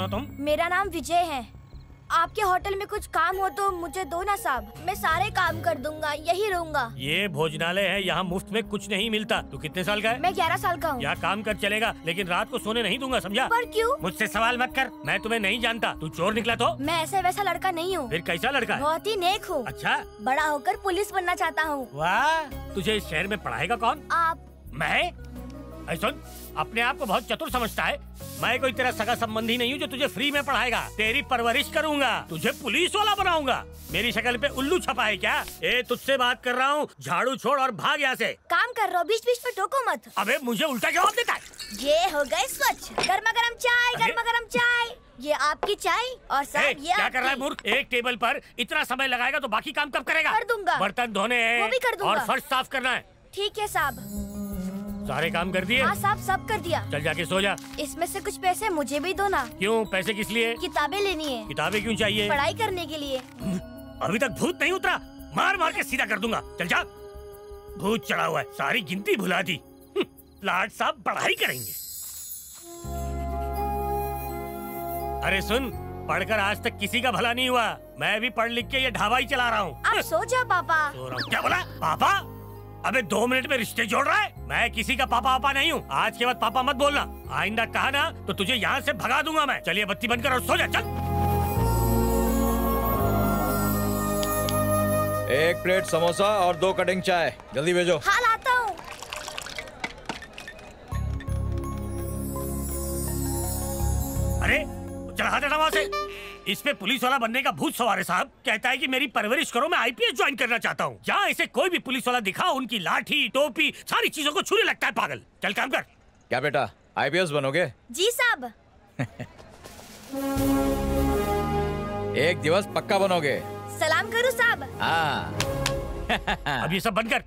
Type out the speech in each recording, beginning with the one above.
तुम? मेरा नाम विजय है। आपके होटल में कुछ काम हो तो मुझे दो ना साहब, मैं सारे काम कर दूंगा, यही रहूंगा। ये भोजनालय है, यहाँ मुफ्त में कुछ नहीं मिलता। तू कितने साल का है? मैं 11 साल का हूँ। यहाँ काम कर चलेगा, लेकिन रात को सोने नहीं दूंगा, समझा? पर क्यों? मुझसे सवाल मत कर, मैं तुम्हें नहीं जानता। तू चोर निकला तो? मैं ऐसा वैसा लड़का नहीं हूँ। फिर कैसा लड़का? बहुत ही नेक हूँ। अच्छा, बड़ा होकर पुलिस बनना चाहता हूँ। वाह, तुझे इस शहर में पढ़ाएगा कौन? आप। मैं? ऐसा अपने आप को बहुत चतुर समझता है। मैं कोई तेरा सगा संबंधी नहीं हूँ जो तुझे फ्री में पढ़ाएगा। तेरी परवरिश करूँगा, तुझे पुलिस वाला बनाऊंगा। मेरी शक्ल पे उल्लू छपा है क्या? ए, तुझसे बात कर रहा हूँ, झाड़ू छोड़ और भाग यहाँ से। काम कर रहा हूँ, बीच बीच में टोको मत। अबे मुझे उल्टा जवाब देता है। ये हो गए स्वच्छ, गर्मा गर्म चाय, गर्मा गर्म चाय। ये आपकी चाय और साहब ये क्या कर रहा है मूर्ख? एक टेबल पर इतना समय लगाएगा तो बाकी काम कब करेगा? कर दूंगा। बर्तन धोने हैं, वो भी कर दूंगा, और फर्श साफ करना है। ठीक है साहब, सारे काम कर दिए? हाँ साहब, सब कर दिया। चल जाके सो जा। इसमें से कुछ पैसे मुझे भी दो ना। क्यों? पैसे किस लिए? किताबें लेनी है। किताबें क्यों चाहिए? पढ़ाई करने के लिए। अभी तक भूत नहीं उतरा? मार मार के सीधा कर दूंगा, चल जा। भूत चढ़ा हुआ है, सारी गिनती भुला दी। लाड साहब पढ़ाई करेंगे। अरे सुन, पढ़कर आज तक किसी का भला नहीं हुआ। मैं भी पढ़ लिख के ये ढाबा ही चला रहा हूँ। आप सो जा पापा। क्या बोला पापा? अबे 2 मिनट में रिश्ते जोड़ रहा है। मैं किसी का पापा पापा नहीं हूँ। आज के बाद पापा मत बोलना, आइंदा कहा ना तो तुझे यहाँ से भगा दूंगा मैं। चलिए बत्ती बंद कर और सो जा, चल। एक प्लेट समोसा और 2 कटिंग चाय, जल्दी भेजो। हाँ लाता हूँ। अरे चला हाथ हटा वहाँ से। इस पे पुलिस वाला बनने का भूत सवार है साहब। कहता है कि मेरी परवरिश करो, मैं आईपीएस ज्वाइन करना चाहता हूँ। जहाँ इसे कोई भी पुलिस वाला दिखा, उनकी लाठी टोपी सारी चीजों को छूने लगता है। पागल, चल काम कर। क्या बेटा, आईपीएस बनोगे? जी साहब। एक दिवस पक्का बनोगे। सलाम करूँ साहब? हाँ। अब ये सब बंद कर,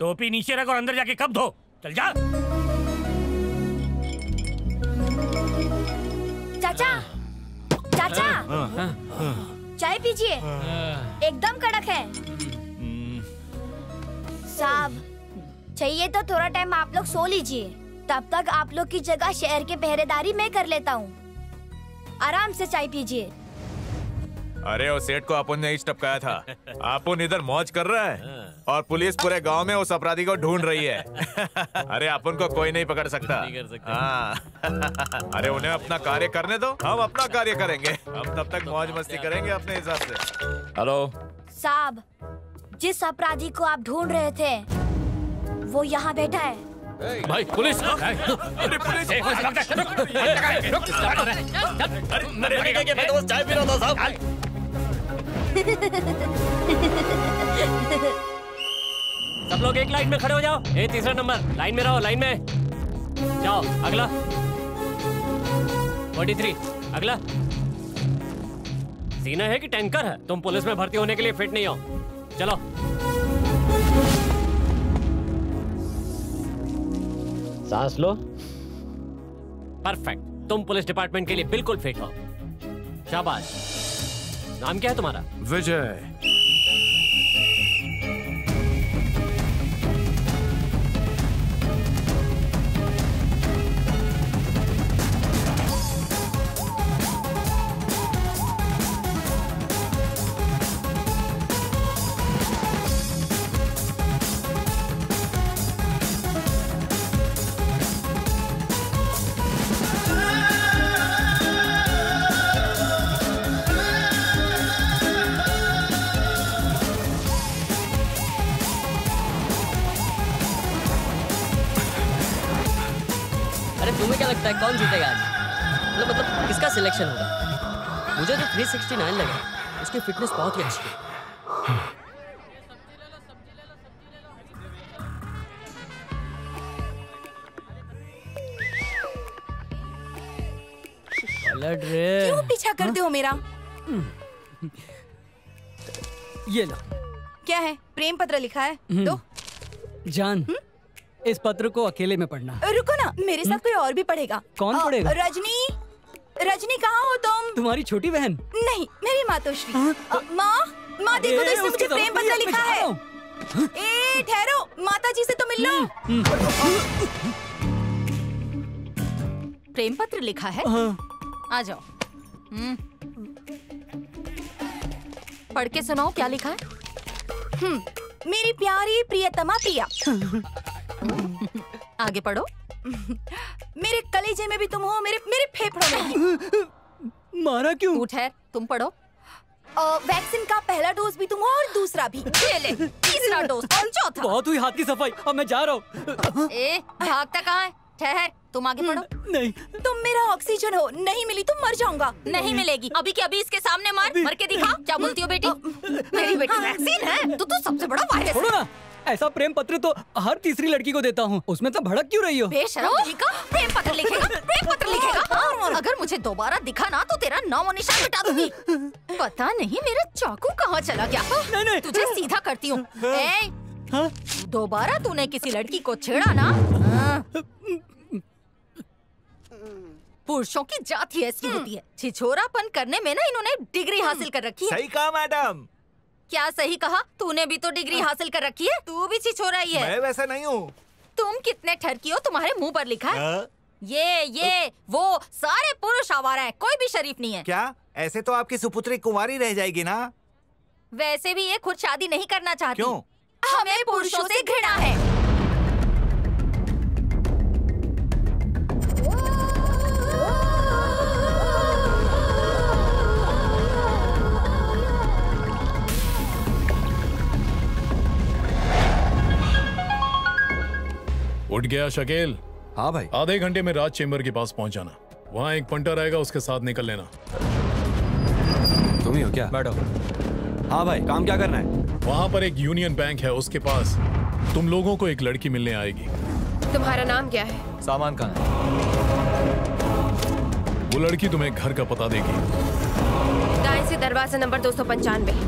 टोपी नीचे रख और अंदर जाके कब धो, चल जा। चाचा, चाचा चाय पीजिए, एकदम कड़क है। साहब चाहिए तो थोड़ा टाइम आप लोग सो लीजिए, तब तक आप लोग की जगह शहर के पहरेदारी मैं कर लेता हूँ। आराम से चाय पीजिए। अरे वो सेठ को अपन ने ही टपकाया था, अपन इधर मौज कर रहा है और पुलिस पूरे गांव में उस अपराधी को ढूंढ रही है। अरे अपन को कोई नहीं पकड़ सकता। हाँ। अरे उन्हें अपना कार्य करने दो, हम अपना कार्य करेंगे। हम तब तक मौज मस्ती करेंगे अपने हिसाब से। हेलो साहब, जिस अपराधी को आप ढूंढ रहे थे वो यहाँ बैठा है। भाई पुलिस! अरे पुलिस! अरे चाय पी रहा था साहब। सब लोग एक लाइन में खड़े हो जाओ। ये तीसरा नंबर, लाइन में रहो, लाइन में जाओ। अगला 43। अगला सीना है कि टैंकर है? तुम पुलिस में भर्ती होने के लिए फिट नहीं हो। चलो सांस लो। परफेक्ट, तुम पुलिस डिपार्टमेंट के लिए बिल्कुल फिट हो। शाबाश। नाम क्या है तुम्हारा? विजय। कौन जीतेगा आज? मतलब किसका सिलेक्शन होगा? मुझे तो 369 लगा, उसकी फिटनेस बहुत ही अच्छी है। क्यों पीछा करते हो मेरा? ये लो। क्या है? प्रेम पत्र लिखा है। दो जान। इस पत्र को अकेले में पढ़ना। रुको ना, मेरे साथ कोई और भी पढ़ेगा। कौन पढ़ेगा? रजनी। रजनी कहाँ हो तुम? तुम्हारी छोटी बहन? नहीं, मेरी मातोश्री। माँ, माँ देखो तो इसमें मुझे प्रेम पत्र लिखा है। ए ठहरो, माताजी से तो मिल लो। प्रेम पत्र लिखा है। आ जाओ, पढ़ के सुनाओ क्या लिखा है। मेरी प्यारी प्रियतमा प्रिया। आगे पढ़ो। मेरे कलेजे में भी तुम हो, मेरे फेफड़ों में। मारा क्यों? झूठ है, तुम पढ़ो। वैक्सीन का पहला डोज भी तुम हो और दूसरा भी, तीसरा डोज और चौथा। बहुत हुई हाथ की सफाई, अब मैं जा रहा हूँ। ए, भागता कहाँ है? ठहर, तुम आगे पढ़ो। नहीं, तुम मेरा ऑक्सीजन हो, नहीं मिली तो मर जाऊंगा। नहीं मिलेगी, अभी के अभी इसके सामने मार, मर के दिखा। क्या बोलती हो बेटी? मेरी बेटी वैक्सीन है तो सबसे बड़ा वायरस। छोड़ो ना, ऐसा प्रेम पत्र तो हर तीसरी लड़की को देता हूँ, उसमें तो भड़क क्यों रही हो? बेशरम का प्रेम पत्र लिखेगा, प्रेम पत्र लिखेगा। अगर मुझे दोबारा दिखा ना तो तेरा नामो निशान मिटा दूंगी। पता नहीं मेरा चाकू कहाँ चला गया। नहीं। तुझे सीधा करती हूँ। दोबारा तूने किसी लड़की को छेड़ा ना, पुरुषों की जात ही ऐसी होती है, छिछोरापन करने में ना इन्होंने डिग्री हासिल कर रखी है। सही कहा मैडम। क्या सही कहा? तूने भी तो डिग्री हासिल कर रखी है, तू भी छिछोरा ही है। मैं वैसा नहीं हूँ। तुम कितने ठरकी हो, तुम्हारे मुंह पर लिखा है ये वो सारे पुरुष आवारा हैं, कोई भी शरीफ नहीं है। क्या ऐसे तो आपकी सुपुत्री कुंवारी रह जाएगी ना। वैसे भी ये खुद शादी नहीं करना चाहती। क्यों? हमें पुरुषों से घृणा है। उठ गया शकील? हाँ भाई। आधे घंटे में राज चेंबर के पास पहुंच जाना, वहाँ एक पंटर आएगा, उसके साथ निकल लेना। तुम ही हो क्या? बैठो। हाँ भाई, काम क्या करना है? वहाँ पर एक यूनियन बैंक है, उसके पास तुम लोगों को एक लड़की मिलने आएगी। तुम्हारा नाम क्या है? सामान खान। वो लड़की तुम्हें घर का पता देगी। दाएं से दरवाजा नंबर 295।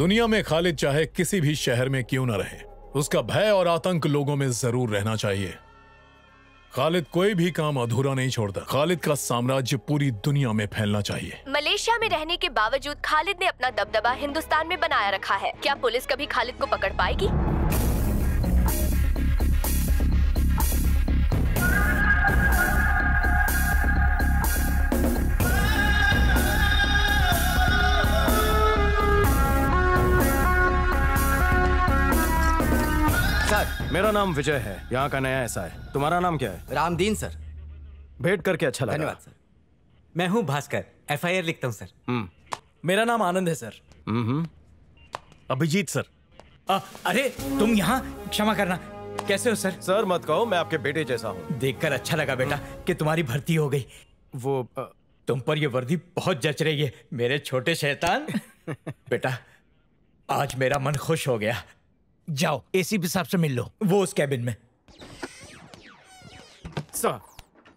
दुनिया में खालिद चाहे किसी भी शहर में क्यों न रहे, उसका भय और आतंक लोगों में जरूर रहना चाहिए। खालिद कोई भी काम अधूरा नहीं छोड़ता। खालिद का साम्राज्य पूरी दुनिया में फैलना चाहिए। मलेशिया में रहने के बावजूद खालिद ने अपना दबदबा हिंदुस्तान में बनाया रखा है। क्या पुलिस कभी खालिद को पकड़ पाएगी? मेरा नाम विजय है, यहाँ का नया ऐसा है। तुम्हारा नाम क्या है? रामदीन सर। भेंट करके अच्छा लगा। धन्यवाद सर। मैं हूँ भास्कर, FIR लिखता हूँ सर। मेरा नाम आनंद है सर। अभिजीत सर। अरे तुम यहाँ, क्षमा करना। कैसे हो सर? सर मत कहो, मैं आपके बेटे जैसा हूँ। देखकर अच्छा लगा बेटा कि तुम्हारी भर्ती हो गई। वो तुम पर ये वर्दी बहुत जच रही है मेरे छोटे शैतान। बेटा आज मेरा मन खुश हो गया। जाओ ACP साहब से मिल लो, वो उस कैबिन में। Sir,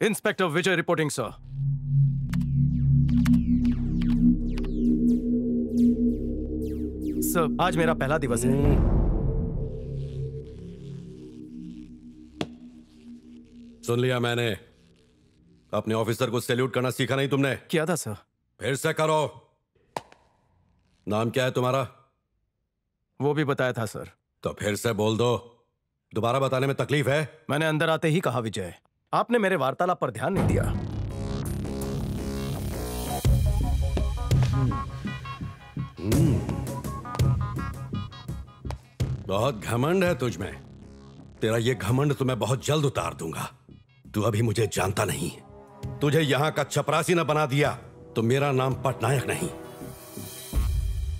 inspector Vijay reporting sir. Sir आज मेरा पहला दिवस है। सुन लिया मैंने। अपने ऑफिसर को सैल्यूट करना सीखा नहीं तुमने? किया था सर। फिर से करो। नाम क्या है तुम्हारा? वो भी बताया था सर। तो फिर से बोल दो, दोबारा बताने में तकलीफ है। मैंने अंदर आते ही कहा विजय, आपने मेरे वार्तालाप पर ध्यान नहीं दिया। बहुत घमंड है तुझ में। तेरा ये घमंड तो मैं बहुत जल्द उतार दूंगा। तू अभी मुझे जानता नहीं। तुझे यहां का चपरासी न बना दिया तो मेरा नाम पटनायक नहीं,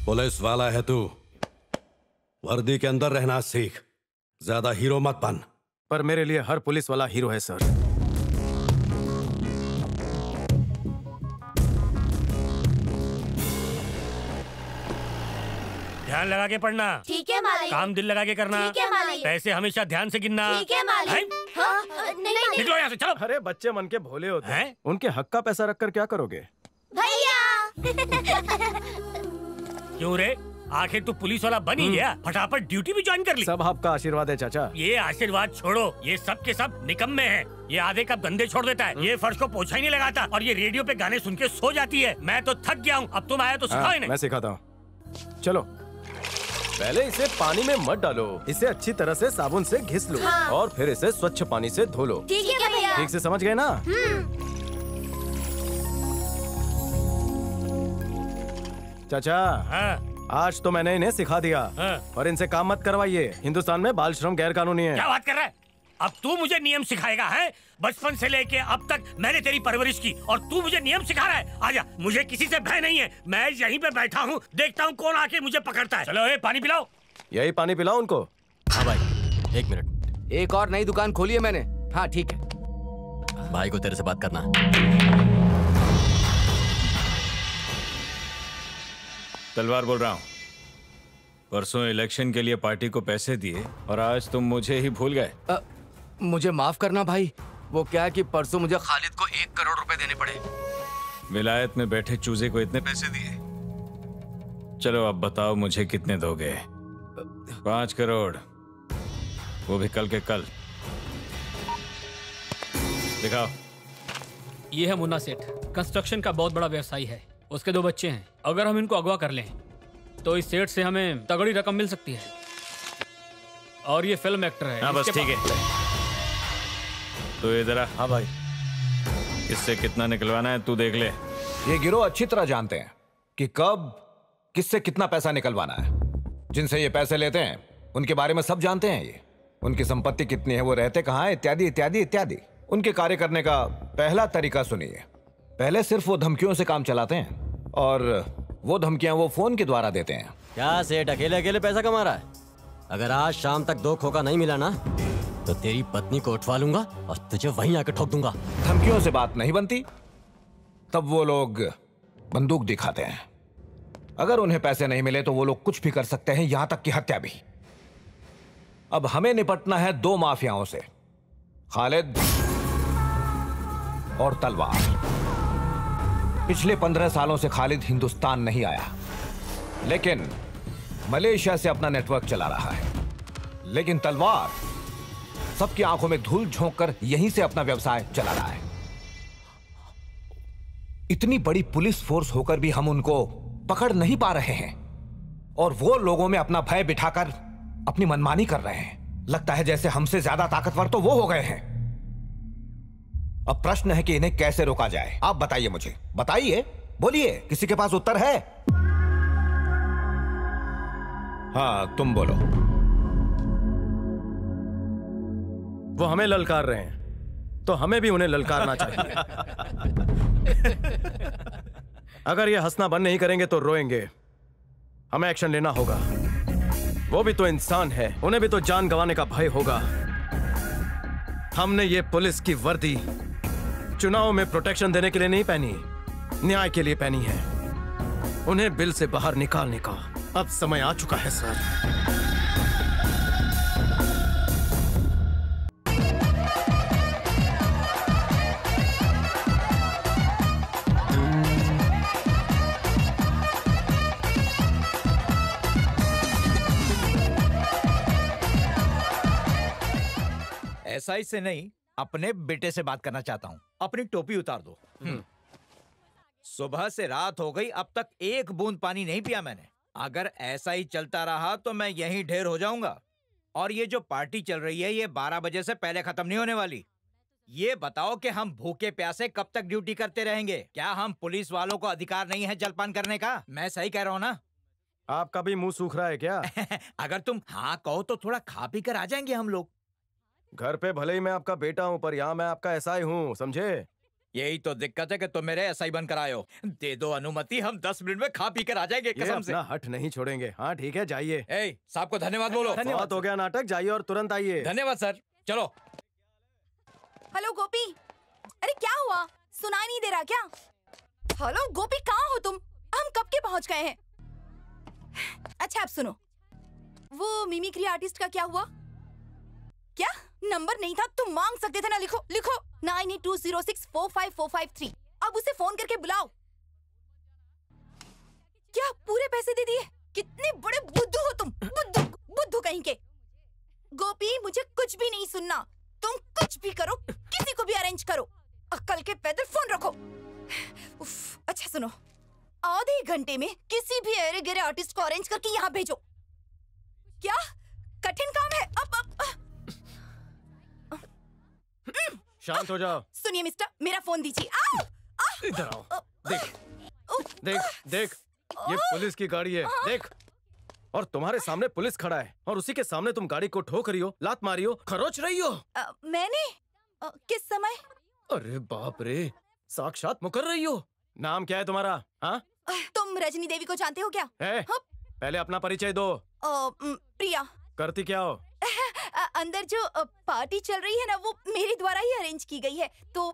पुलिस वाला है तू। वर्दी के अंदर रहना सीख, ज्यादा हीरो मत बन। पर मेरे लिए हर पुलिस वाला हीरो है सर। ध्यान लगा के पढ़ना, ठीक है मालिक। काम दिल लगा के करना, ठीक है मालिक। पैसे हमेशा ध्यान से गिनना, ठीक है मालिक। नहीं। निकलो यहाँ से, चलो। अरे बच्चे मन के भोले होते हैं, उनके हक का पैसा रखकर क्या करोगे भैया? क्यों रे, आखिर तू पुलिस वाला बन ही गया, फटाफट ड्यूटी भी ज्वाइन कर ली। सब आपका आशीर्वाद है चाचा। ये आशीर्वाद छोड़ो, ये सब के सब निकम्मे हैं। ये आधे कप धंधे छोड़ देता है, ये फर्श को पोछा ही नहीं लगाता, और ये रेडियो पे गाने सुन के सो जाती है। मैं तो थक गया हूँ, अब तुम आया तो सिखाओ इन्हें। मैं सिखाता हूँ, चलो। पहले इसे पानी में मत डालो, इसे अच्छी तरह से साबुन से घिस लो। हाँ। और फिर इसे स्वच्छ पानी से धो लो। ठीक है भैया। ठीक से समझ गए ना? चाचा। हाँ। आज तो मैंने इन्हें सिखा दिया। हाँ। और इनसे काम मत करवाइए, हिंदुस्तान में बाल श्रम गैर कानूनी है। क्या बात कर रहा है? अब तू मुझे नियम सिखाएगा है? बचपन से लेके अब तक मैंने तेरी परवरिश की और तू मुझे नियम सिखा रहा है? आजा, मुझे किसी से भय नहीं है, मैं यहीं पे बैठा हूँ, देखता हूँ कौन आके मुझे पकड़ता है। चलो, ये पानी पिलाओ। यही पानी पिलाओ उनको। हाँ भाई, एक मिनट। एक और नई दुकान खोली है मैंने। हाँ ठीक है, भाई को तेरे से बात करना है। तलवार बोल रहा हूँ। परसों इलेक्शन के लिए पार्टी को पैसे दिए और आज तुम मुझे ही भूल गए। मुझे माफ करना भाई, वो क्या है कि परसों मुझे खालिद को 1 करोड़ रुपए देने पड़े। विलायत में बैठे चूजे को इतने पैसे दिए। चलो अब बताओ मुझे कितने दोगे? 5 करोड़, वो भी कल के कल। दिखाओ। ये है मुन्ना सेठ, कंस्ट्रक्शन का बहुत बड़ा व्यवसायी है। उसके 2 बच्चे हैं। अगर हम इनको अगवा कर लें तो इस सेठ से हमें तगड़ी रकम मिल सकती है। और ये फिल्म एक्टर है। हाँ बस ठीक है। तो इधर आ। हाँ भाई, इससे कितना निकलवाना है तू देख ले। ये गिरोह अच्छी तरह जानते हैं कि कब किससे कितना पैसा निकलवाना है। जिनसे ये पैसे लेते हैं उनके बारे में सब जानते हैं। ये उनकी संपत्ति कितनी है, वो रहते कहाँ है, इत्यादि इत्यादि इत्यादि। उनके कार्य करने का पहला तरीका सुनिए। पहले सिर्फ वो धमकियों से काम चलाते हैं और वो धमकियां वो फोन के द्वारा देते हैं। क्या सेठ अकेले अकेले पैसा कमा रहा है? अगर आज शाम तक 2 खोखा नहीं मिला ना तो तेरी पत्नी को उठवा लूंगा और तुझे वहीं आकर ठोक दूंगा। धमकियों से बात नहीं बनती तब वो लोग बंदूक दिखाते हैं। अगर उन्हें पैसे नहीं मिले तो वो लोग कुछ भी कर सकते हैं, यहां तक कि हत्या भी। अब हमें निपटना है 2 माफियाओं से, खालिद और तलवार। पिछले 15 सालों से खालिद हिंदुस्तान नहीं आया, लेकिन मलेशिया से अपना नेटवर्क चला रहा है। लेकिन तलवार सबकी आंखों में धूल झोंककर यहीं से अपना व्यवसाय चला रहा है। इतनी बड़ी पुलिस फोर्स होकर भी हम उनको पकड़ नहीं पा रहे हैं और वो लोगों में अपना भय बिठाकर अपनी मनमानी कर रहे हैं। लगता है जैसे हमसे ज्यादा ताकतवर तो वो हो गए हैं। अब प्रश्न है कि इन्हें कैसे रोका जाए? आप बताइए, मुझे बताइए, बोलिए, किसी के पास उत्तर है? हाँ तुम बोलो। वो हमें ललकार रहे हैं तो हमें भी उन्हें ललकारना चाहिए। अगर ये हंसना बंद नहीं करेंगे तो रोएंगे। हमें एक्शन लेना होगा। वो भी तो इंसान है, उन्हें भी तो जान गंवाने का भय होगा। हमने ये पुलिस की वर्दी चुनाव में प्रोटेक्शन देने के लिए नहीं पहनी, न्याय के लिए पहनी है। उन्हें बिल से बाहर निकालने का अब समय आ चुका है सर। एसआई से नहीं, अपने बेटे से बात करना चाहता हूँ। अपनी टोपी उतार दो। सुबह से रात हो गई, अब तक 1 बूंद पानी नहीं पिया मैंने। अगर ऐसा ही चलता रहा तो मैं यहीं ढेर हो जाऊंगा। और ये जो पार्टी चल रही है ये 12 बजे से पहले खत्म नहीं होने वाली। ये बताओ कि हम भूखे प्यासे कब तक ड्यूटी करते रहेंगे? क्या हम पुलिस वालों को अधिकार नहीं है जलपान करने का? मैं सही कह रहा हूँ ना? आपका भी मुँह सूख रहा है क्या? अगर तुम हाँ कहो तो थोड़ा खा पी कर आ जाएंगे हम लोग। घर पे भले ही मैं आपका बेटा हूँ पर यहाँ मैं आपका एसआई हूँ, समझे? यही तो दिक्कत है कि तुम मेरे एसआई बनकर आए हो। दे दो अनुमति, हम 10 मिनट में खा पी कर आ जाएंगे, कसम से। अपना हट नहीं छोड़ेंगे। हाँ ठीक है, जाइए। ए साहब को धन्यवाद बोलो। धन्यवाद, हो गया नाटक, जाइए और तुरंत आइए। धन्यवाद सर, चलो। हेलो गोपी, अरे क्या हुआ, सुनाई नहीं दे रहा क्या? हेलो गोपी, कहाँ हो तुम? हम कब के पहुँच गए हैं। अच्छा आप सुनो, वो मिमिक्री आर्टिस्ट का क्या हुआ? क्या नंबर नहीं था? तुम मांग सकते थे ना। लिखो लिखो 9820645453। अब उसे फोन करके बुलाओ। क्या पूरे पैसे दे दिए? कितने बड़े बुद्धू हो तुम, बुद्धू बुद्धू कहीं के। गोपी मुझे कुछ भी नहीं सुनना, तुम कुछ भी करो, किसी को भी अरेंज करो, अक्कल के पैदल फोन रखो। उफ, अच्छा सुनो, आधे घंटे में किसी भी अरे गिरे आर्टिस्ट को अरेंज करके यहाँ भेजो। क्या कठिन काम है। अब शांत हो जाओ। सुनिए मिस्टर, मेरा फोन दीजिए। इधर आओ, देख देख देख, ये पुलिस की गाड़ी है, देख। और तुम्हारे सामने पुलिस खड़ा है और उसी के सामने तुम गाड़ी को ठोक रही हो, लात मारी हो, खरोच रही हो। मैंने किस समय? अरे बाप रे, साक्षात मुकर रही हो। नाम क्या है तुम्हारा? हाँ, तुम रजनी देवी को जानते हो क्या? पहले अपना परिचय दो। प्रिया। करती क्या हो? अंदर जो पार्टी चल रही है ना, वो मेरे द्वारा ही अरेंज की गई है, तो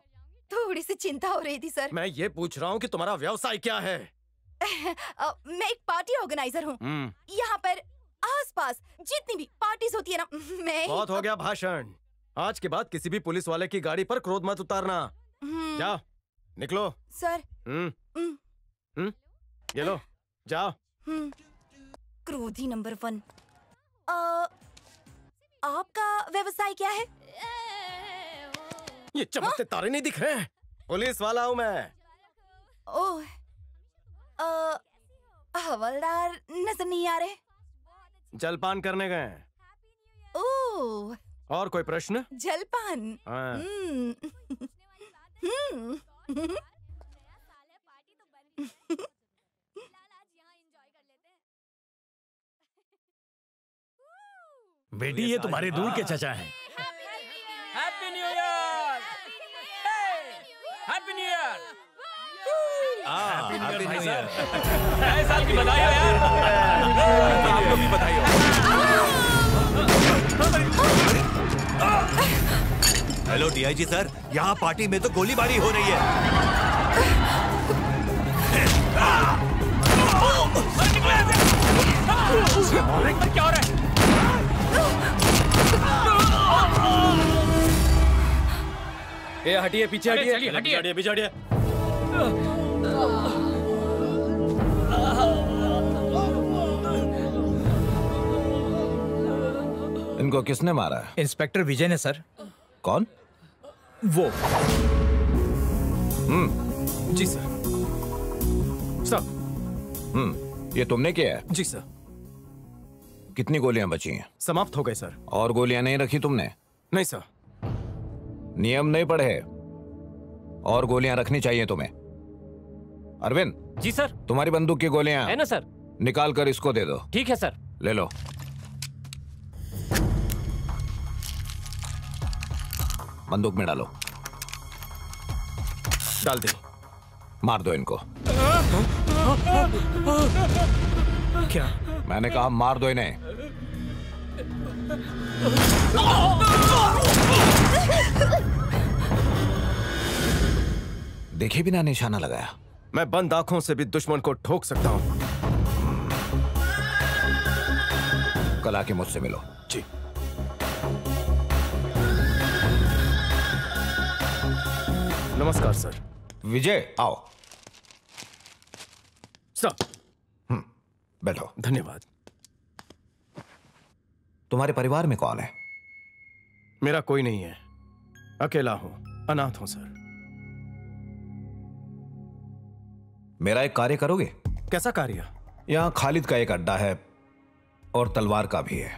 थोड़ी सी चिंता हो रही थी सर। मैं ये पूछ रहा हूँ कि तुम्हारा व्यवसाय क्या है? मैं एक पार्टी ऑर्गेनाइजर हूँ। यहाँ पर आसपास जितनी भी पार्टीज होती है ना, मैं। बहुत हो गया भाषण। आज के बाद किसी भी पुलिस वाले की गाड़ी पर क्रोध मत उतारना। जाओ, निकलो। सर। ये लो, जाओ। क्रोधी नंबर 1। आपका व्यवसाय क्या है? ये चमकते तारे नहीं दिख रहे हैं? पुलिस वाला हूँ मैं। ओह, हवलदार नजर नहीं आ रहे। जलपान करने गए। ओह, और कोई प्रश्न? जलपान। बेटी, ये तुम्हारे दूर के चचा हैं। Happy new year. Happy new year. Happy new year. नए साल की बधाई हो यार। आपको भी बधाई हो। हेलो डीआईजी सर, यहाँ पार्टी में तो गोलीबारी हो रही है। क्या हो रहा है? ए हटिए, पीछे हटिए, हटिए, पीछे हटिए। इनको किसने मारा? इंस्पेक्टर विजय ने सर। कौन? वो। जी सर। ये तुमने किया है? जी सर। कितनी गोलियां बची हैं? समाप्त हो गए सर। और गोलियां नहीं रखी तुमने? नहीं सर। नियम नहीं पढ़े, और गोलियां रखनी चाहिए तुम्हें। अरविंद। जी सर। तुम्हारी बंदूक की गोलियां है ना सर, निकाल कर इसको दे दो। ठीक है सर। ले लो। बंदूक में डालो। डाल दी। मार दो इनको। क्या? मैंने कहा मार दो इन्हें। देखे बिना निशाना लगाया। मैं बंद आंखों से भी दुश्मन को ठोक सकता हूं। कल आके मुझसे मिलो। जी। नमस्कार सर। विजय आओ। सर। बैठो। धन्यवाद। तुम्हारे परिवार में कौन है? मेरा कोई नहीं है, अकेला हूं, अनाथ हूं सर। मेरा एक कार्य करोगे? कैसा कार्य? यहां खालिद का एक अड्डा है और तलवार का भी है।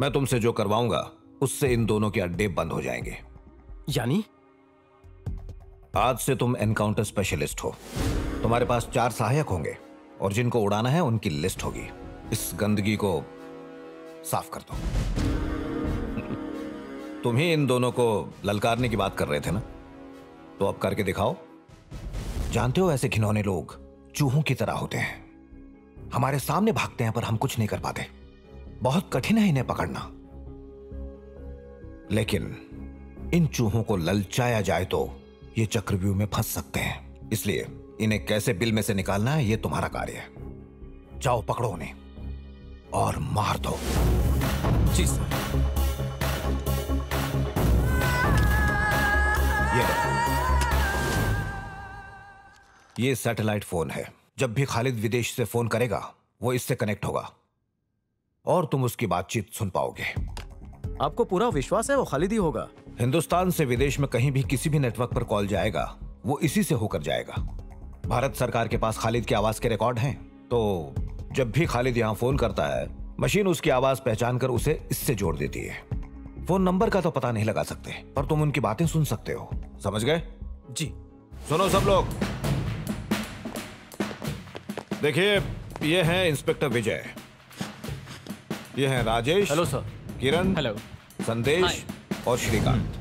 मैं तुमसे जो करवाऊंगा उससे इन दोनों के अड्डे बंद हो जाएंगे। यानी? आज से तुम एनकाउंटर स्पेशलिस्ट हो। तुम्हारे पास 4 सहायक होंगे और जिनको उड़ाना है उनकी लिस्ट होगी। इस गंदगी को साफ कर दो। तुम ही इन दोनों को ललकारने की बात कर रहे थे ना, तो अब करके दिखाओ। जानते हो ऐसे घिनौने लोग चूहों की तरह होते हैं, हमारे सामने भागते हैं पर हम कुछ नहीं कर पाते। बहुत कठिन है इन्हें पकड़ना, लेकिन इन चूहों को ललचाया जाए तो ये चक्रव्यूह में फंस सकते हैं। इसलिए इन्हें कैसे बिल में से निकालना है, ये तुम्हारा कार्य है। जाओ पकड़ो उन्हें और मार दो। जी सर। ये सैटेलाइट फोन है। जब भी खालिद विदेश से फोन करेगा वो इससे कनेक्ट होगा और तुम उसकी बातचीत सुन पाओगे। आपको पूरा विश्वास है वो खालिद ही होगा? हिंदुस्तान से विदेश में कहीं भी किसी भी नेटवर्क पर कॉल जाएगा वो इसी से होकर जाएगा। भारत सरकार के पास खालिद की आवाज के रिकॉर्ड हैं, तो जब भी खालिद यहाँ फोन करता है मशीन उसकी आवाज पहचान कर उसे इससे जोड़ देती है। फोन नंबर का तो पता नहीं लगा सकते पर तुम उनकी बातें सुन सकते हो, समझ गए? जी। सुनो सब लोग, देखिए ये हैं इंस्पेक्टर विजय, ये हैं Rajesh, hello sir, Kiran, hello, Sandesh और श्रीकांत।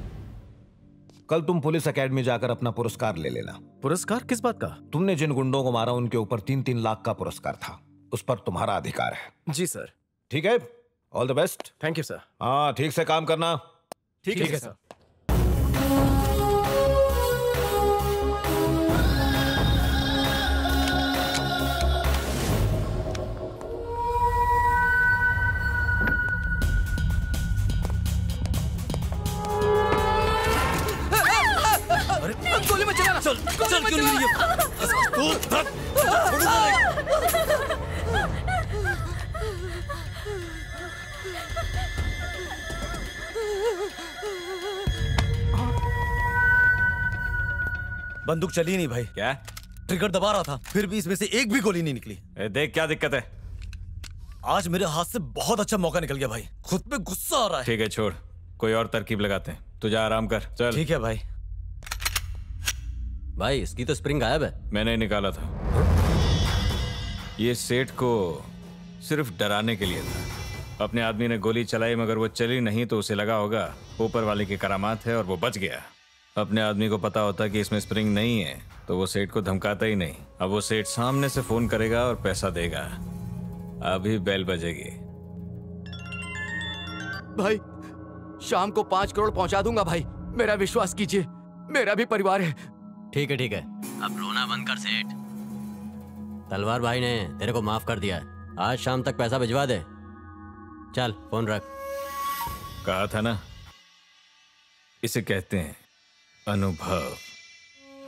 कल तुम पुलिस एकेडमी जाकर अपना पुरस्कार ले लेना। पुरस्कार किस बात का? तुमने जिन गुंडों को मारा उनके ऊपर 3-3 लाख का पुरस्कार था, उस पर तुम्हारा अधिकार है। जी सर। ठीक है, all the best. Thank you sir. हाँ, ठीक से काम करना। ठीक है सर। चल क्यों नहीं बंदूक चली नहीं भाई। क्या ट्रिगर दबा रहा था फिर भी इसमें से एक भी गोली नहीं निकली। देख क्या दिक्कत है। आज मेरे हाथ से बहुत अच्छा मौका निकल गया भाई, खुद पे गुस्सा आ रहा है। ठीक है छोड़, कोई और तरकीब लगाते हैं, तुझे आराम कर। चल ठीक है भाई। भाई इसकी तो स्प्रिंग गायब है। मैंने निकाला था, ये सेठ को सिर्फ डराने के लिए था। अपने आदमी ने गोली चलाई मगर वो चली नहीं तो उसे लगा होगा ऊपर वाले की करामात है और वो बच गया। अपने आदमी को पता होता कि इसमें स्प्रिंग नहीं है तो वो सेठ को धमकाता ही नहीं। अब वो सेठ सामने से फोन करेगा और पैसा देगा। अभी बेल बजेगी। भाई शाम को 5 करोड़ पहुंचा दूंगा भाई, मेरा विश्वास कीजिए, मेरा भी परिवार है। ठीक है अब रोना बंद कर सेठ। तलवार भाई ने तेरे को माफ कर दिया है, आज शाम तक पैसा भिजवा दे। चल फोन रख। कहा था ना, इसे कहते हैं अनुभव।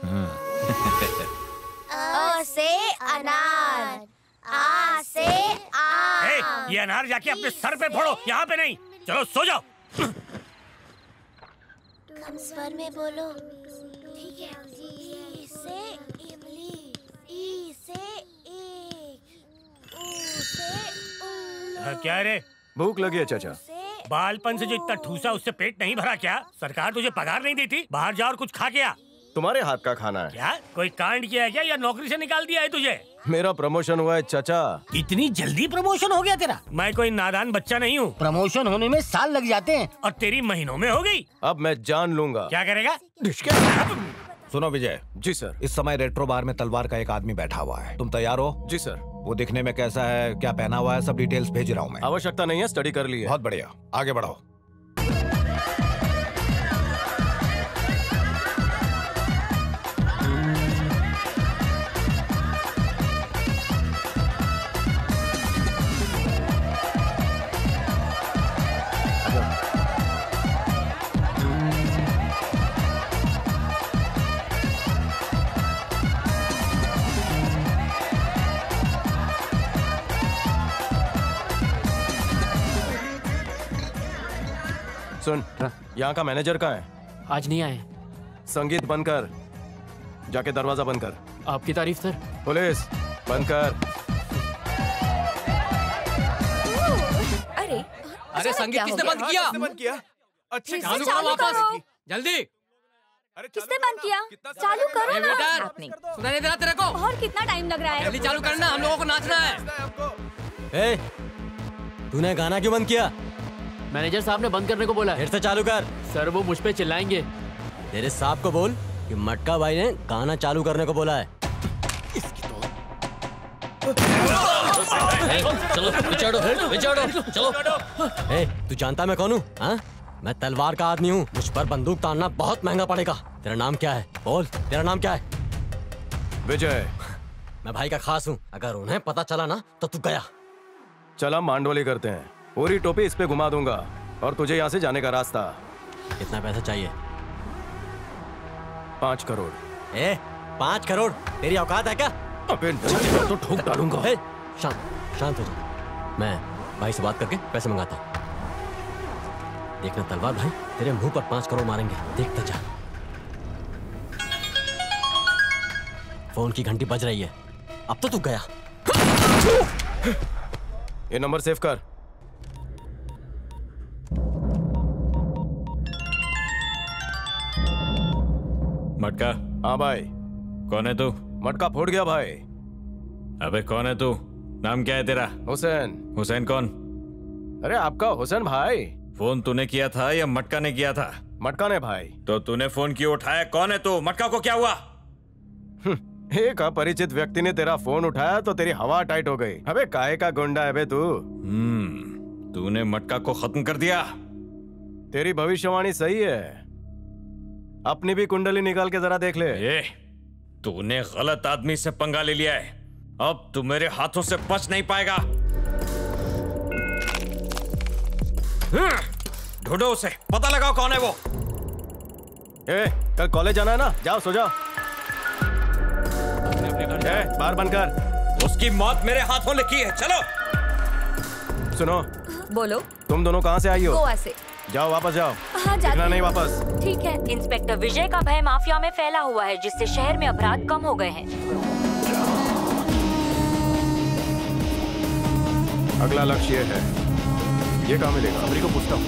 हाँ। अ से अनार, आ से आम। ए, ये अनार जाके अपने सर पे फोड़ो, यहाँ पे नहीं। चलो सो जाओ। कम स्वर में बोलो। ठीक है। ई से इमली, ई से एक, ऊ से उल्लू। क्या रे? भूख लगी है चाचा। बालपन से जो इतना ठूसा उससे पेट नहीं भरा क्या? सरकार तुझे पगार नहीं देती? बाहर जाओ और कुछ खा के आ। तुम्हारे हाथ का खाना है। क्या कोई कांड किया है क्या या नौकरी से निकाल दिया है तुझे? मेरा प्रमोशन हुआ है चाचा। इतनी जल्दी प्रमोशन हो गया तेरा? मैं कोई नादान बच्चा नहीं हूँ, प्रमोशन होने में साल लग जाते हैं और तेरी महीनों में हो गई। अब मैं जान लूंगा। क्या करेगा? सुनो विजय। जी सर। इस समय रेट्रो बार में तलवार का एक आदमी बैठा हुआ है, तुम तैयार हो? जी सर। वो दिखने में कैसा है, क्या पहना हुआ है, सब डिटेल्स भेज रहा हूँ मैं। आवश्यकता नहीं है, स्टडी कर ली है। बहुत बढ़िया, आगे बढ़ाओ। सुन, यहाँ का मैनेजर कहाँ है? आज नहीं आए। संगीत बंद कर, जाके दरवाजा बंद कर। आपकी तारीफ सर। पुलिस बंद कर। अरे संगीत किसने बंद किया? अच्छे चालू करो वापस, जल्दी। किसने बंद किया? चालू करो ना। सुना नहीं दे रहा तेरे को? और कितना टाइम लग रहा है? जल्दी चालू करना, हम लोगों को नाचना है। तूने गाना क्यों बंद किया? मैनेजर साहब ने बंद करने को बोला। फिर से चालू कर। सर वो मुझ पे चिल्लाएंगे। तेरे साहब को बोल कि मटका भाई ने गाना चालू करने को बोला है। इसकी तो चलो बिचारो। तू जानता मैं कौन हूँ? मैं तलवार का आदमी हूँ, मुझ पर बंदूक तानना बहुत महंगा पड़ेगा। तेरा नाम क्या है? बोल तेरा नाम क्या है? विजय। मैं भाई का खास हूँ, अगर उन्हें पता चला ना तो तू गया। चला मांडोली करते हैं, पूरी टोपी इस पे घुमा दूंगा और तुझे यहाँ से जाने का रास्ता। कितना पैसा चाहिए? 5 करोड़। 5 करोड़ तेरी औकात है क्या? अबे तो ठोक डालूंगा। शांत। शांत हो जाओ। मैं भाई से बात करके पैसे मंगाता हूँ। देखना तलवार भाई, तेरे मुंह पर 5 करोड़ मारेंगे, देखता जा। फोन की घंटी बज रही है, अब तो तू गया। ये नंबर सेव कर। मटका। हाँ भाई। कौन है तू? मटका फोड़ गया भाई। अबे कौन है तू? नाम क्या है तेरा? हुसैन। हुसैन कौन? अरे आपका हुसैन भाई। फोन तूने किया था या मटका ने किया था? मटका ने भाई। तो तूने फोन क्यों उठाया? कौन है तू? मटका को क्या हुआ? एक अपरिचित व्यक्ति ने तेरा फोन उठाया तो तेरी हवा टाइट हो गई। अबे काहे का गुंडा है बे तू? तूने मटका को खत्म कर दिया। तेरी भविष्यवाणी सही है, अपनी भी कुंडली निकाल के जरा देख ले। ये तूने गलत आदमी से पंगा ले लिया है, अब तू मेरे हाथों से बच नहीं पाएगा। ढूंढो उसे, पता लगाओ कौन है वो। ए, कल कॉलेज जाना है ना, जाओ सो जाओ। बार बंद कर। उसकी मौत मेरे हाथों लिखी है। चलो। सुनो। बोलो। तुम दोनों कहाँ से आई हो? गोवा से। जाओ वापस जाओ। हाँ, जाना नहीं वापस। ठीक है। इंस्पेक्टर विजय का भय माफिया में फैला हुआ है, जिससे शहर में अपराध कम हो गए हैं। अगला लक्ष्य है। ये कहाँ मिलेगा? अमरी को पूछता हूँ।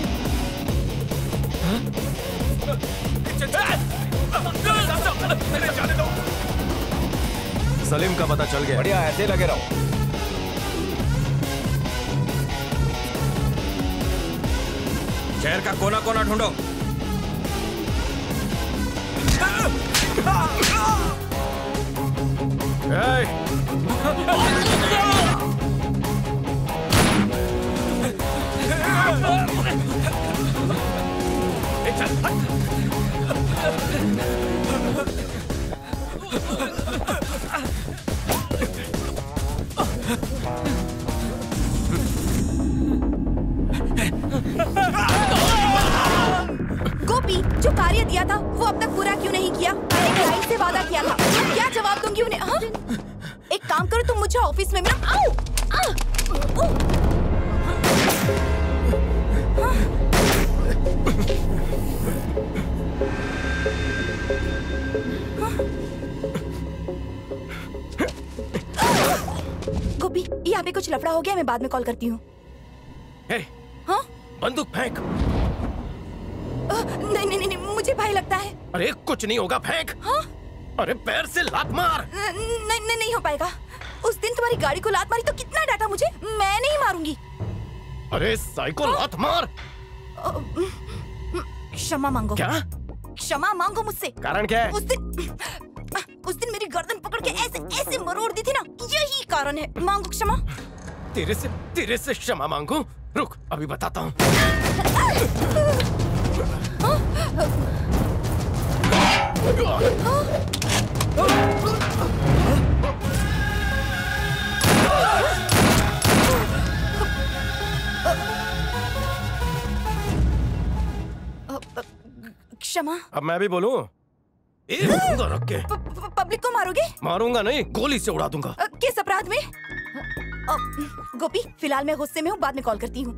सलीम का पता चल गया। बढ़िया, ऐसे लगे रहो। शहर का कोना कोना ढूंढो। गोपी, जो कार्य दिया था वो अब तक पूरा क्यों नहीं किया? भाई से वादा किया था, क्या जवाब दूंगी उन्हें? हाँ? एक काम करो, तुम मुझे ऑफिस में मिलो। गोपी, यहाँ पे कुछ लफड़ा हो गया, मैं बाद में कॉल करती हूँ। हाँ? बंदूक फेंक। नहीं नहीं नहीं, मुझे भय लगता है। अरे कुछ नहीं होगा, फेंक। हाँ? अरे पैर से लात मार। नहीं नहीं नहीं हो पाएगा। उस दिन तुम्हारी गाड़ी को लात मारी तो कितना डांटा मुझे। मैं नहीं मारूंगी। अरे साइको, लात मार। क्षमा मांगो। क्या? क्षमा मांगो मुझसे। कारण क्या है? उस दिन मेरी गर्दन पकड़ के ऐसे ऐसे मरोड़ दी थी ना, यही कारण है। मांगो क्षमा। तेरे से क्षमा मांगू? रुक, अभी बताता हूँ। क्षमा। अब मैं भी बोलूं? रख के। पब्लिक को मारोगे? मारूंगा नहीं, गोली से उड़ा दूंगा। किस अपराध में? गोपी, फिलहाल मैं गुस्से में हूँ, बाद में कॉल करती हूँ।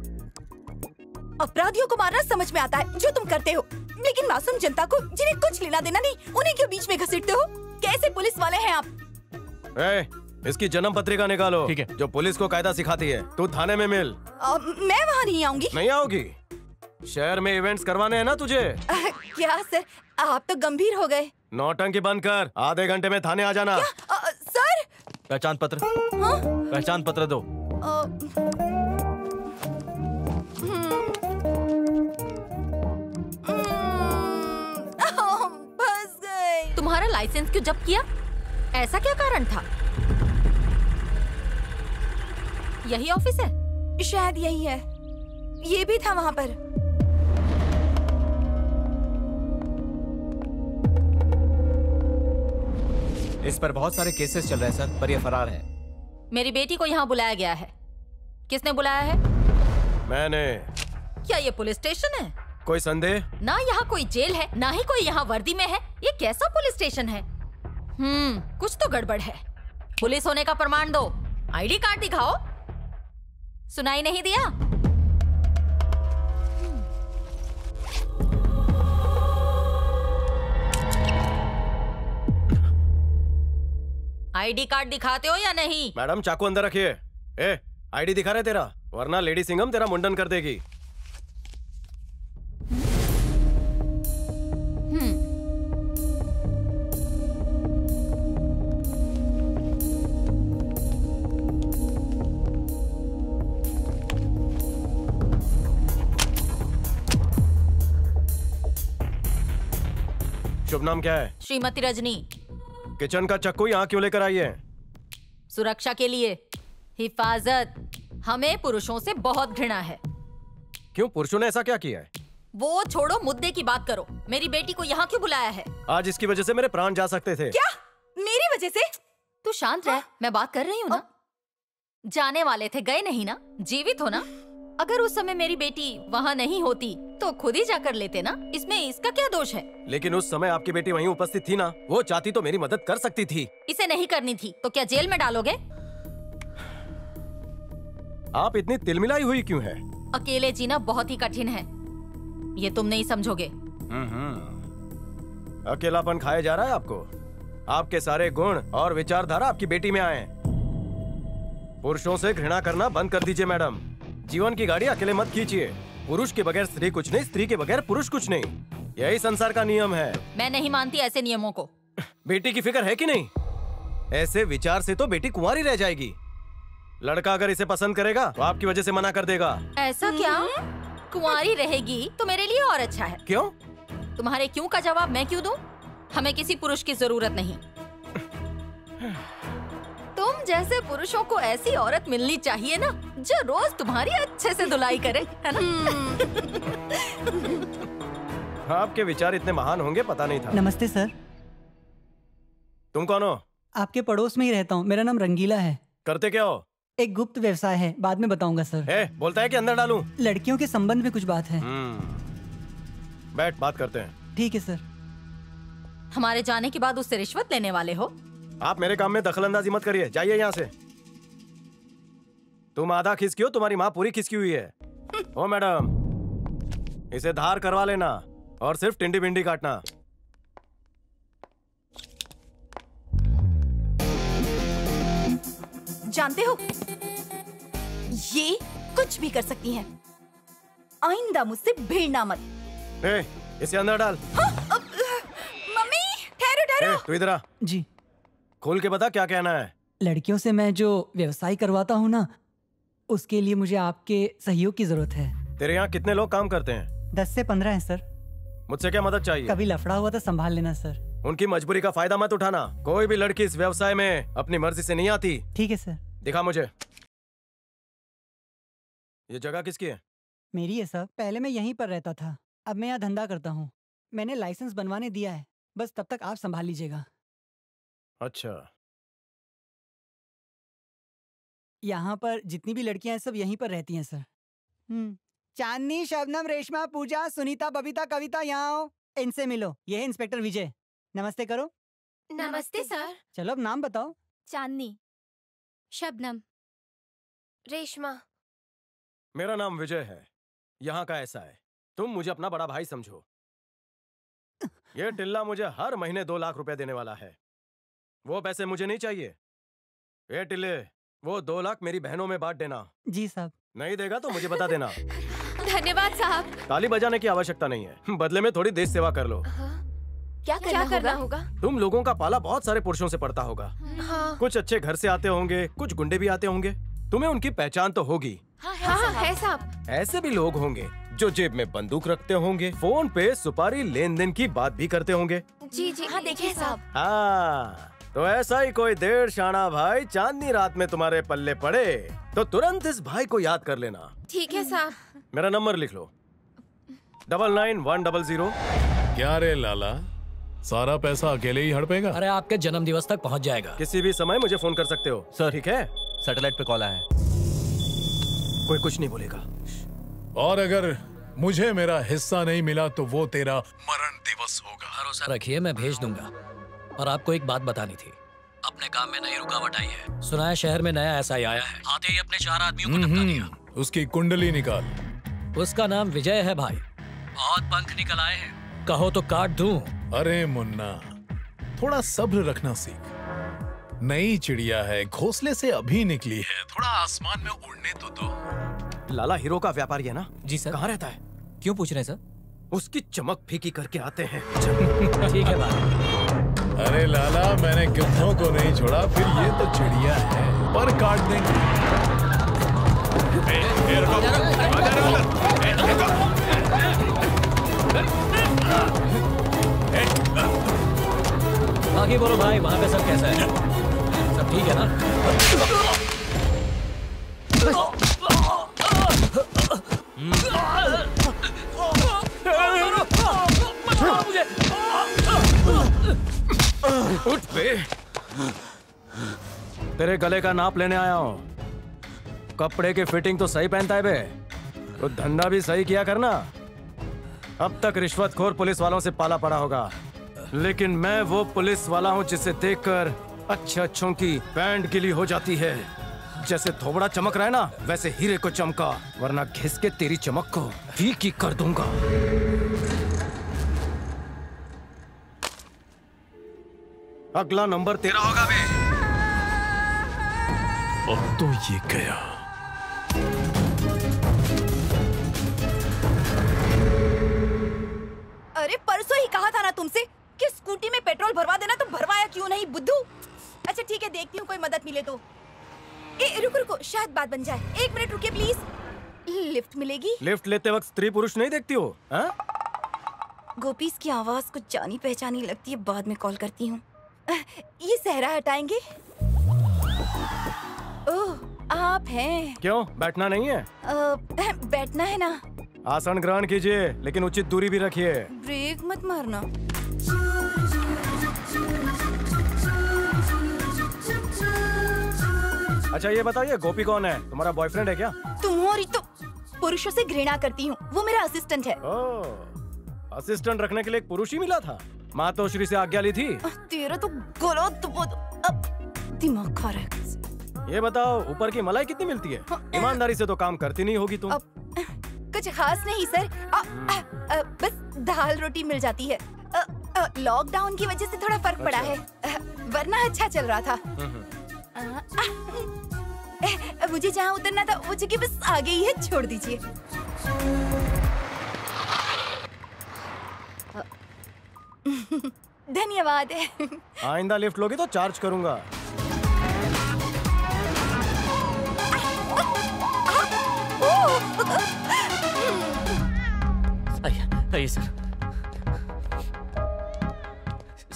अपराधियों को मारना समझ में आता है जो तुम करते हो, लेकिन मासूम जनता को, जिन्हें कुछ लेना देना नहीं, उन्हें क्यों बीच में घसीटते हो? कैसे पुलिस वाले हैं आप? ए, इसकी जन्म पत्रिका निकालो। ठीक है। जो पुलिस को कायदा सिखाती है। तू थाने में मिल। मैं वहाँ नहीं आऊंगी। नहीं आओगी? शहर में इवेंट्स करवाने हैं ना तुझे। क्या सर, आप तो गंभीर हो गए। नौटंकी बंद कर। आधे घंटे में थाने आ जाना। सर, पहचान पत्र। हाँ? पहचान पत्र दो। बस गए। तुम्हारा लाइसेंस क्यों जब्त किया? ऐसा क्या कारण था? यही ऑफिस है? शायद यही है। ये भी था वहां पर। इस पर बहुत सारे केसेस चल रहे हैं सर, पर यह फरार है। मेरी बेटी को यहाँ बुलाया गया है। किसने बुलाया है? मैंने। क्या ये पुलिस स्टेशन है? कोई संदेह? ना यहाँ कोई जेल है, ना ही कोई यहाँ वर्दी में है। ये कैसा पुलिस स्टेशन है? कुछ तो गड़बड़ है। पुलिस होने का प्रमाण दो, आईडी कार्ड दिखाओ। सुनाई नहीं दिया? आईडी कार्ड दिखाते हो या नहीं? मैडम चाकू अंदर रखिए। ए, आईडी दिखा रहे तेरा, वरना लेडी सिंघम तेरा मुंडन कर देगी। शुभ नाम क्या है? श्रीमती रजनी। किचन का चक्कू यहाँ क्यों लेकर आई है? सुरक्षा के लिए। हिफाजत। हमें पुरुषों से बहुत घृणा है। क्यों, पुरुषों ने ऐसा क्या किया है? वो छोड़ो, मुद्दे की बात करो। मेरी बेटी को यहाँ क्यों बुलाया है? आज इसकी वजह से मेरे प्राण जा सकते थे। क्या? मेरी वजह से? तू शांत रह, मैं बात कर रही हूँ ना। जाने वाले थे, गए नहीं ना, जीवित हो ना। अगर उस समय मेरी बेटी वहाँ नहीं होती तो खुद ही जाकर लेते ना, इसमें इसका क्या दोष है? लेकिन उस समय आपकी बेटी वहीं उपस्थित थी ना, वो चाहती तो मेरी मदद कर सकती थी। इसे नहीं करनी थी तो क्या जेल में डालोगे? आप इतनी तिलमिलाई हुई क्यों है? अकेले जीना बहुत ही कठिन है, ये तुम नहीं समझोगे। अकेलापन खाया जा रहा है आपको। आपके सारे गुण और विचारधारा आपकी बेटी में आए। पुरुषों से घृणा करना बंद कर दीजिए मैडम। जीवन की गाड़ी अकेले मत खींचिए। पुरुष के बगैर स्त्री कुछ नहीं, स्त्री के बगैर पुरुष कुछ नहीं, यही संसार का नियम है। मैं नहीं मानती ऐसे नियमों को। बेटी की फिक्र है कि नहीं? ऐसे विचार से तो बेटी कुंवारी रह जाएगी। लड़का अगर इसे पसंद करेगा तो आपकी वजह से मना कर देगा। ऐसा क्या? कुंवारी रहेगी तो मेरे लिए और अच्छा है। क्यों? तुम्हारे क्यों का जवाब मैं क्यों दूं? हमें किसी पुरुष की जरूरत नहीं। तुम जैसे पुरुषों को ऐसी औरत मिलनी चाहिए ना, जो रोज तुम्हारी अच्छे से धुलाई करे, है ना? आपके विचार इतने महान होंगे, पता नहीं था। नमस्ते सर। तुम कौन हो? आपके पड़ोस में ही रहता हूँ, मेरा नाम रंगीला है। करते क्या हो? एक गुप्त व्यवसाय है, बाद में बताऊंगा सर। बोलता है कि अंदर डालूं? लड़कियों के संबंध में कुछ बात है। बैठ, बात करते हैं। ठीक है सर। हमारे जाने के बाद उससे रिश्वत लेने वाले हो? आप मेरे काम में दखलंदाजी मत करिए, जाइए यहाँ से। तुम आधा खिसकी हो, तुम्हारी माँ पूरी खिसकी हुई है। ओ मैडम, इसे धार करवा लेना और सिर्फ टिंडी बिंडी काटना। जानते हो, ये कुछ भी कर सकती है। आइंदा मुझसे भिड़ना मत। ए, इसे अंदर डाल। मम्मी ठहरो ठहरो। तू इधर आ। जी। खोल के बता, क्या कहना है? लड़कियों से मैं जो व्यवसाय करवाता हूँ ना, उसके लिए मुझे आपके सहयोग की जरूरत है। तेरे यहाँ कितने लोग काम करते हैं? 10 से 15 हैं सर। मुझसे क्या मदद चाहिए? कभी लफड़ा हुआ तो संभाल लेना सर। उनकी मजबूरी का फायदा मत उठाना। कोई भी लड़की इस व्यवसाय में अपनी मर्जी से नहीं आती। ठीक है सर। दिखा मुझे, ये जगह किसकी है? मेरी है सर, पहले मैं यहीं पर रहता था, अब मैं यहाँ धंधा करता हूँ। मैंने लाइसेंस बनवाने दिया है, बस तब तक आप संभाल लीजिएगा। अच्छा। यहाँ पर जितनी भी लड़कियाँ हैं सब यहीं पर रहती हैं सर। चांदनी, शबनम, रेशमा, पूजा, सुनीता, बबीता, कविता, यहाँ आओ, इनसे मिलो। ये है इंस्पेक्टर विजय। नमस्ते करो। नमस्ते सर। चलो अब नाम बताओ। चांदनी, शबनम, रेशमा। मेरा नाम विजय है, यहाँ का ऐसा है। तुम मुझे अपना बड़ा भाई समझो। ये टिल्ला मुझे हर महीने 2 लाख रुपए देने वाला है। वो पैसे मुझे नहीं चाहिए। ए टिले, वो 2 लाख मेरी बहनों में बांट देना। जी साहब। नहीं देगा तो मुझे बता देना। धन्यवाद साहब। ताली बजाने की आवश्यकता नहीं है, बदले में थोड़ी देश सेवा कर लो। क्या करना होगा? तुम लोगों का पाला बहुत सारे पुरुषों से पड़ता होगा। कुछ अच्छे घर से आते होंगे, कुछ गुंडे भी आते होंगे। तुम्हें उनकी पहचान तो होगी। है साहब। ऐसे भी लोग होंगे जो जेब में बंदूक रखते होंगे, फोन पे सुपारी लेन देन की बात भी करते होंगे। जी जी हाँ, देखिए साहब। हाँ, तो ऐसा ही कोई देर शाना भाई चांदनी रात में तुम्हारे पल्ले पड़े तो तुरंत इस भाई को याद कर लेना। ठीक है साहब। मेरा नंबर लिख लो, 999100। क्या रे लाला, सारा पैसा अकेले ही हड़पेगा? अरे आपके जन्मदिवस तक पहुंच जाएगा। किसी भी समय मुझे फोन कर सकते हो सर। ठीक है, सैटेलाइट पे कॉल आया है। कोई कुछ नहीं बोलेगा। और अगर मुझे मेरा हिस्सा नहीं मिला तो वो तेरा मरण दिवस होगा। भरोसा रखिए, मैं भेज दूंगा। और आपको एक बात बतानी थी, अपने काम में नई रुकावट आई है। सुना है शहर में नया एसआई आया है, आते ही अपने 4 आदमियों को धक्का दिया। उसकी कुंडली निकाल। उसका नाम विजय है भाई, बहुत पंख निकल आए हैं। कहो तो काट दूं। अरे मुन्ना थोड़ा सब्र रखना सीख, नई चिड़िया है, घोंसले से अभी निकली है, थोड़ा आसमान में उड़ने तो दो। लाला हीरो का व्यापारी है ना? जी सर। कहाँ रहता है? क्यों पूछ रहे हैं सर? उसकी चमक फीकी करके आते हैं। ठीक है भाई। अरे लाला मैंने गिद्धों को नहीं छोड़ा, फिर ये तो चिड़िया है, पर काट देंगे। बाकी बोलो भाई, वहाँ पे सब कैसा है? सब ठीक है ना? उठ बे, तेरे गले का नाप लेने आया हूँ। कपड़े की फिटिंग तो सही पहनता है बे, तो धंधा भी सही किया करना। अब तक रिश्वतखोर पुलिस वालों से पाला पड़ा होगा, लेकिन मैं वो पुलिस वाला हूँ जिसे देखकर अच्छे अच्छों की पैंट गिली हो जाती है। जैसे धोबड़ा चमक रहा है ना, वैसे हीरे को चमका, वरना घिस के तेरी चमक को फीकी कर दूंगा। अगला नंबर तेरा होगा बे। अब तो ये गया। अरे परसों ही कहा था ना तुमसे कि स्कूटी में पेट्रोल भरवा देना, तो भरवाया क्यों नहीं बुद्धू? अच्छा ठीक है, देखती हूँ कोई मदद मिले तो। रुको रुको, शायद बात बन जाए। 1 मिनट रुकिए प्लीज। लिफ्ट मिलेगी? लिफ्ट लेते वक्त स्त्री पुरुष नहीं देखती हो? गोपी की आवाज कुछ जानी पहचानी लगती है, बाद में कॉल करती हूँ। ये सहरा हटाएंगे? ओह आप हैं। क्यों बैठना नहीं है? बैठना है ना। आसन ग्रहण कीजिए, लेकिन उचित दूरी भी रखिए। ब्रेक मत मारना। अच्छा ये बताइए, गोपी कौन है? तुम्हारा बॉयफ्रेंड है क्या? तुम्हारी तो पुरुषों से घृणा करती हूँ, वो मेरा असिस्टेंट है। ओह, असिस्टेंट रखने के लिए एक पुरुष ही मिला था? मातोश्री से आज्ञा ली थी। तेरा तो गला अब दिमाग खा रहा है। ये बताओ, ऊपर की मलाई कितनी मिलती है? ईमानदारी से तो काम करती नहीं होगी तुम। कुछ खास नहीं सर, बस दाल रोटी मिल जाती है। लॉकडाउन की वजह से थोड़ा फर्क पड़ा है, वरना अच्छा चल रहा था। मुझे जहाँ उतरना था वो जगह बस आगे ही है, छोड़ दीजिए। धन्यवाद। आइंदा लिफ्ट लोगे तो चार्ज करूंगा। आइए सर।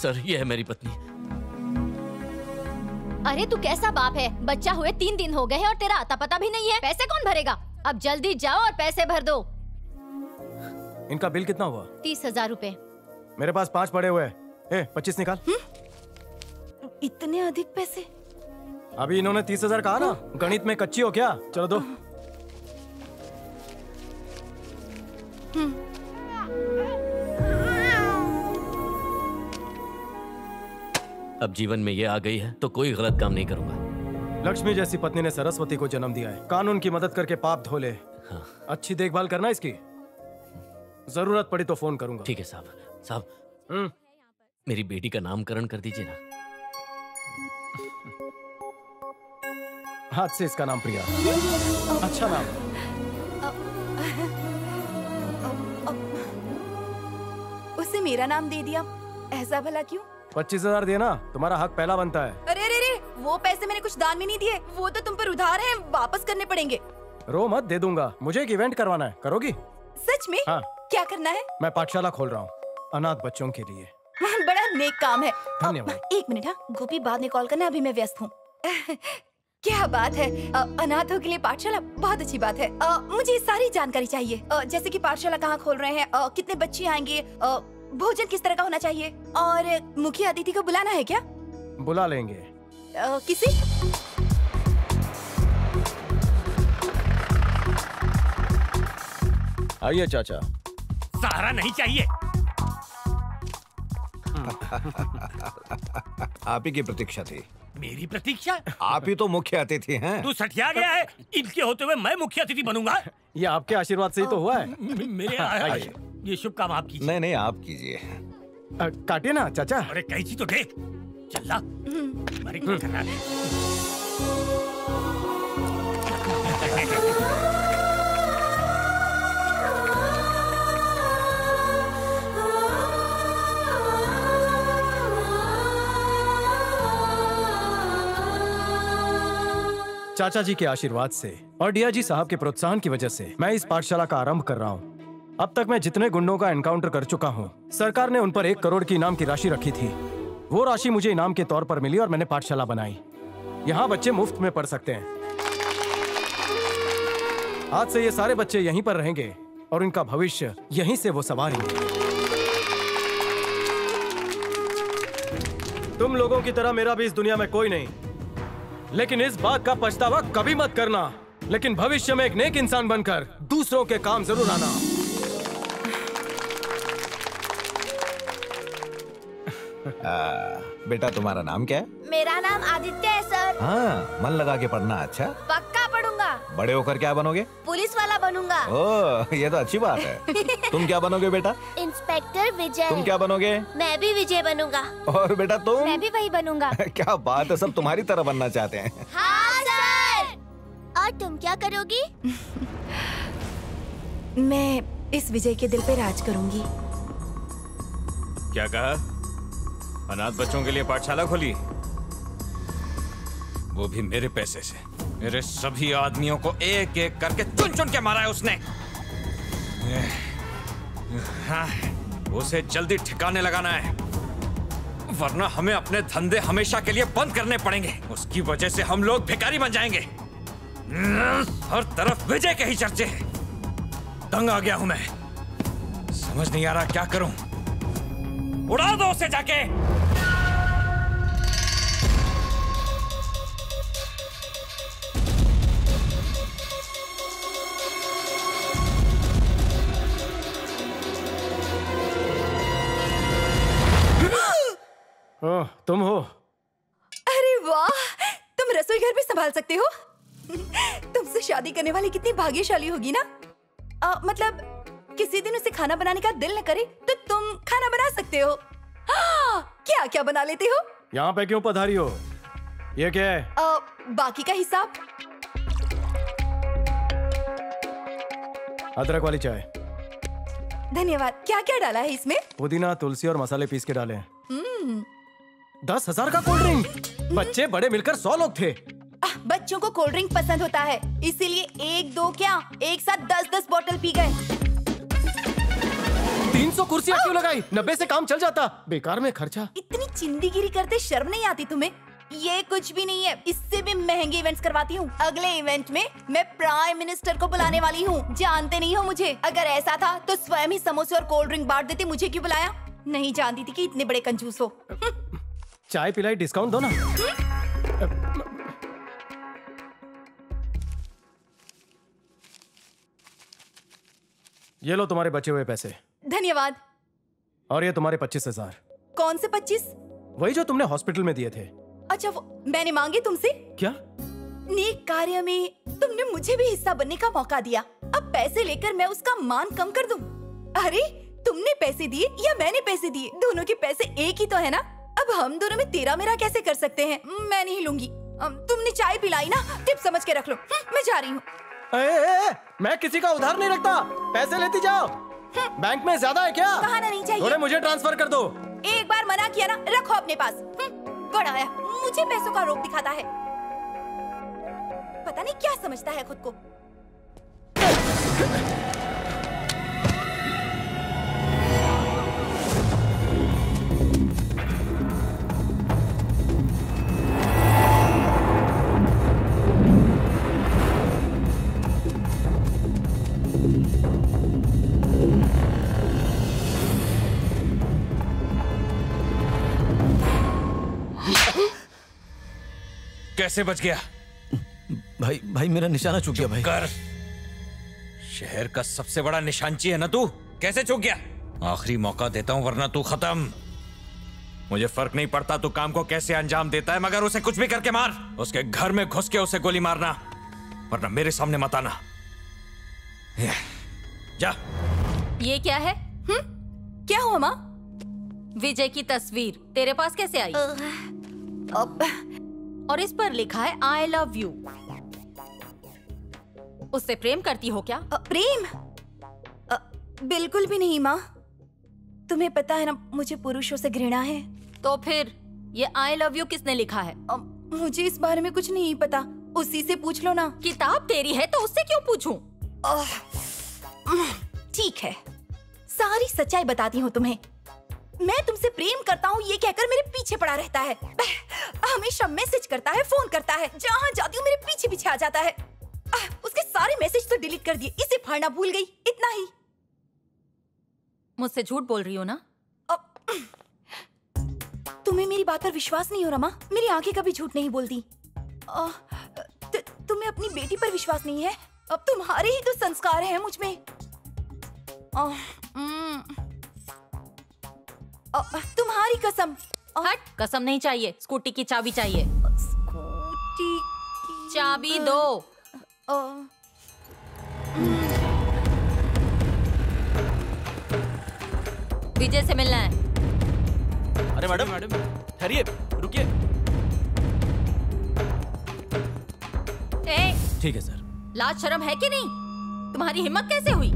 सर ये है मेरी पत्नी। अरे तू कैसा बाप है? बच्चा हुए 3 दिन हो गए हैं और तेरा आता पता भी नहीं है। पैसे कौन भरेगा? अब जल्दी जाओ और पैसे भर दो। इनका बिल कितना हुआ? 30,000 रूपए। मेरे पास 5 पड़े हुए हैं। 25 निकाल। इतने अधिक पैसे? अभी इन्होंने 30,000 कहा ना, गणित में कच्ची हो क्या? चलो दो। अब जीवन में ये आ गई है तो कोई गलत काम नहीं करूंगा। लक्ष्मी जैसी पत्नी ने सरस्वती को जन्म दिया है, कानून की मदद करके पाप धो ले। हाँ। अच्छी देखभाल करना इसकी, जरूरत पड़ी तो फोन करूंगा। ठीक है साहब। साहब मेरी बेटी का नामकरण कर दीजिए ना। हाथ से इसका नाम प्रिया। अच्छा नाम। उसे मेरा नाम दे दिया, ऐसा भला क्यों? 25,000 देना, तुम्हारा हक पहला बनता है। अरे अरे अरे, वो पैसे मैंने कुछ दान में नहीं दिए, वो तो तुम पर उधार हैं, वापस करने पड़ेंगे। रो मत, दे दूंगा। मुझे एक इवेंट करवाना है, करोगी? सच में? हाँ। क्या करना है? मैं पाठशाला खोल रहा हूँ अनाथ बच्चों के लिए। बड़ा नेक काम है। धन्यवाद। 1 मिनट। हाँ गोपी, बाद में कॉल करना, अभी मैं व्यस्त हूँ। क्या बात है, अनाथों के लिए पाठशाला, बहुत अच्छी बात है। मुझे सारी जानकारी चाहिए, जैसे कि पाठशाला कहाँ खोल रहे हैं, कितने बच्चे आएंगे, भोजन किस तरह का होना चाहिए, और मुख्य अतिथि को बुलाना है क्या? बुला लेंगे। किसी? आइए चाचा। सहारा नहीं चाहिए। आप ही की प्रतीक्षा थी। मेरी प्रतीक्षा? आप ही तो मुख्य अतिथि हैं। तू सठिया गया है, इनके होते हुए मैं मुख्य अतिथि बनूंगा? ये आपके आशीर्वाद से ही तो हुआ है। मेरे ये शुभ काम आप कीजिए। नहीं नहीं आप कीजिए। काटे ना चाचा। अरे कैंची तो दे। चल रहा। चाचा जी के आशीर्वाद से और डीआईजी साहब के प्रोत्साहन की वजह से मैं इस पाठशाला का आरंभ कर रहा हूँ। अब तक मैं जितने गुंडों का एनकाउंटर कर चुका हूँ, सरकार ने उन पर 1 करोड़ की इनाम की राशि रखी थी। वो राशि मुझे इनाम के तौर पर मिली और मैंने पाठशाला बनाई। यहाँ बच्चे मुफ्त में पढ़ सकते हैं। आज से ये सारे बच्चे यहीं पर रहेंगे और उनका भविष्य यहीं से वो संवारेंगे। तुम लोगों की तरह मेरा भी इस दुनिया में कोई नहीं, लेकिन इस बात का पछतावा कभी मत करना। लेकिन भविष्य में एक नेक इंसान बनकर दूसरों के काम जरूर आना। बेटा तुम्हारा नाम क्या है? मेरा नाम आदित्य है सर। हाँ, मन लगा के पढ़ना। अच्छा पक्का पढ़ूंगा। बड़े होकर क्या बनोगे? पुलिस वाला बनूंगा। ओह, ये तो अच्छी बात है। तुम क्या बनोगे बेटा? इंस्पेक्टर विजय। तुम क्या बनोगे? मैं भी विजय बनूंगा। और बेटा तुम? मैं भी वही बनूंगा। क्या बात है, सब तुम्हारी तरह बनना चाहते हैं। हाँ सर। और तुम क्या करोगी? मैं इस विजय के दिल पे राज करूंगी। क्या कहा? अनाथ बच्चों के लिए पाठशाला खोली, वो भी मेरे पैसे से। मेरे सभी आदमियों को एक एक करके चुन चुन के मारा है उसने। हाँ, उसे जल्दी ठिकाने लगाना है, वरना हमें अपने धंधे हमेशा के लिए बंद करने पड़ेंगे। उसकी वजह से हम लोग भिखारी बन जाएंगे। हर तरफ विजय के ही चर्चे हैं। तंग आ गया हूं मैं, समझ नहीं आ रहा क्या करूं। उड़ा दो उसे जाके। ओह, तुम हो? अरे वाह, तुम रसोई घर भी संभाल सकते हो। तुमसे शादी करने वाली कितनी भाग्यशाली होगी ना। मतलब किसी दिन उसे खाना बनाने का दिल न करे तो तुम खाना बना सकते हो। हाँ, क्या क्या बना लेते हो? यहाँ पे क्यों पधारी हो? ये क्या है? बाकी का हिसाब। अदरक वाली चाय। धन्यवाद। क्या क्या डाला है इसमें? पुदीना, तुलसी और मसाले पीस के डाले। 10,000 का कोल्ड ड्रिंक। बच्चे बड़े मिलकर 100 लोग थे। बच्चों को कोल्ड ड्रिंक पसंद होता है, इसीलिए 1-2 क्या एक साथ 10-10 बोतल पी गए। 300 कुर्सियाँ क्यों लगाई? 90 से काम चल जाता। बेकार में खर्चा। इतनी चिंदीगिरी करते शर्म नहीं आती तुम्हें? ये कुछ भी नहीं है, इससे भी महंगे इवेंट्स करवाती हूँ। अगले इवेंट में मैं प्राइम मिनिस्टर को बुलाने वाली हूँ। जानते नहीं हो मुझे? अगर ऐसा था तो स्वयं ही समोसे और कोल्ड ड्रिंक बांट देती, मुझे क्यों बुलाया? नहीं जानती थी कि इतने बड़े कंजूस हो। चाय पिलाई, डिस्काउंट दो ना। ये लो तुम्हारे बचे हुए पैसे। धन्यवाद। और ये तुम्हारे 25,000। कौन से 25? वही जो तुमने हॉस्पिटल में दिए थे। अच्छा, वो मैंने मांगे तुमसे? क्या? नेक कार्य में तुमने मुझे भी हिस्सा बनने का मौका दिया, अब पैसे लेकर मैं उसका मान कम कर दूं? अरे तुमने पैसे दिए या मैंने पैसे दिए, दोनों के पैसे एक ही तो है ना। अब हम दोनों में तेरा मेरा कैसे कर सकते हैं? मैं नहीं लूंगी। तुमने चाय पिलाई ना, टिप समझ के रख लो। मैं जा रही हूँ। मैं किसी का उधार नहीं रखता, पैसे लेती जाओ। बैंक में ज्यादा है क्या? बहाना नहीं चाहिए। थोड़े मुझे ट्रांसफर कर दो। एक बार मना किया ना, रखो अपने पास। बड़ा आया, मुझे पैसों का रोक दिखाता है, पता नहीं क्या समझता है खुद को। कैसे बच गया? भाई भाई मेरा निशाना चूक गया भाई। कर, शहर का सबसे बड़ा निशानची है ना तू, कैसे चूक गया? आखिरी मौका देता हूं वरना तू खत्म। मुझे फर्क नहीं पड़ता तू काम को कैसे अंजाम देता है, मगर उसे कुछ भी करके मार। उसके घर में घुस के उसे गोली मारना, वरना मेरे सामने मत आना। जा। ये क्या है? क्या हुआ माँ? विजय की तस्वीर तेरे पास कैसे आई? और इस पर लिखा है आई लव यू। उससे प्रेम करती हो क्या? प्रेम? बिल्कुल भी नहीं माँ। तुम्हें पता है ना मुझे पुरुषों से घृणा है। तो फिर ये आई लव यू किसने लिखा है? मुझे इस बारे में कुछ नहीं पता, उसी से पूछ लो ना। किताब तेरी है तो उससे क्यों पूछूं? ठीक है, सारी सच्चाई बताती हूँ तुम्हें। मैं तुमसे प्रेम करता हूँ ये कहकर मेरे पीछे पड़ा रहता है, हमेशा मैसेज करता है, फोन करता है, जहाँ जाती हूँ मेरे पीछे पीछे आ जाता है। उसके सारे मैसेज तो डिलीट कर दिए, इसे फाड़ना भूल गई, इतना ही। मुझसे झूठ बोल रही हो ना? तुम्हें मेरी बात पर विश्वास नहीं हो रहा माँ? मेरी आंखें कभी झूठ नहीं बोलती। तुम्हें अपनी बेटी पर विश्वास नहीं है? अब तुम्हारे ही तो संस्कार हैं मुझ में। तुम्हारी कसम। हट, कसम नहीं चाहिए, स्कूटी की चाबी चाहिए। स्कूटी की चाबी दो। विजय से मिलना है। अरे मैडम मैडम ठहरिए, रुकिए। ठीक है सर। लाज शर्म है कि नहीं? तुम्हारी हिम्मत कैसे हुई?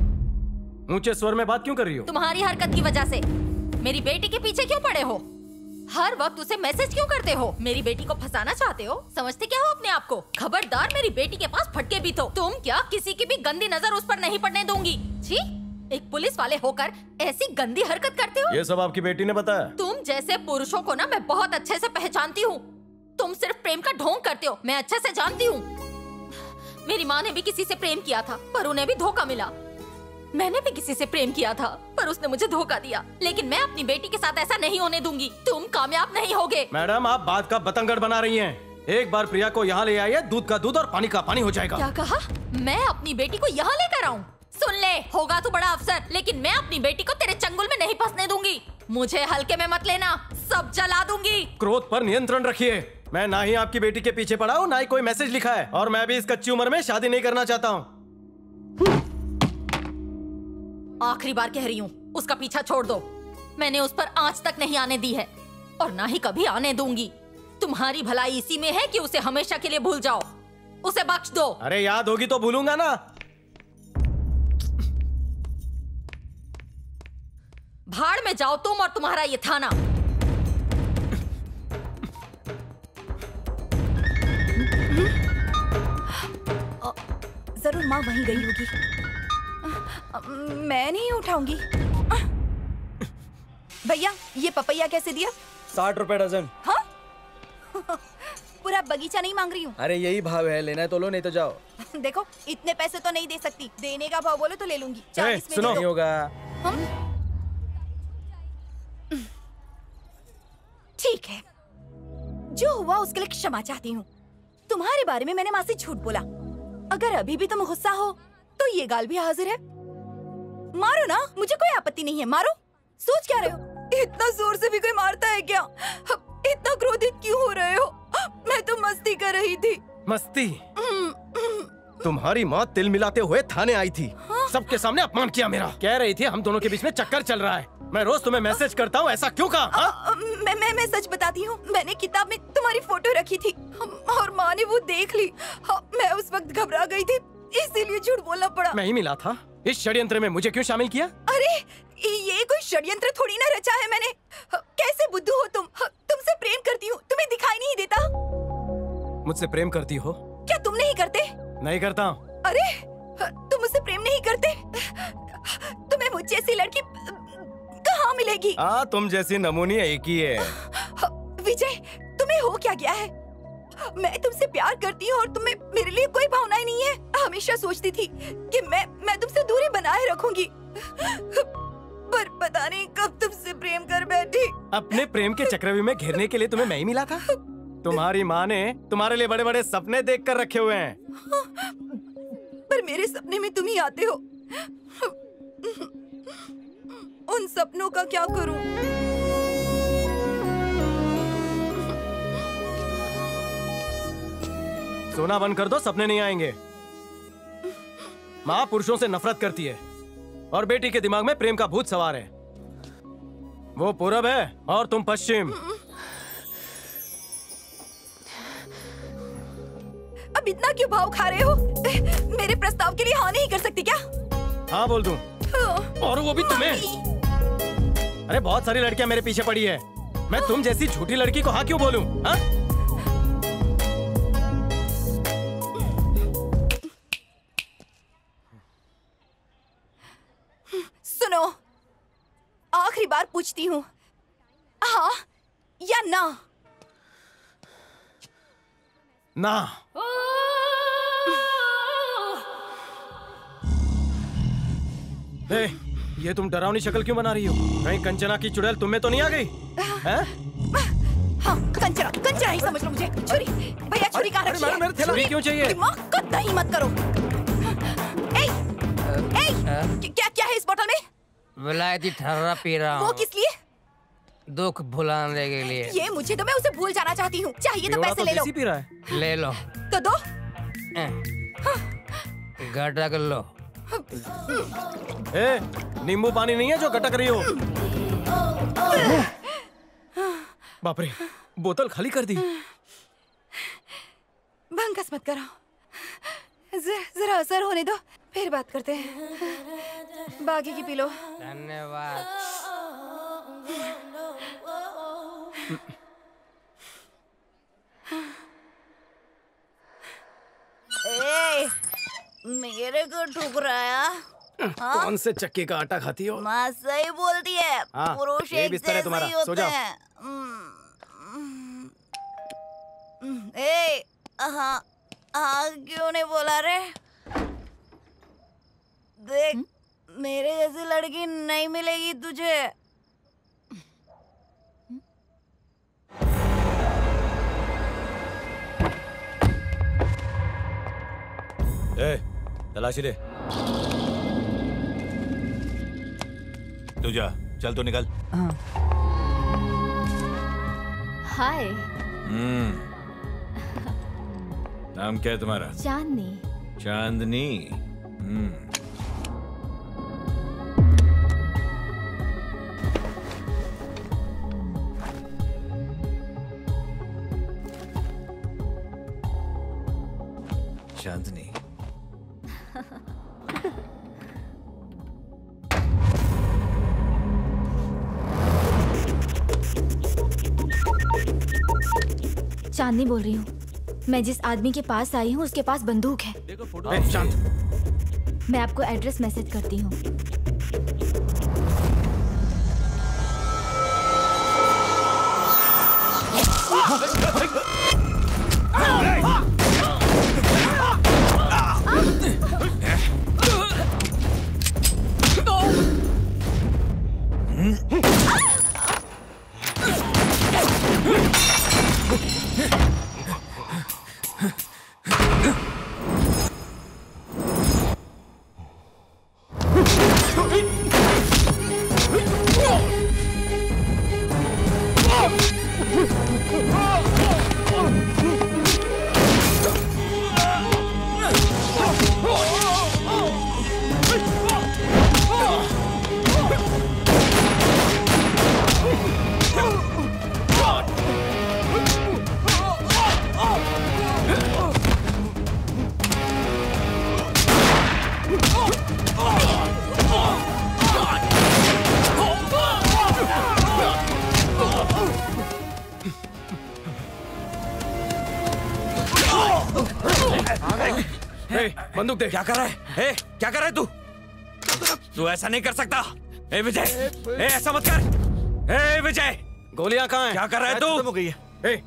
ऊंचे स्वर में बात क्यों कर रही हो? तुम्हारी हरकत की वजह से मेरी बेटी के पीछे क्यों पड़े हो? हर वक्त उसे मैसेज क्यों करते हो? मेरी बेटी को फंसाना चाहते हो? समझते क्या हो अपने आप को? खबरदार मेरी बेटी के पास फटके भी तो। तुम क्या किसी की भी गंदी नजर उस पर नहीं पड़ने दूंगी। छी, एक पुलिस वाले होकर ऐसी गंदी हरकत करते हो? ये सब आपकी बेटी ने बताया? तुम जैसे पुरुषों को ना मैं बहुत अच्छे से पहचानती हूँ। तुम सिर्फ प्रेम का ढोंग करते हो, मैं अच्छे से जानती हूँ। मेरी माँ ने भी किसी से प्रेम किया था पर उन्हें भी धोखा मिला। मैंने भी किसी से प्रेम किया था पर उसने मुझे धोखा दिया। लेकिन मैं अपनी बेटी के साथ ऐसा नहीं होने दूंगी। तुम कामयाब नहीं होगे। मैडम आप बात का बतंगड़ बना रही हैं। एक बार प्रिया को यहाँ ले आइए, दूध का दूध और पानी का पानी हो जाएगा। क्या कहा? मैं अपनी बेटी को यहाँ लेकर आऊँ? सुन ले, होगा तो बड़ा अफसर, लेकिन मैं अपनी बेटी को तेरे चंगुल में नहीं फंसने दूंगी। मुझे हल्के में मत लेना, सब जला दूंगी। क्रोध पर नियंत्रण रखिए। मैं ना ही आपकी बेटी के पीछे पड़ा हूँ, ना ही कोई मैसेज लिखा है, और मैं भी इस कच्ची उम्र में शादी नहीं करना चाहता हूँ। आखिरी बार कह रही हूँ, उसका पीछा छोड़ दो। मैंने उस पर आंच तक नहीं आने दी है और ना ही कभी आने दूंगी। तुम्हारी भलाई इसी में है कि उसे हमेशा के लिए भूल जाओ। उसे बख्श दो। अरे याद होगी तो भूलूंगा ना। भाड़ में जाओ तुम और तुम्हारा ये थाना। जरूर माँ वहीं गई होगी। मैं नहीं उठाऊंगी। भैया ये पपैया कैसे दिया? 60 रुपए डजन। हाँ? पूरा बगीचा नहीं मांग रही हूँ। अरे यही भाव है, लेना है तो लो नहीं तो जाओ। देखो इतने पैसे तो नहीं दे सकती, देने का भाव बोले तो ले लूंगी। सुनो नहीं होगा। ठीक है, जो हुआ उसके लिए क्षमा चाहती हूँ। तुम्हारे बारे में मैंने माँ से झूठ बोला। अगर अभी भी तुम गुस्सा हो तो ये गाल भी हाजिर है। मारो ना, मुझे कोई आपत्ति नहीं है, मारो। सोच क्या रहे हो? इतना जोर से भी कोई मारता है क्या? इतना क्रोधित क्यों हो रहे हो? मैं तो मस्ती कर रही थी। मस्ती? तुम्हारी माँ तिल मिलाते हुए थाने आई थी। हाँ? सबके सामने अपमान किया मेरा। कह रही थी हम दोनों के बीच में चक्कर चल रहा है। मैं रोज तुम्हें मैसेज करता हूँ, ऐसा क्यों कहा? मैं सच बताती हूँ। मैंने किताब में तुम्हारी फोटो रखी थी और माँ ने वो देख ली। मैं उस वक्त घबरा गयी थी, इसीलिए झूठ बोलना पड़ा। मैं ही मिला था। इस षड्यंत्र में मुझे क्यों शामिल किया? अरे ये कोई षड्यंत्र थोड़ी ना रचा है मैंने। कैसे बुद्धू हो तुम? तुमसे प्रेम करती हूँ, तुम्हें दिखाई नहीं देता। मुझसे प्रेम करती हो? क्या तुम नहीं करते? नहीं करता। अरे तुम मुझसे प्रेम नहीं करते? तुम्हें मुझ जैसी लड़की कहाँ मिलेगी? हाँ तुम जैसी नमूनी एक ही है। विजय तुम्हें हो क्या गया है? मैं तुमसे प्यार करती हूँ और तुम्हें मेरे लिए कोई भावनाएं नहीं है। हमेशा सोचती थी कि मैं तुमसे दूरी बनाए रखूंगी, पर पता नहीं कब तुमसे प्रेम कर बैठी। अपने प्रेम के चक्रव्यूह में घेरने के लिए तुम्हें मैं ही मिला था। तुम्हारी माँ ने तुम्हारे लिए बड़े बड़े सपने देख कर रखे हुए हैं। पर मेरे सपने में तुम ही आते हो। उन सपनों का क्या करूँ? सोना बंद कर दो, सपने नहीं आएंगे। माँ पुरुषों से नफरत करती है और बेटी के दिमाग में प्रेम का भूत सवार है। वो पूरब है और तुम पश्चिम। अब इतना क्यों भाव खा रहे हो? मेरे प्रस्ताव के लिए हाँ नहीं कर सकती क्या? हाँ बोल दूं। और वो भी तुम्हें। अरे बहुत सारी लड़कियां मेरे पीछे पड़ी है, मैं तुम जैसी झूठी लड़की को हाँ क्यों बोलूं? हाँ? सुनो, आखिरी बार पूछती हूँ, हाँ या ना? ना। ए, ये तुम डरावनी शक्ल क्यों बना रही हो? कहीं कंचना की चुड़ैल तुम्हें तो नहीं आ गई? हाँ, कंचना, कंचना ही समझ लो मुझे। छुरी, भैया छुरी कहाँ रखी है? मेरे थैला में क्यों चाहिए? दिमाग को दही मत करो। ए, ए, क्या क्या है इस बोतल में? विलायती थर्रा पी रहा हूँ। वो किस लिए? दुख भुलाने के लिए। ये मुझे तो, मैं उसे भूल जाना चाहती हूँ। चाहिए तो पैसे ले लो। पी रहा है, ले लो तो दो। गटा कर लो। ए, नींबू पानी नहीं है जो गटक रही हो? बाप रे, बोतल खाली कर दी। बंकस मत करो, जरा असर होने दो, फिर बात करते हैं। बाकी की पी लो। धन्यवाद। ए, मेरे को ठुक रहा है। कौन से चक्के का आटा खाती हो? माँ सही बोलती है। पुरुष एक जैसे ही होते हैं। ए, हाँ, हाँ क्यों नहीं बोला रे? देख, मेरे जैसी लड़की नहीं मिलेगी तुझे। ए, तलाशी ले। तू जा, चल तो निकल। हाय। नाम क्या है तुम्हारा? चांदनी। चांदनी। चांदनी। चांदनी बोल रही हूँ। मैं जिस आदमी के पास आई हूँ उसके पास बंदूक है। देखो फोटो। मैं आपको एड्रेस मैसेज करती हूँ। बंदूक दे। क्या कर रहा है? ए, क्या कर रहा है तू? तू ऐसा नहीं कर सकता। ए विजय, ए ऐसा मत कर। ए विजय, गोलियां कहाँ हैं? क्या कर रहा है तू? खत्म हो गई है। ए,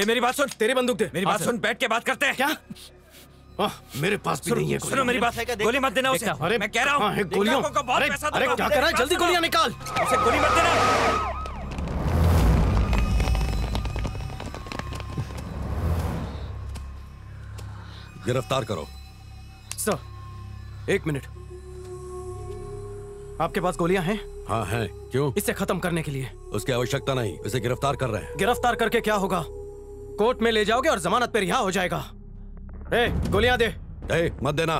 ए मेरी बात सुन। तेरी बंदूक दे। मेरी बात सुन, बैठ के बात करते हैं। क्या? मेरे पास भी नहीं है। सुनो मेरी बात, गोली मत देना उसे। अरे मैं कह रहा हूँ गोलियों को बहुत पैसा दूंगा। अरे क्या कर रहा है? जल्दी गोलियां निकाल। उसे गोली मत देना। गिरफ्तार करो। सर एक मिनट, आपके पास गोलियां हैं? हाँ हैं। क्यों? इसे खत्म करने के लिए। उसकी आवश्यकता नहीं, इसे गिरफ्तार कर रहे हैं। गिरफ्तार करके क्या होगा? कोर्ट में ले जाओगे और जमानत पे रिहा हो जाएगा। गोलियां दे। मत देना।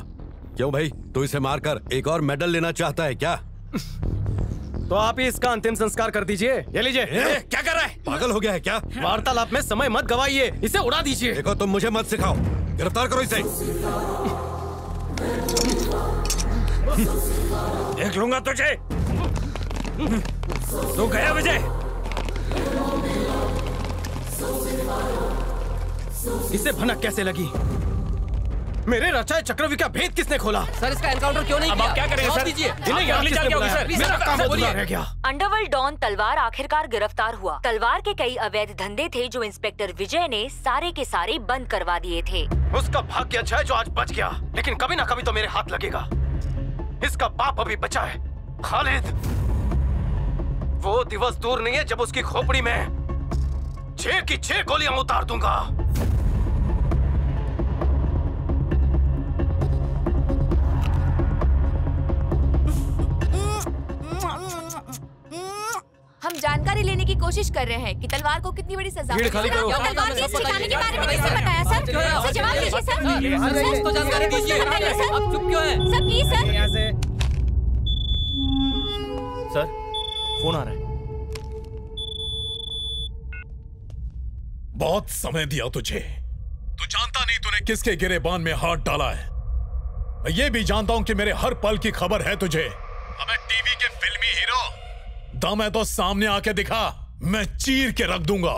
क्यों भाई, तू इसे मारकर एक और मेडल लेना चाहता है क्या? तो आप ही इसका अंतिम संस्कार कर दीजिए। ये लीजिए। क्या कर रहा है? पागल हो गया है क्या? वार्तालाप में समय मत गवाइए, इसे उड़ा दीजिए। देखो, तुम मुझे मत सिखाओ, गिरफ्तार करो इसे। देख लूंगा तुझे। तू गया विजय। इसे भनक कैसे लगी? मेरे रचाए चक्रव्यूह का भेद किसने खोला? सर, इसका एनकाउंटर क्यों नहीं किया? अब आप क्या करेंगे सर? दीजिए। इन्हें क्या? अंडरवर्ल्ड डॉन तलवार आखिरकार गिरफ्तार हुआ। तलवार के कई अवैध धंधे थे जो इंस्पेक्टर विजय ने सारे के सारे बंद करवा दिए थे। उसका भाग्य अच्छा है जो आज बच गया, लेकिन कभी ना कभी तो मेरे हाथ लगेगा। इसका बाप अभी बचा है, खालिद। वो दिवस दूर नहीं है जब उसकी खोपड़ी में 6 की 6 गोलियां उतार दूंगा। हम जानकारी लेने की कोशिश कर रहे हैं कि तलवार को कितनी बड़ी सजा मिली। तलवार के ठिकाने के बारे में किसने बताया सर? सर जवाब दीजिए सर। सर तो जानकारी दीजिए। अब चुप क्यों है? Sir please sir. Sir phone आ रहा है। बहुत समय दिया तुझे। तू जानता नहीं तूने किसके गिरेबान में हाथ डाला है। मैं ये भी जानता हूँ कि मेरे हर पल की खबर है तुझे। हमें टीवी के फिल्मी हीरो दम है तो सामने आके दिखा, मैं चीर के रख दूंगा।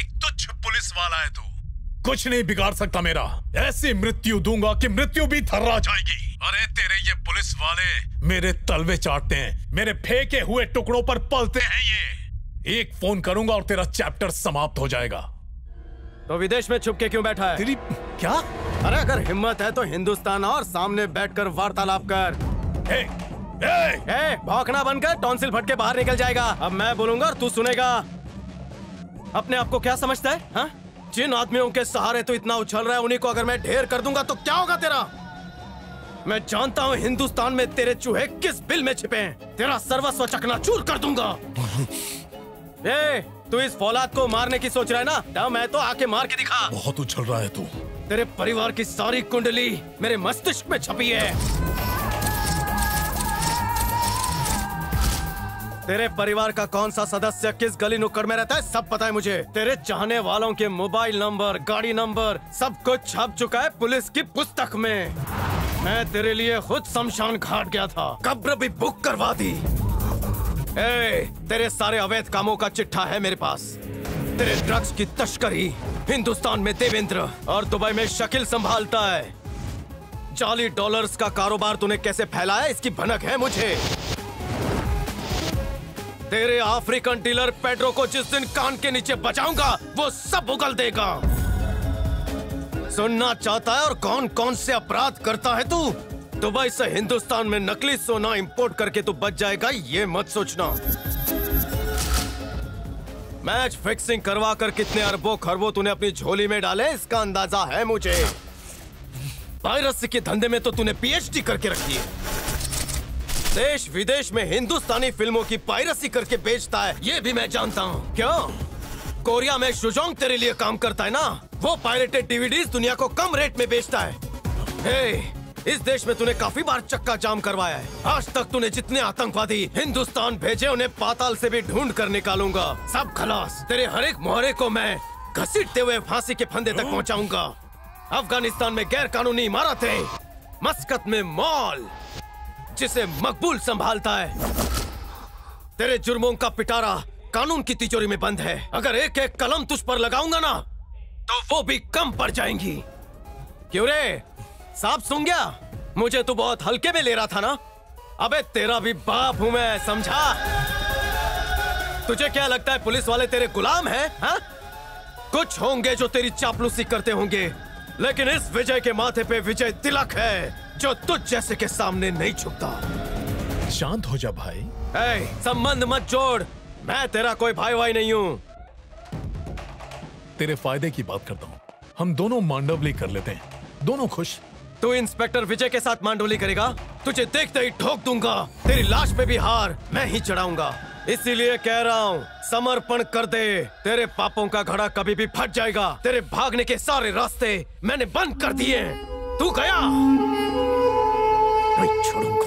एक तुच्छ पुलिस वाला है तू, कुछ नहीं बिगाड़ सकता मेरा। ऐसी मृत्यु दूंगा कि मृत्यु भी थर्रा जाएगी। अरे तेरे ये पुलिस वाले मेरे तलवे चाटते हैं, मेरे फेंके हुए टुकड़ों पर पलते हैं ये। एक फोन करूंगा और तेरा चैप्टर समाप्त हो जाएगा। तो विदेश में छुपके क्यों बैठा है? तेरी क्या? अरे अगर हिम्मत है तो हिंदुस्तान और सामने बैठ कर वार्तालाप कर। भौंकना बनकर टॉन्सिल फट के बाहर निकल जाएगा। अब मैं बोलूंगा और तू सुनेगा। अपने आप को क्या समझता है हा? जिन आदमियों के सहारे तो इतना उछल रहा है, उन्हीं को अगर मैं ढेर कर दूंगा तो क्या होगा तेरा? मैं जानता हूँ हिंदुस्तान में तेरे चूहे किस बिल में छिपे हैं। तेरा सर्वस्व चकनाचूर कर दूंगा। तू इस फौलाद को मारने की सोच रहा है ना? दम है तो आके मार के दिखा। बहुत उछल रहा है तू। तेरे परिवार की सारी कुंडली मेरे मस्तिष्क में छपी है। तेरे परिवार का कौन सा सदस्य किस गली नुक्कड़ में रहता है सब पता है मुझे। तेरे चाहने वालों के मोबाइल नंबर, गाड़ी नंबर, सब कुछ छप चुका है पुलिस की पुस्तक में। मैं तेरे लिए खुद शमशान घाट गया था, कब्र भी बुक करवा दी। तेरे सारे अवैध कामों का चिट्ठा है मेरे पास। तेरे ड्रग्स की तस्करी हिंदुस्तान में देवेंद्र और दुबई में शकील संभालता है। $40 का कारोबार तूने कैसे फैलाया इसकी भनक है मुझे। तेरे अफ्रीकन डीलर पेड्रो को जिस दिन कान के नीचे बजाऊंगा वो सब उगल देगा। सुनना चाहता है और कौन कौन से अपराध करता है तू? दुबई से हिंदुस्तान में नकली सोना इंपोर्ट करके तू बच जाएगा ये मत सोचना। मैच फिक्सिंग करवा कर कितने अरबों खरबों तूने अपनी झोली में डाले इसका अंदाजा है मुझे। वायरस के धंधे में तो तूने PhD करके रखी है। देश विदेश में हिंदुस्तानी फिल्मों की पायरेसी करके बेचता है ये भी मैं जानता हूँ। क्यों? कोरिया में शुजोंग तेरे लिए काम करता है ना, वो पायरेटेड DVDs दुनिया को कम रेट में बेचता है। इस देश में तूने काफी बार चक्का जाम करवाया है। आज तक तूने जितने आतंकवादी हिंदुस्तान भेजे उन्हें पाताल से भी ढूंढ कर निकालूंगा। सब खलास। तेरे हर एक मोहरे को मैं घसीटते हुए फांसी के फंदे तक पहुँचाऊंगा। अफगानिस्तान में गैर कानूनी इमारतें, मस्कत में मॉल जिसे मकबूल संभालता है। तेरे जुर्मों का पिटारा कानून की तिजोरी में बंद है। अगर एक एक कलम तुझ पर लगाऊंगा ना तो वो भी कम पड़ जाएंगी। क्यों रे साहब, सुन गया? मुझे तू बहुत हल्के में ले रहा था ना। अबे तेरा भी बाप हूं मैं, समझा? तुझे क्या लगता है पुलिस वाले तेरे गुलाम हैं? हा? कुछ होंगे जो तेरी चापलूसी करते होंगे, लेकिन इस विजय के माथे पे विजय तिलक है जो तुझ जैसे के सामने नहीं छुपता। शांत हो जा भाई। संबंध मत जोड़, मैं तेरा कोई भाई भाई नहीं हूँ। तेरे फायदे की बात करता हूँ, हम दोनों मांडवली कर लेते हैं, दोनों खुश। तू इंस्पेक्टर विजय के साथ मांडवली करेगा? तुझे देखते ही ठोक दूंगा। तेरी लाश पे भी हार मैं ही चढ़ाऊंगा। इसीलिए कह रहा हूँ समर्पण कर दे। तेरे पापों का घड़ा कभी भी फट जाएगा। तेरे भागने के सारे रास्ते मैंने बंद कर दिए। तू गया नहीं छोड़ूंगा।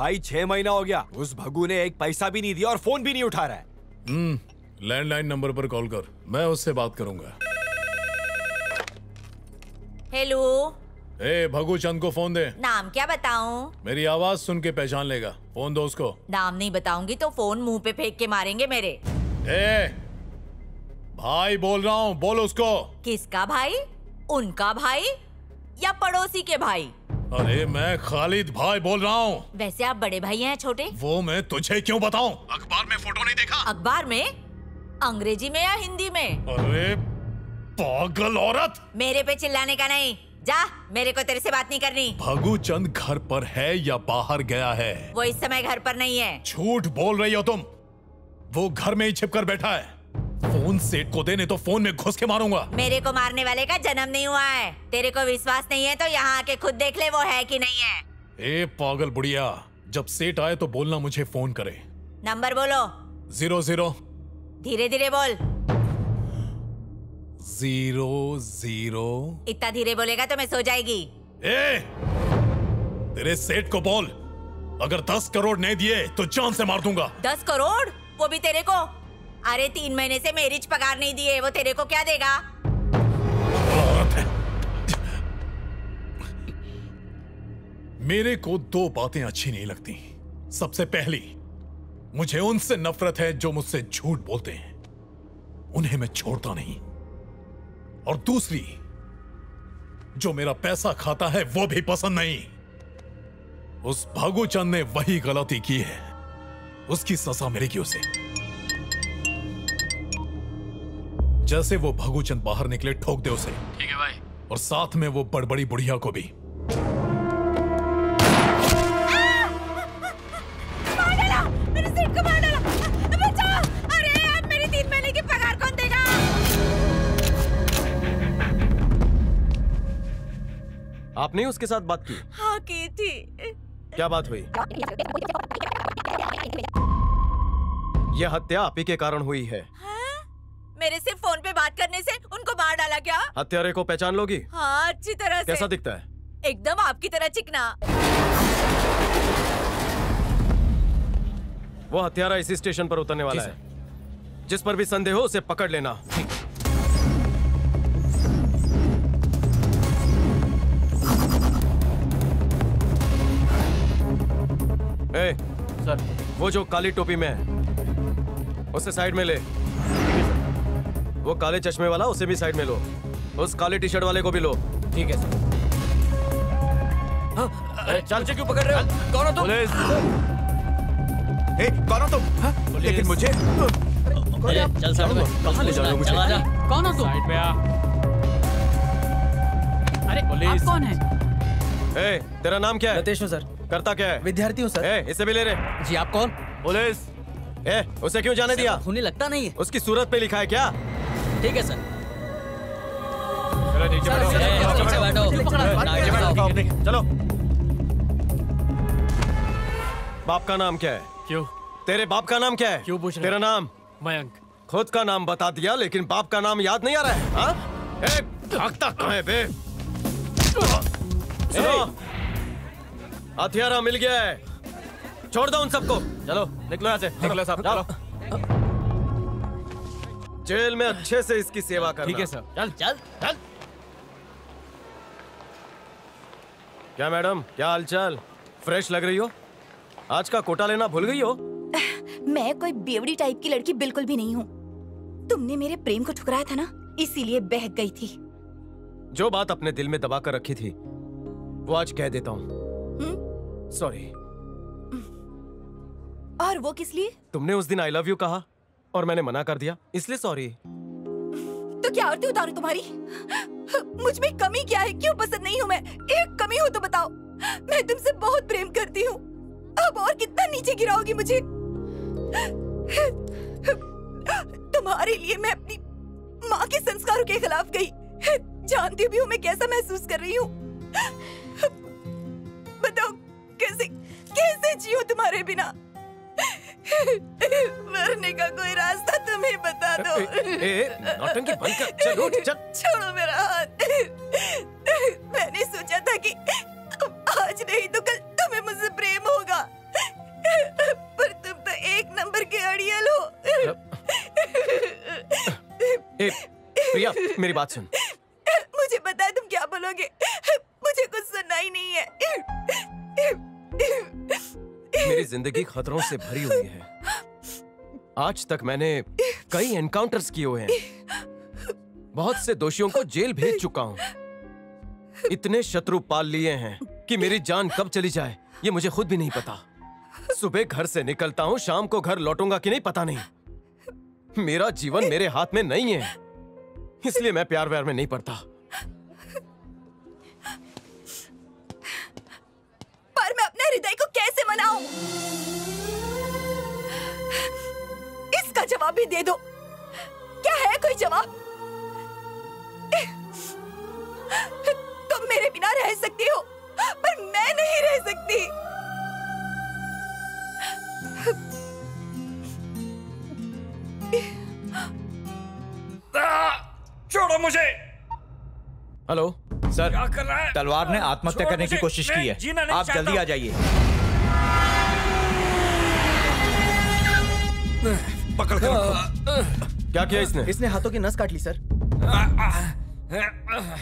भाई 6 महीना हो गया उस भगू ने एक पैसा भी नहीं दिया और फोन भी नहीं उठा रहा है। लैंडलाइन नंबर पर कॉल कर, मैं उससे बात करूंगा। हेलो। ए भगू चंद को फोन दे। नाम क्या बताऊं? मेरी आवाज सुन के पहचान लेगा। फोन दो उसको। नाम नहीं बताऊंगी तो फोन मुंह पे फेंक के मारेंगे मेरे। ए भाई बोल रहा हूँ, बोल उसको। किसका भाई? उनका भाई या पड़ोसी के भाई? अरे मैं खालिद भाई बोल रहा हूँ। वैसे आप बड़े भाई हैं छोटे? वो मैं तुझे क्यों बताऊँ? अखबार में फोटो नहीं देखा? अखबार में? अंग्रेजी में या हिंदी में? अरे पागल औरत, मेरे पे चिल्लाने का नहीं। जा, मेरे को तेरे से बात नहीं करनी। भगू चंद घर पर है या बाहर गया है? वो इस समय घर पर नहीं है। झूठ बोल रही हो तुम, वो घर में ही छिपकर बैठा है। फोन सेठ को दे नहीं तो फोन में घुस के मारूंगा। मेरे को मारने वाले का जन्म नहीं हुआ है। तेरे को विश्वास नहीं है तो यहाँ आके खुद देख ले वो है कि नहीं है। ए पागल बुढ़िया, जब सेठ आए तो बोलना मुझे फोन करे। नंबर बोलो। 00। धीरे धीरे बोल। 00। इतना धीरे बोलेगा तो मैं सो जाएगी। ए! तेरे सेठ को बोल, अगर 10 करोड़ नहीं दिए तो जान से मार दूंगा। 10 करोड़? वो भी तेरे को? अरे 3 महीने से मेरिज पगार नहीं दिए, वो तेरे को क्या देगा? मेरे को 2 बातें अच्छी नहीं लगती। सबसे पहली, मुझे उनसे नफरत है जो मुझसे झूठ बोलते हैं, उन्हें मैं छोड़ता नहीं। और दूसरी, जो मेरा पैसा खाता है वो भी पसंद नहीं। उस भागू चंद ने वही गलती की है, उसकी सजा मिलेगी उसे। जैसे वो भागू चंद बाहर निकले ठोक दे उसे। ठीक है भाई। और साथ में वो बड़बड़ी बुढ़िया को भी। आपने उसके साथ बात की? हाँ की थी। क्या बात हुई? यह हत्या आप ही के कारण हुई है। हाँ? मेरे सिर्फ फोन पे बात करने से उनको मार डाला क्या? हत्यारे को पहचान लोगी? हाँ अच्छी तरह से। कैसा दिखता है? एकदम आपकी तरह चिकना। वो हत्यारा इसी स्टेशन पर उतरने वाला है। जिस पर भी संदेह हो उसे पकड़ लेना। ए, सर वो जो काली टोपी में है उसे साइड में ले। वो काले चश्मे वाला उसे भी साइड में लो। उस काले टी शर्ट वाले को भी लो। ठीक है सर। चल क्यों पकड़ रहे हो? कौन हो तुम? ए, कौन हो तुम? लेकिन मुझे चल साइड में। कहाँ ले जा रहे हो मुझे? कौन हो तुम? साइड पे आ। अरे आप कौन है? ए, तेरा नाम क्या है? नतेश हूँ सर। करता क्या है? विद्यार्थी हूँ सर। ए, इसे भी ले रहे। जी आप कौन? पुलिस। ए, उसे क्यों जाने दिया? उन्हें लगता नहीं है। उसकी सूरत पे लिखा है क्या? ठीक है सर। चलो नीचे बैठो। चलो। बाप का नाम क्या है? क्यों? तेरे बाप का नाम क्या है? क्यों पूछ रहे? तेरा नाम? मयंक। खुद का नाम बता दिया लेकिन बाप का नाम याद नहीं आ रहा है। भागता कहाँ है बे? हथियारा मिल गया है, छोड़ दो उन सबको। चलो निकलो यहाँ से। निकलो साहब, चलो। जेल में अच्छे से इसकी सेवा करना। ठीक है सर। चल चल चल। क्या मैडम, क्या हालचाल? फ्रेश लग रही हो। आज का कोटा लेना भूल गई हो? मैं कोई बेवड़ी टाइप की लड़की बिल्कुल भी नहीं हूँ। तुमने मेरे प्रेम को ठुकराया था ना, इसीलिए बहक गई थी। जो बात अपने दिल में दबा कर रखी थी वो आज कह देता हूँ। सॉरी। और वो किस लिए? तुमने उस दिन आई लव यू कहा और मैंने मना कर दिया, इसलिए सॉरी। तो क्या आरती उतारूं तुम्हारी? मुझ में कमी क्या है? क्यों पसंद नहीं हूँ मैं? एक कमी हो तो बताओ। मैं तुमसे बहुत प्रेम करती हूँ। अब और कितना नीचे गिराओगी मुझे? तुम्हारे लिए मैं अपनी माँ के संस्कारों के खिलाफ गई। जानती भी हूँ मैं कैसा महसूस कर रही हूँ। बताओ कैसे बची हूँ तुम्हारे बिना। मरने का कोई रास्ता तुम ही बता दो। नौटंकी बंद कर, चल उठ, चल। छोड़ो मेरा हाथ। मैंने सोचा था कि आज नहीं तो कल तुम्हें मुझसे प्रेम होगा, पर तुम तो एक नंबर के अड़ियल हो। प्रिया, मेरी बात सुन। मुझे पता है तुम क्या बोलोगे, मुझे कुछ सुनना ही नहीं है। मेरी जिंदगी खतरों से भरी हुई है। आज तक मैंने कई एनकाउंटर्स किए हुए हैं, बहुत से दोषियों को जेल भेज चुका हूँ। इतने शत्रु पाल लिए हैं कि मेरी जान कब चली जाए ये मुझे खुद भी नहीं पता। सुबह घर से निकलता हूँ, शाम को घर लौटूंगा कि नहीं पता नहीं। मेरा जीवन मेरे हाथ में नहीं है, इसलिए मैं प्यार व्यार में नहीं पड़ता। पर मैं अपने हृदय को कैसे मनाऊं? इसका जवाब भी दे दो। क्या है कोई जवाब? तुम मेरे बिना रह सकती हो, पर मैं नहीं रह सकती। छोड़ो मुझे। हेलो सर, क्या कर रहा है? तलवार ने आत्महत्या करने की कोशिश की है, आप जल्दी आ जाइए। पकड़ कर रखो। क्या किया इसने? इसने हाथों की नस काट ली सर।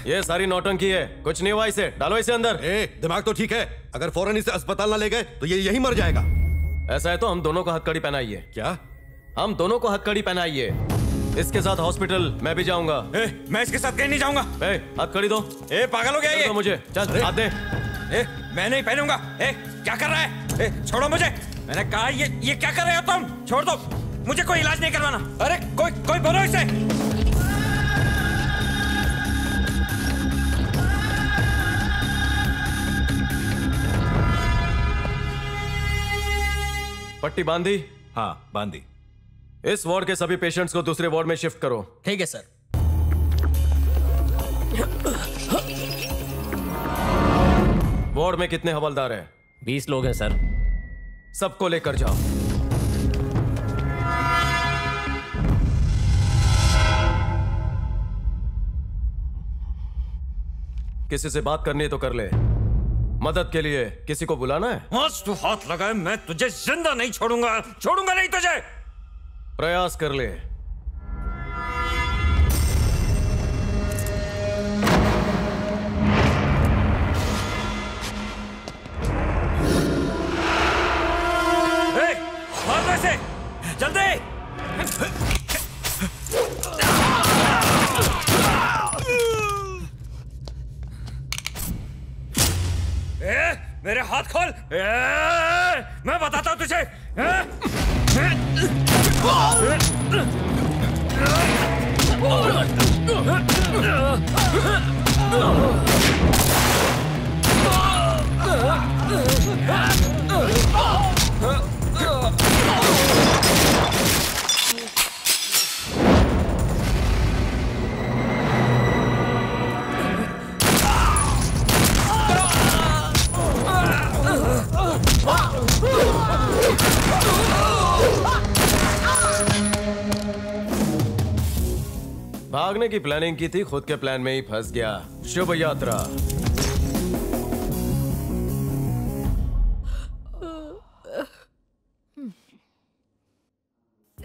ये सारी नौटंकी है, कुछ नहीं हुआ इसे। डालो इसे अंदर। दिमाग तो ठीक है, अगर फौरन इसे अस्पताल ना ले गए तो ये यही मर जाएगा। ऐसा है तो हम दोनों को हथकड़ी पहनाइए। क्या? हम दोनों को हथकड़ी पहनाइए। इसके साथ हॉस्पिटल मैं भी जाऊंगा। मैं इसके साथ कहीं नहीं जाऊंगा। हथकड़ी दो। पागल हो गया ये? मुझे चल हाथ दे। मैं नहीं पहनूंगा। क्या कर रहा है? छोड़ो मुझे। मैंने कहा ये क्या कर रहे हो तुम? छोड़ दो मुझे, कोई इलाज नहीं करवाना। अरे कोई बोलो इसे। पट्टी बांधी? हाँ बांधी। इस वार्ड के सभी पेशेंट्स को दूसरे वार्ड में शिफ्ट करो। ठीक है सर। वार्ड में कितने हवलदार हैं? 20 लोग हैं सर। सबको लेकर जाओ। किसी से बात करनी है तो कर ले। मदद के लिए किसी को बुलाना है? आज तू हाथ लगाए मैं तुझे जिंदा नहीं छोड़ूंगा, छोड़ूंगा नहीं तुझे। प्रयास कर ले। से जल्दी। मेरे हाथ खोल। मैं बताता हूं तुझे। भागने की प्लानिंग की थी, खुद के प्लान में ही फंस गया। शुभ यात्रा।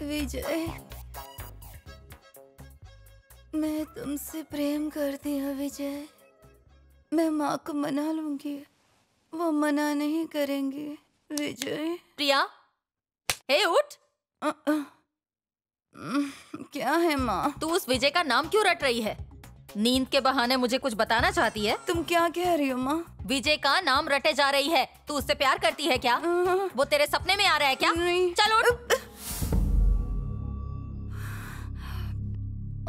विजय, मैं तुमसे प्रेम करती हूँ विजय। मैं माँ को मना लूंगी, वो मना नहीं करेंगी विजय। प्रिया, हे उठ। क्या है माँ? तू उस विजय का नाम क्यों रट रही है? नींद के बहाने मुझे कुछ बताना चाहती है? तुम क्या कह रही हो माँ? विजय का नाम रटे जा रही है। तू उससे प्यार करती है क्या? वो तेरे सपने में आ रहा है क्या? चल उठ।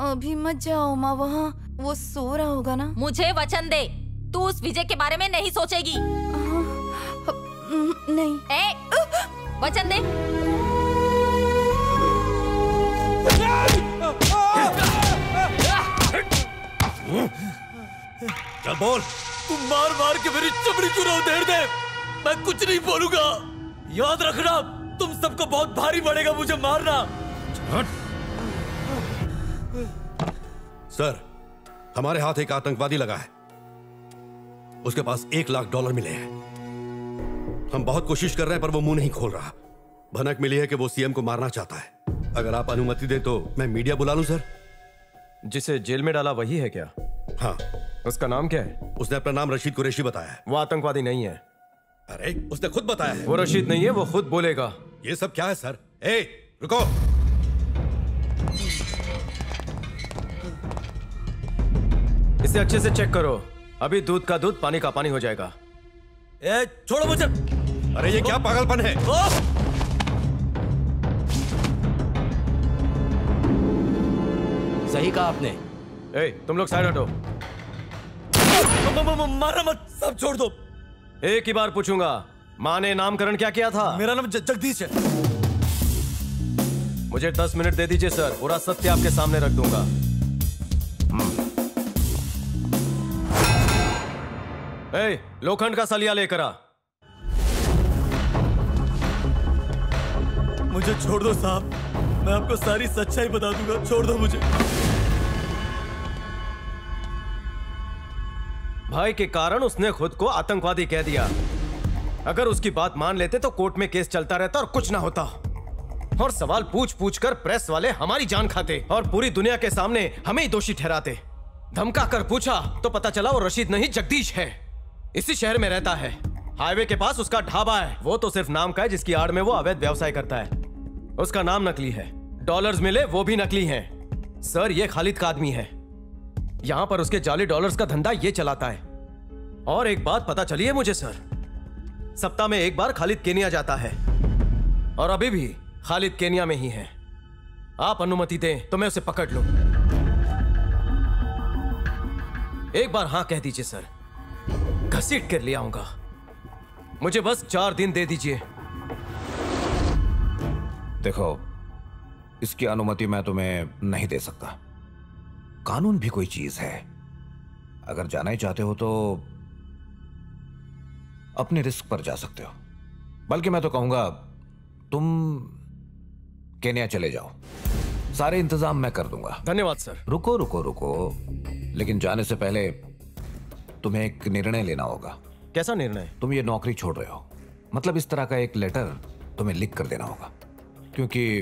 अभी मत जाओ माँ, वहाँ वो सो रहा होगा ना। मुझे वचन दे, तू उस विजय के बारे में नहीं सोचेगी। नहीं। वचन दे। चल बोल। तुम मार मार के मेरी चमड़ी चुराओ। देर दे, मैं कुछ नहीं बोलूंगा। याद रखना तुम सबको बहुत भारी पड़ेगा मुझे मारना। सर, हमारे हाथ एक आतंकवादी लगा है, उसके पास $1,00,000 मिले हैं। हम बहुत कोशिश कर रहे हैं पर वो मुंह नहीं खोल रहा। भनक मिली है कि वो सीएम को मारना चाहता है। अगर आप अनुमति दें तो मैं मीडिया बुला लूं सर? जिसे जेल में डाला वही है क्या? हाँ। उसका नाम क्या है? उसने अपना नाम रशीद कुरैशी बताया है। वो आतंकवादी नहीं है। अरे उसने खुद बताया है। वो रशीद नहीं है, वो खुद बोलेगा। ये सब क्या है सर? ए, रुको। इसे अच्छे से चेक करो, अभी दूध का दूध पानी का पानी हो जाएगा। ए, छोड़ो मुझे। अरे ये क्या पागलपन है? सही कहा आपने। ए, तुम लोग साइड हटो। मारा मत, सब छोड़ दो। एक ही बार पूछूंगा, माँ ने नामकरण क्या किया था? मेरा नाम जगदीश है। मुझे 10 मिनट दे दीजिए सर, पूरा सत्य आपके सामने रख दूंगा। ए, लोखंड का सलिया लेकर आ। मुझे छोड़ दो साहब, मैं आपको सारी सच्चाई बता दूंगा, छोड़ दो मुझे। भाई के कारण उसने खुद को आतंकवादी कह दिया। अगर उसकी बात मान लेते तो कोर्ट में केस चलता रहता और कुछ ना होता। और सवाल पूछ पूछ कर प्रेस वाले हमारी जान खाते और पूरी दुनिया के सामने हमें ही दोषी ठहराते। धमका कर पूछा तो पता चला वो रशीद नहीं जगदीश है, इसी शहर में रहता है। हाईवे के पास उसका ढाबा है। वो तो सिर्फ नाम का है, जिसकी आड़ में वो अवैध व्यवसाय करता है। उसका नाम नकली है, डॉलर्स मिले वो भी नकली हैं। सर, ये खालिद का आदमी है। यहाँ पर उसके जाली डॉलर्स का धंधा ये चलाता है। और एक बात पता चली है मुझे सर, सप्ताह में एक बार खालिद केन्या जाता है और अभी भी खालिद केन्या में ही है। आप अनुमति दें तो मैं उसे पकड़ लूं। एक बार हाँ कह दीजिए सर, घसीट कर ले आऊंगा। मुझे बस 4 दिन दे दीजिए। देखो, इसकी अनुमति मैं तुम्हें नहीं दे सकता। कानून भी कोई चीज है। अगर जाना ही चाहते हो तो अपने रिस्क पर जा सकते हो। बल्कि मैं तो कहूंगा तुम केन्या चले जाओ, सारे इंतजाम मैं कर दूंगा। धन्यवाद सर। रुको रुको रुको, लेकिन जाने से पहले तुम्हें एक निर्णय लेना होगा। कैसा निर्णय? तुम ये नौकरी छोड़ रहे हो, मतलब इस तरह का एक लेटर तुम्हें लिख कर देना होगा, क्योंकि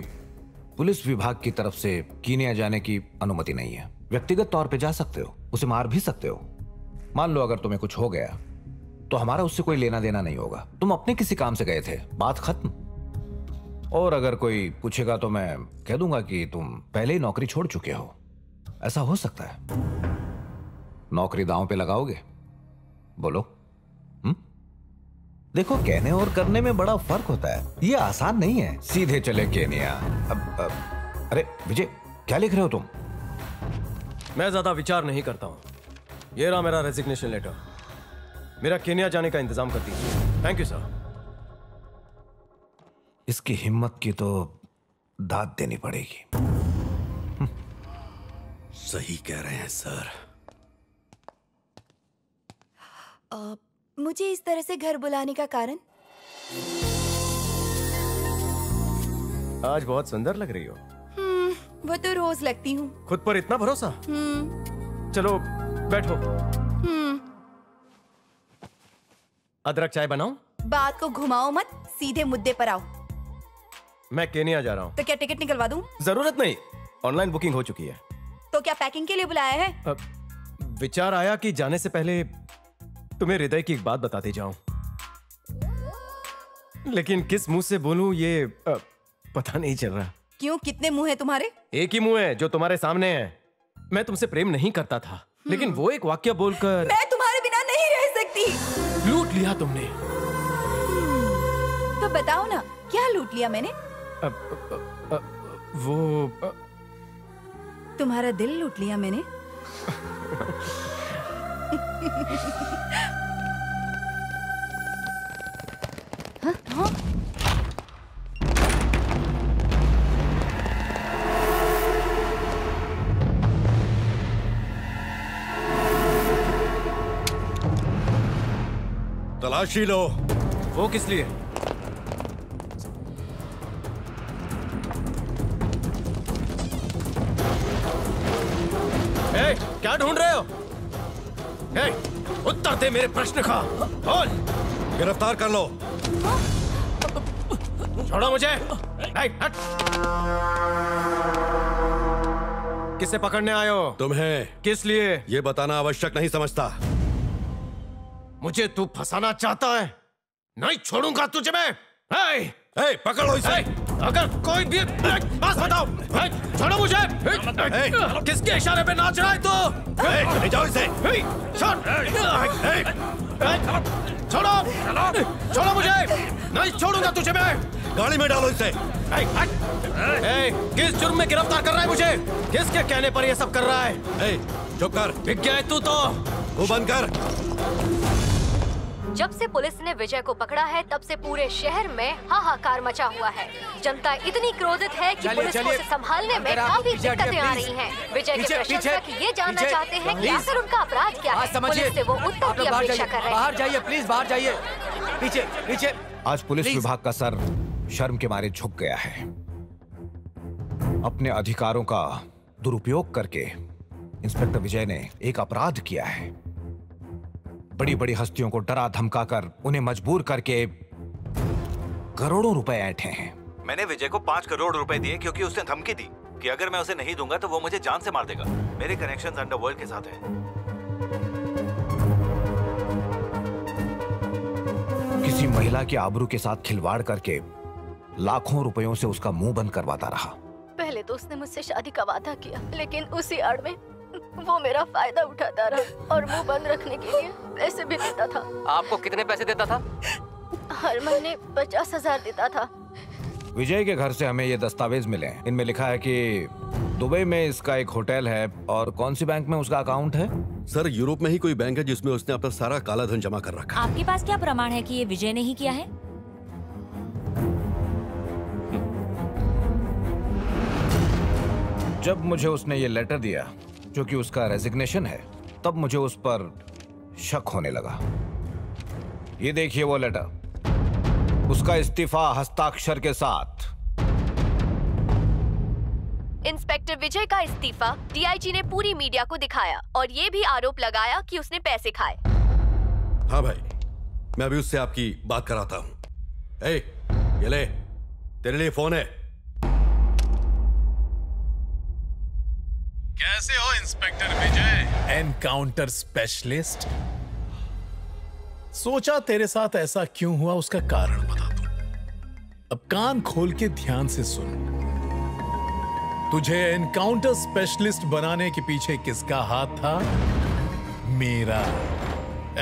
पुलिस विभाग की तरफ से केन्या जाने की अनुमति नहीं है। व्यक्तिगत तौर पे जा सकते हो, उसे मार भी सकते हो। मान लो अगर तुम्हें कुछ हो गया तो हमारा उससे कोई लेना देना नहीं होगा। तुम अपने किसी काम से गए थे, बात खत्म। और अगर कोई पूछेगा तो मैं कह दूंगा कि तुम पहले ही नौकरी छोड़ चुके हो। ऐसा हो सकता है? नौकरी दांव पे लगाओगे? बोलो। देखो, कहने और करने में बड़ा फर्क होता है। ये आसान नहीं है। सीधे चले केन्या। अब अरे विजय, क्या लिख रहे हो तुम? मैं ज्यादा विचार नहीं करता हूं। ये रहा मेरा रेजिग्नेशन लेटर। मेरा केन्या जाने का इंतजाम कर दीजिए। Thank you sir. इसकी हिम्मत की तो दाद देनी पड़ेगी। सही कह रहे हैं सर। मुझे इस तरह से घर बुलाने का कारण? आज बहुत सुंदर लग रही हो। वो तो रोज लगती हूँ। खुद पर इतना भरोसा? चलो बैठो। अदरक चाय बनाऊं? बात को घुमाओ मत, सीधे मुद्दे पर आओ। मैं केन्या जा रहा हूँ। तो क्या टिकट निकलवा दूँ? जरूरत नहीं, ऑनलाइन बुकिंग हो चुकी है। तो क्या पैकिंग के लिए बुलाया है? विचार आया कि जाने से पहले तुम्हें हृदय की एक बात बताते जाऊं, लेकिन किस मुंह से बोलूं ये पता नहीं चल रहा। क्यों, कितने मुंह हैं तुम्हारे? एक ही मुंह है जो तुम्हारे सामने है। मैं तुमसे प्रेम नहीं करता था, लेकिन वो एक वाक्य बोलकर मैं तुम्हारे बिना नहीं रह सकती। लूट लिया तुमने। तो बताओ ना, क्या लूट लिया मैंने? वो तुम्हारा दिल लूट लिया मैंने। हाँ? तलाशी लो। वो किस लिए? ए, क्या ढूंढ रहे हो? ए, उत्तर दे मेरे प्रश्न का। बोल। गिरफ्तार कर लो। छोड़ो मुझे। ए, हट। किसे पकड़ने आए हो? तुम्हें। किस लिए? ये बताना आवश्यक नहीं समझता। मुझे तू फंसाना चाहता है? नहीं छोड़ूंगा तुझे मैं। ए, ए, पकड़ लो इसे। ए, अगर कोई भी बस बताओ। छोड़ो मुझे। किसके इशारे पे नाच रहा है तू? ले जाओ इसे। छोड़ो छोड़ो मुझे। नहीं छोड़ूंगा तुझे मैं। गाड़ी में डालो इसे। किस जुर्म में गिरफ्तार कर रहा है मुझे? किसके कहने पर ये सब कर रहा है? चुप कर। बिक गया है तू तो। वो बंद कर। जब से पुलिस ने विजय को पकड़ा है तब से पूरे शहर में हाहाकार मचा हुआ है। जनता इतनी क्रोधित है कि पुलिस को उसे संभालने में काफी दिक्कतें आ रही हैं। विजय के प्रशंसक ये जानना चाहते हैं कि आखिर उनका अपराध क्या है। पुलिस से वो उत्तर की अपेक्षा कर रहे हैं। बाहर जाइए प्लीज, बाहर जाइए। पीछे पीछे। आज पुलिस विभाग का सर शर्म के मारे झुक गया है। अपने अधिकारों का दुरुपयोग करके इंस्पेक्टर विजय ने एक अपराध किया है। बड़ी बड़ी हस्तियों को डरा धमका कर उन्हें मजबूर करके करोड़ों रुपए ऐंठे हैं। मैंने विजय को 5 करोड़ रुपए दिए क्योंकि उसने धमकी दी कि अगर मैं उसे नहीं दूंगा तो वो मुझे जान से मार देगा। मेरे कनेक्शंस अंडरवर्ल्ड के साथ हैं। किसी महिला की आबरू के साथ खिलवाड़ करके लाखों रुपयों से उसका मुंह बंद करवाता रहा। पहले तो उसने मुझसे शादी का वादा किया, लेकिन उसी आड़ में वो मेरा फायदा उठाता रहा और मुंह बंद रखने के लिए पैसे भी देता था। आपको कितने पैसे देता था? हर महीने 50,000 देता था। विजय के घर से हमें ये दस्तावेज मिले। इनमें लिखा है कि दुबई में इसका एक होटल है और कौन सी बैंक में उसका अकाउंट है? सर, यूरोप में ही कोई बैंक है जिसमें उसने अपना सारा काला धन जमा कर रखा। आपके पास क्या प्रमाण है कि ये विजय ने ही किया है? जब मुझे उसने ये लेटर दिया जो कि उसका रेजिग्नेशन है तब मुझे उस पर शक होने लगा। ये देखिए वो लेटर, उसका इस्तीफा हस्ताक्षर के साथ। इंस्पेक्टर विजय का इस्तीफा डीआईजी ने पूरी मीडिया को दिखाया और ये भी आरोप लगाया कि उसने पैसे खाए। हाँ भाई, मैं अभी उससे आपकी बात कराता हूँ। ए, ये ले, तेरे लिए फोन है। कैसे हो इंस्पेक्टर विजय? Encounter specialist. सोचा तेरे साथ ऐसा क्यों हुआ उसका कारण बता दूं। अब कान खोल के ध्यान से सुन। तुझे एनकाउंटर स्पेशलिस्ट बनाने के पीछे किसका हाथ था? मेरा।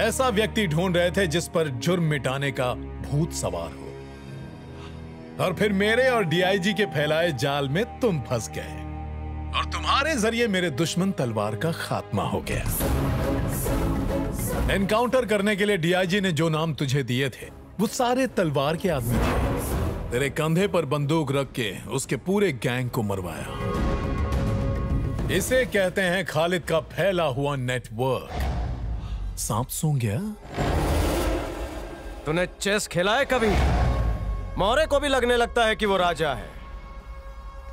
ऐसा व्यक्ति ढूंढ रहे थे जिस पर जुर्म मिटाने का भूत सवार हो, और फिर मेरे और डीआईजी के फैलाए जाल में तुम फंस गए और तुम्हारे जरिए मेरे दुश्मन तलवार का खात्मा हो गया। एनकाउंटर करने के लिए डीआईजी ने जो नाम तुझे दिए थे वो सारे तलवार के आदमी थे। तेरे कंधे पर बंदूक रख के उसके पूरे गैंग को मरवाया। इसे कहते हैं खालिद का फैला हुआ नेटवर्क। सांप सूंघ गया। तूने चेस खेला है कभी? मौरे को भी लगने लगता है कि वो राजा है,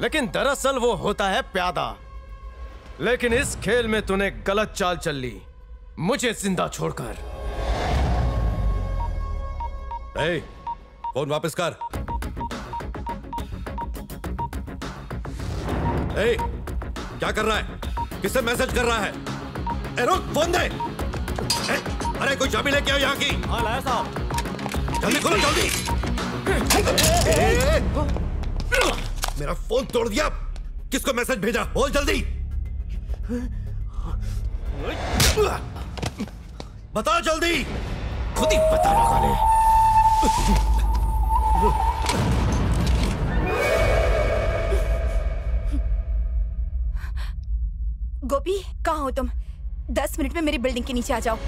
लेकिन दरअसल वो होता है प्यादा। लेकिन इस खेल में तूने गलत चाल चल ली, मुझे जिंदा छोड़कर। ए, फोन वापस कर। ए, क्या कर रहा है? किससे मैसेज कर रहा है? ए, रुक, फोन दे। ए, अरे कोई चाबी लेके आओ यहाँ की। हाँ लाया साहब। जल्दी खोलो जल्दी। मेरा फोन तोड़ दिया। किसको मैसेज भेजा? बोल जल्दी, बताओ जल्दी। खुद ही बता रहा है। गोपी, कहाँ हो तुम? 10 मिनट में मेरी बिल्डिंग के नीचे आ जाओ।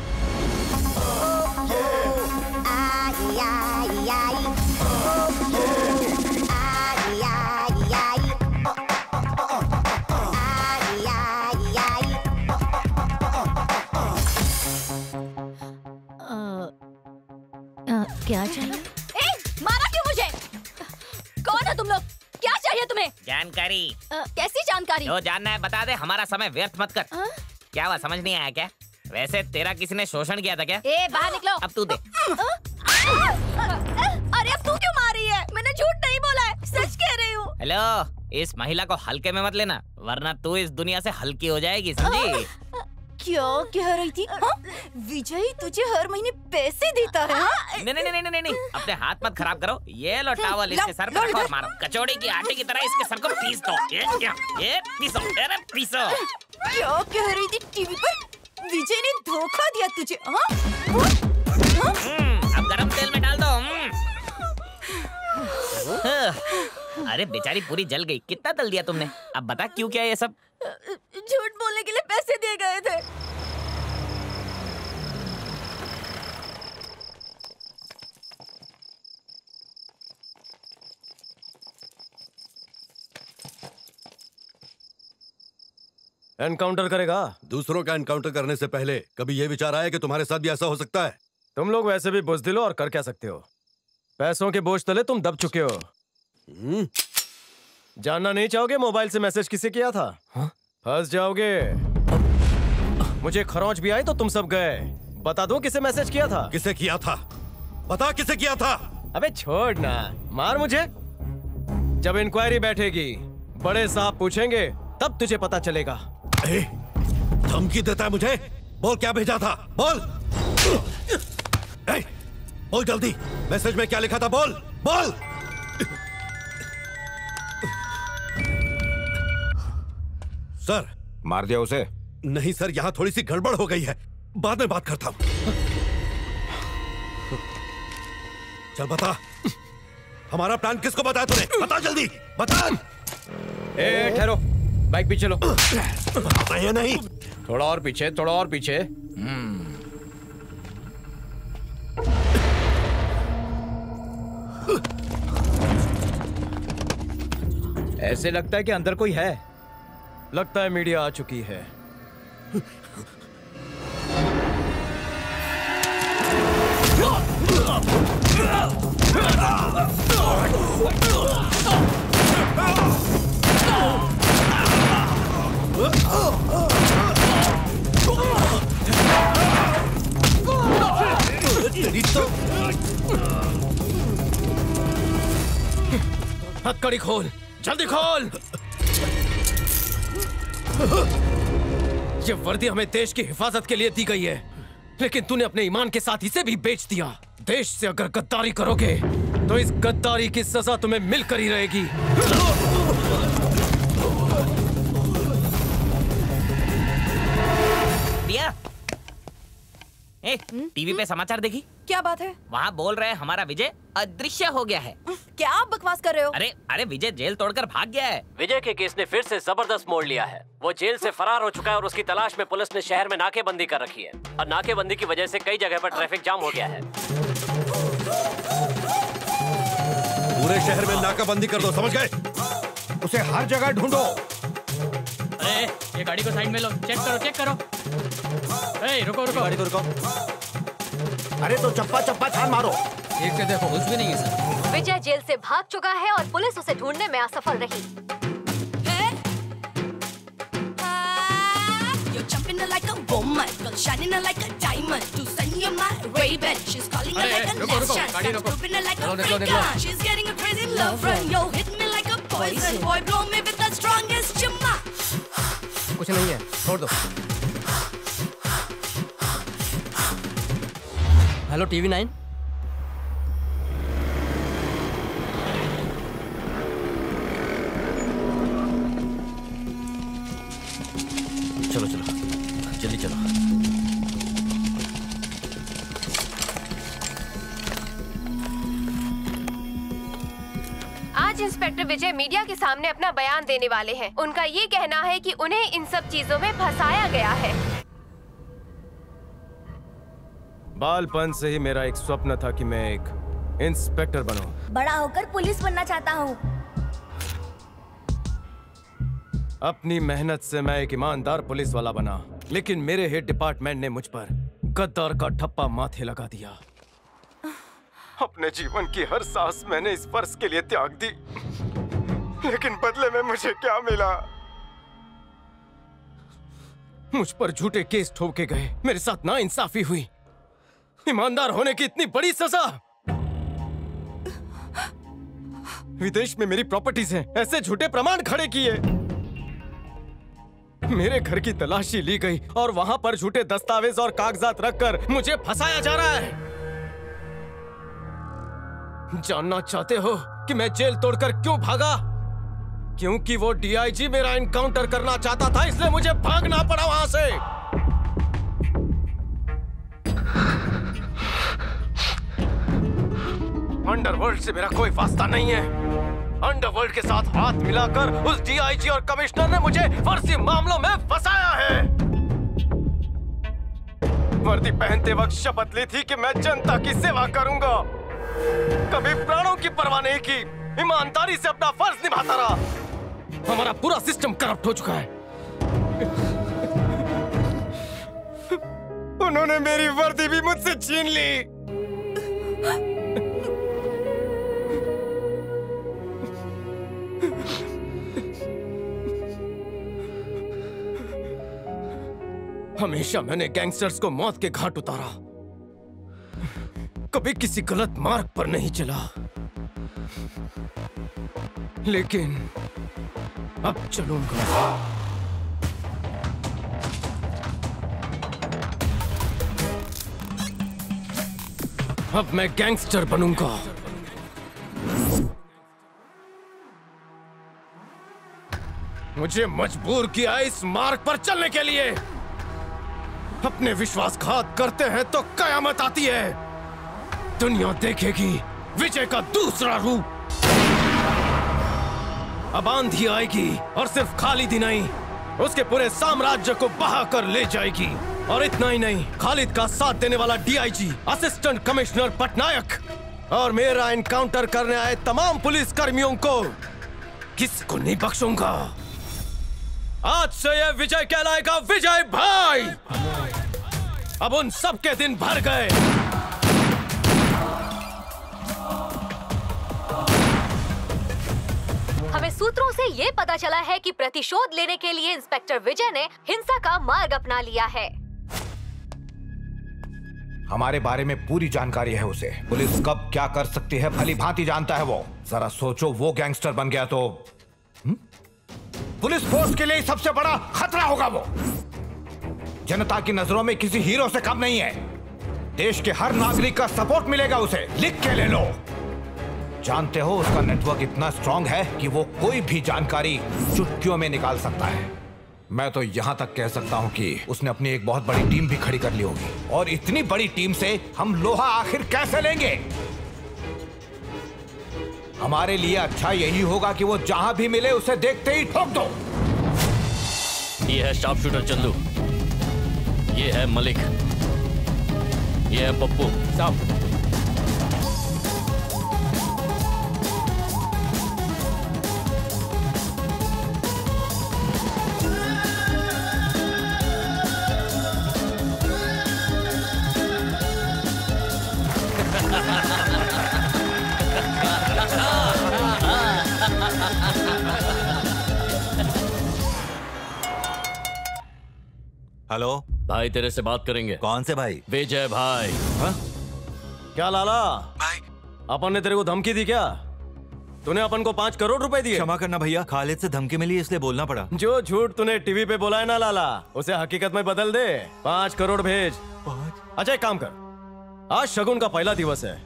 क्या चाहिए? ए, मारा क्यों मुझे? कौन हो तुम लोग? क्या चाहिए तुम्हें? जानकारी। कैसी जानकारी? जो जानना है बता दे, हमारा समय व्यर्थ मत कर। क्या हुआ, समझ नहीं आया क्या? वैसे तेरा किसी ने शोषण किया था क्या? ए बाहर निकलो। अब तू दे। अरे अब तू क्यों मार रही है? मैंने झूठ नहीं बोला है, सच कह रही हूँ। हेलो, इस महिला को हल्के में मत लेना वरना तू इस दुनिया से हल्की हो जाएगी, समझी? क्या कह रही थी? विजय तुझे हर महीने पैसे देता है? नहीं नहीं नहीं नहीं नहीं, अपने हाथ मत खराब करो। ये लो टावल, इसके सर पर ठोक मारो, कचौड़ी की आटे की तरह इसके सर को पीस दो। ये पीसो, अरे पीसो। क्या कह रही थी? टीवी पर विजय ने धोखा दिया तुझे। अब गरम तेल में डाल दो। अरे बेचारी पूरी जल गई, कितना तल दिया तुमने। अब बता क्यों किया ये सब? झूठ बोलने के लिए पैसे दिए गए थे। एनकाउंटर करेगा। दूसरों का एनकाउंटर करने से पहले कभी यह विचार आया कि तुम्हारे साथ भी ऐसा हो सकता है? तुम लोग वैसे भी बुझ दिलो और कर क्या सकते हो। पैसों के बोझ तले तुम दब चुके हो। जानना नहीं चाहोगे मोबाइल से मैसेज किसे किया था? फंस जाओगे। मुझे खरोंच भी आई तो तुम सब गए। बता दो किसे मैसेज किया था? किसे किया था? बता किसे किया था? अबे छोड़ ना, मार मुझे। जब इंक्वायरी बैठेगी, बड़े साहब पूछेंगे, तब तुझे पता चलेगा। धमकी देता है मुझे? बोल क्या भेजा था, बोल बोल जल्दी। मैसेज में क्या लिखा था, बोल बोल। सर मार दिया उसे? नहीं सर, यहाँ थोड़ी सी गड़बड़ हो गई है, बाद में बात करता हूँ। चल बता, हमारा प्लान किसको बताया तूने? बता जल्दी, बता। ए ठहरो, बाइक पीछे लो। ये नहीं, थोड़ा और पीछे, थोड़ा और पीछे। ऐसे लगता है कि अंदर कोई है। लगता है मीडिया आ चुकी है। हक्कड़ी खोल, जल्दी खोल। ये वर्दी हमें देश की हिफाजत के लिए दी गई है, लेकिन तूने अपने ईमान के साथ इसे भी बेच दिया। देश से अगर गद्दारी करोगे तो इस गद्दारी की सजा तुम्हें मिलकर ही रहेगी। प्रिया, टीवी पे समाचार देखी? क्या बात है? वहाँ बोल रहे हमारा विजय अदृश्य हो गया है। क्या आप बकवास कर रहे हो? अरे अरे विजय जेल तोड़कर भाग गया है। विजय के केस ने फिर से जबरदस्त मोड़ लिया है। वो जेल से फरार हो चुका है और उसकी तलाश में पुलिस ने शहर में नाकेबंदी कर रखी है, और नाकेबंदी की वजह से कई जगह पर ट्रैफिक जाम हो गया है। पूरे शहर में नाकाबंदी कर दो, समझ गए? उसे हर जगह ढूंढो। अरे ये गाड़ी को साइड में लो, चेक करो, चेक करो। ए रुको रुको, गाड़ी को रुको। अरे तो चप्पा चप्पा छान मारो, एक से देखो कुछ भी नहीं है सर। विजय जेल से भाग चुका है और पुलिस उसे ढूंढने में असफल रही। कुछ नहीं है, छोड़ दो। हेलो TV9, चलो चलो जल्दी चलो। आज इंस्पेक्टर विजय मीडिया के सामने अपना बयान देने वाले हैं। उनका ये कहना है कि उन्हें इन सब चीजों में फंसाया गया है। बालपन से ही मेरा एक स्वप्न था कि मैं एक इंस्पेक्टर बनूं। बड़ा होकर पुलिस बनना चाहता हूँ। अपनी मेहनत से मैं एक ईमानदार पुलिस वाला बना, लेकिन मेरे हेड डिपार्टमेंट ने मुझ पर गद्दार का ठप्पा माथे लगा दिया। अपने जीवन की हर सांस मैंने इस फर्ज के लिए त्याग दी, लेकिन बदले में मुझे क्या मिला? मुझ पर झूठे केस ठोके गए, मेरे साथ ना इंसाफी हुई, ईमानदार होने की इतनी बड़ी सजा। विदेश में मेरी प्रॉपर्टीज हैं, ऐसे झूठे प्रमाण खड़े किए। मेरे घर की तलाशी ली गई और वहां पर झूठे दस्तावेज और कागजात रखकर मुझे फंसाया जा रहा है। जानना चाहते हो कि मैं जेल तोड़कर क्यों भागा? क्योंकि वो डीआईजी मेरा एनकाउंटर करना चाहता था, इसलिए मुझे भागना पड़ा वहां से। अंडरवर्ल्ड से मेरा कोई वास्ता नहीं है। अंडरवर्ल्ड के साथ हाथ मिलाकर उस डीआईजी और कमिश्नर ने मुझे फर्जी मामलों में फंसाया है। वर्दी पहनते वक्त शपथ ली थी कि मैं जनता की सेवा करूंगा, कभी प्राणों की परवाह नहीं की, ईमानदारी से अपना फर्ज निभाता रहा। हमारा पूरा सिस्टम करप्ट हो चुका है। उन्होंने मेरी वर्दी भी मुझसे छीन ली। हमेशा मैंने गैंगस्टर्स को मौत के घाट उतारा, कभी किसी गलत मार्ग पर नहीं चला। लेकिन अब चलूंगा। अब मैं गैंगस्टर बनूंगा। मुझे मजबूर किया इस मार्ग पर चलने के लिए। अपने विश्वासघात करते हैं तो कयामत आती है। दुनिया देखेगी विजय का दूसरा रूप। अब आंधी आएगी और सिर्फ खालिद ही नहीं, उसके पूरे साम्राज्य को बहा कर ले जाएगी। और इतना ही नहीं, खालिद का साथ देने वाला डीआईजी, असिस्टेंट कमिश्नर पटनायक और मेरा एनकाउंटर करने आए तमाम पुलिस कर्मियों को किसको नहीं बख्शूंगा। आज से यह विजय कहलाएगा, विजय भाई। अब उन सबके दिन भर गए। हमें सूत्रों से ये पता चला है कि प्रतिशोध लेने के लिए इंस्पेक्टर विजय ने हिंसा का मार्ग अपना लिया है। हमारे बारे में पूरी जानकारी है उसे। पुलिस कब क्या कर सकती है भली भांति जानता है वो। जरा सोचो, वो गैंगस्टर बन गया तो पुलिस फोर्स के लिए सबसे बड़ा खतरा होगा। वो जनता की नजरों में किसी हीरो से कम नहीं है। देश के हर नागरिक का सपोर्ट मिलेगा उसे। लिख के ले लो। जानते हो उसका नेटवर्क इतना स्ट्रांग है कि वो कोई भी जानकारी चुटकियों में निकाल सकता है। मैं तो यहाँ तक कह सकता हूँ कि उसने अपनी एक बहुत बड़ी टीम भी खड़ी कर ली होगी। और इतनी बड़ी टीम से हम लोहा आखिर कैसे लेंगे? हमारे लिए अच्छा यही होगा कि वो जहां भी मिले उसे देखते ही ठोक दो। ये है शार्प शूटर चंदू, ये है मलिक, ये है पप्पू। हेलो भाई, तेरे से बात करेंगे। कौन से भाई? विजय भाई। हा? क्या लाला भाई, अपन ने तेरे को धमकी दी क्या? तूने अपन को 5 करोड़ रुपए दिए। क्षमा करना भैया, खालिद से धमकी मिली इसलिए बोलना पड़ा। जो झूठ तूने टीवी पे बोला है ना लाला, उसे हकीकत में बदल दे। 5 करोड़ भेज। अच्छा एक काम कर, आज शगुन का पहला दिवस है,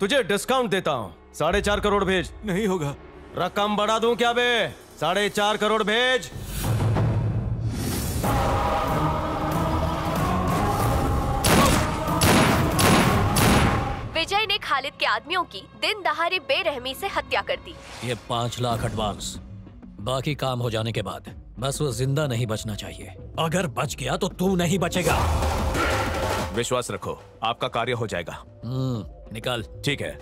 तुझे डिस्काउंट देता हूँ। 4.5 करोड़ भेज। नहीं होगा। रकम बढ़ा दूं क्या बे? 4.5 करोड़ भेज। विजय ने खालिद के आदमियों की दिन दहाड़े बेरहमी से हत्या कर दी। ये 5 लाख एडवांस, बाकी काम हो जाने के बाद। बस वो जिंदा नहीं बचना चाहिए, अगर बच गया तो तू नहीं बचेगा। विश्वास रखो, आपका कार्य हो जाएगा। निकाल। ठीक है।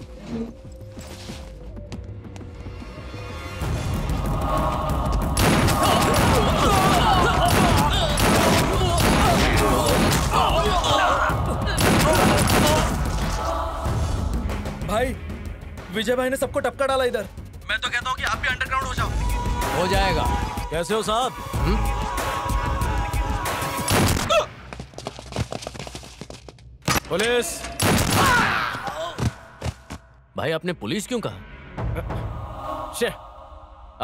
भाई, विजय भाई ने सबको टपका डाला। इधर मैं तो कहता हूँ कि आप भी अंडरग्राउंड हो जाओ। हो जाएगा। कैसे हो साहब? पुलिस! भाई आपने पुलिस क्यों कहा? शे,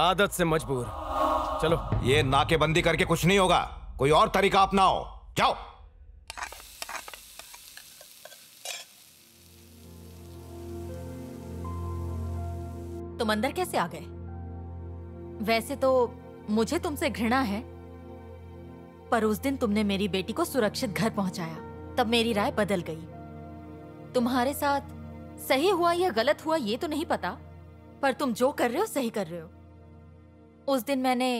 आदत से मजबूर। चलो ये नाकेबंदी करके कुछ नहीं होगा, कोई और तरीका अपनाओ। जाओ। तुम अंदर कैसे आ गए? वैसे तो मुझे तुमसे घृणा है, पर उस दिन तुमने मेरी बेटी को सुरक्षित घर पहुंचाया, तब मेरी राय बदल गई। तुम्हारे साथ सही हुआ या गलत हुआ ये तो नहीं पता, पर तुम जो कर रहे हो सही कर रहे हो। उस दिन मैंने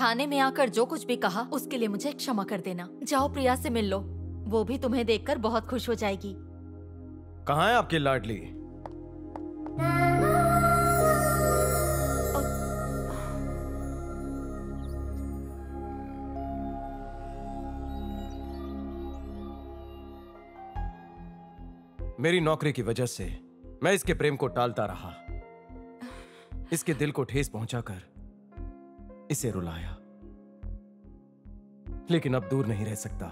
थाने में आकर जो कुछ भी कहा उसके लिए मुझे क्षमा कर देना। जाओ प्रिया से मिल लो, वो भी तुम्हें देखकर बहुत खुश हो जाएगी। कहाँ है आपकी लाडली? मेरी नौकरी की वजह से मैं इसके प्रेम को टालता रहा, इसके दिल को ठेस पहुंचाकर इसे रुलाया, लेकिन अब दूर नहीं रह सकता।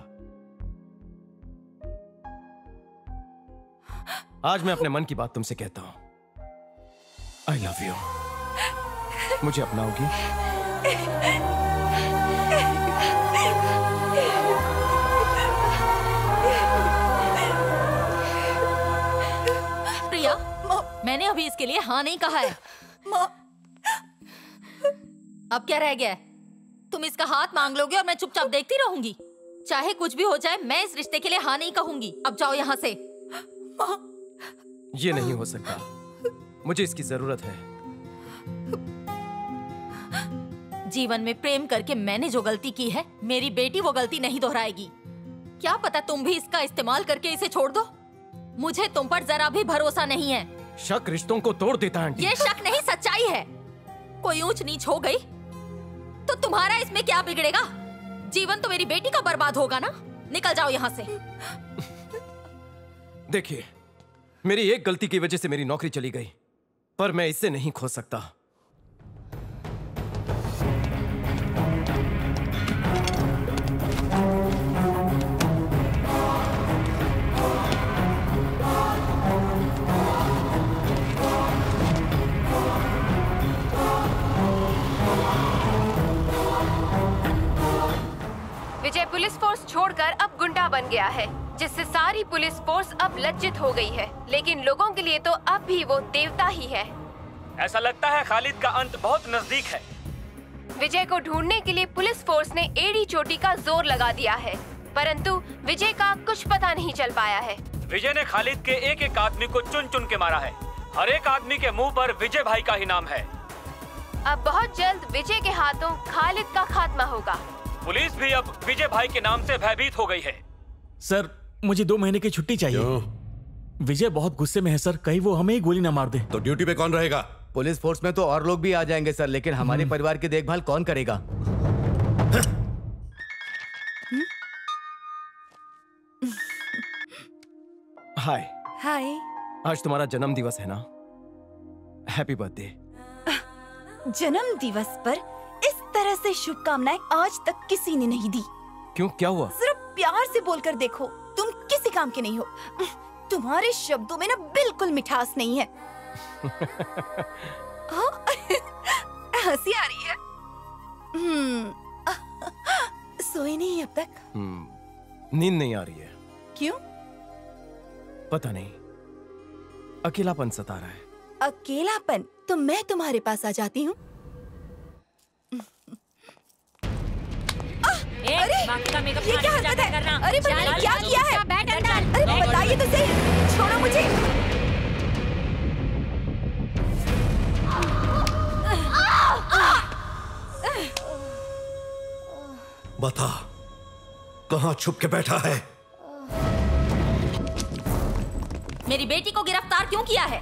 आज मैं अपने मन की बात तुमसे कहता हूं। I love you. मुझे अपनाओगी? मैंने अभी इसके लिए हाँ नहीं कहा है। अब क्या रह गया है? तुम इसका हाथ मांग लोगे और मैं चुपचाप देखती रहूंगी? चाहे कुछ भी हो जाए मैं इस रिश्ते के लिए हाँ नहीं कहूंगी। अब जाओ यहाँ से। ये नहीं हो सकता, मुझे इसकी जरूरत है। जीवन में प्रेम करके मैंने जो गलती की है, मेरी बेटी वो गलती नहीं दोहराएगी। क्या पता तुम भी इसका इस्तेमाल करके इसे छोड़ दो। मुझे तुम पर जरा भी भरोसा नहीं है। शक रिश्तों को तोड़ देता है। ये शक नहीं, सच्चाई है। कोई ऊंच नीच हो गई तो तुम्हारा इसमें क्या बिगड़ेगा? जीवन तो मेरी बेटी का बर्बाद होगा ना। निकल जाओ यहाँ से। देखिए, मेरी एक गलती की वजह से मेरी नौकरी चली गई, पर मैं इससे नहीं खो सकता। विजय पुलिस फोर्स छोड़कर अब गुंडा बन गया है, जिससे सारी पुलिस फोर्स अब लज्जित हो गई है, लेकिन लोगों के लिए तो अब भी वो देवता ही है। ऐसा लगता है खालिद का अंत बहुत नजदीक है। विजय को ढूंढने के लिए पुलिस फोर्स ने एड़ी चोटी का जोर लगा दिया है, परंतु विजय का कुछ पता नहीं चल पाया है। विजय ने खालिद के एक एक आदमी को चुन चुन के मारा है। हर एक आदमी के मुँह पर विजय भाई का ही नाम है। अब बहुत जल्द विजय के हाथों खालिद का खात्मा होगा। पुलिस भी अब विजय भाई के नाम से भयभीत हो गई है। सर, मुझे 2 महीने की छुट्टी चाहिए। विजय बहुत गुस्से में है सर, कहीं वो हमें ही गोली ना मार दे। तो ड्यूटी पे कौन रहेगा? पुलिस फोर्स में तो और लोग भी आ जाएंगे सर, लेकिन हमारे परिवार की देखभाल कौन करेगा? हाय। हाय। आज तुम्हारा जन्म दिवस है ना? Happy birthday. जन्म दिवस पर इस तरह से शुभकामनाएं आज तक किसी ने नहीं दी। क्यों, क्या हुआ? सिर्फ प्यार से बोलकर देखो, तुम किसी काम के नहीं हो। तुम्हारे शब्दों में ना बिल्कुल मिठास नहीं है। हंसी आ रही है। सोए नहीं अब तक? नींद नहीं आ रही है। क्यों? पता नहीं, अकेलापन सता रहा है। अकेलापन? तो मैं तुम्हारे पास आ जाती हूँ। अरे ये क्या हरकत है? अरे पर मैंने क्या किया है? अरे बताइए तो सही, छोड़ो मुझे। बता, कहाँ छुप के बैठा है? मेरी बेटी को गिरफ्तार क्यों किया है?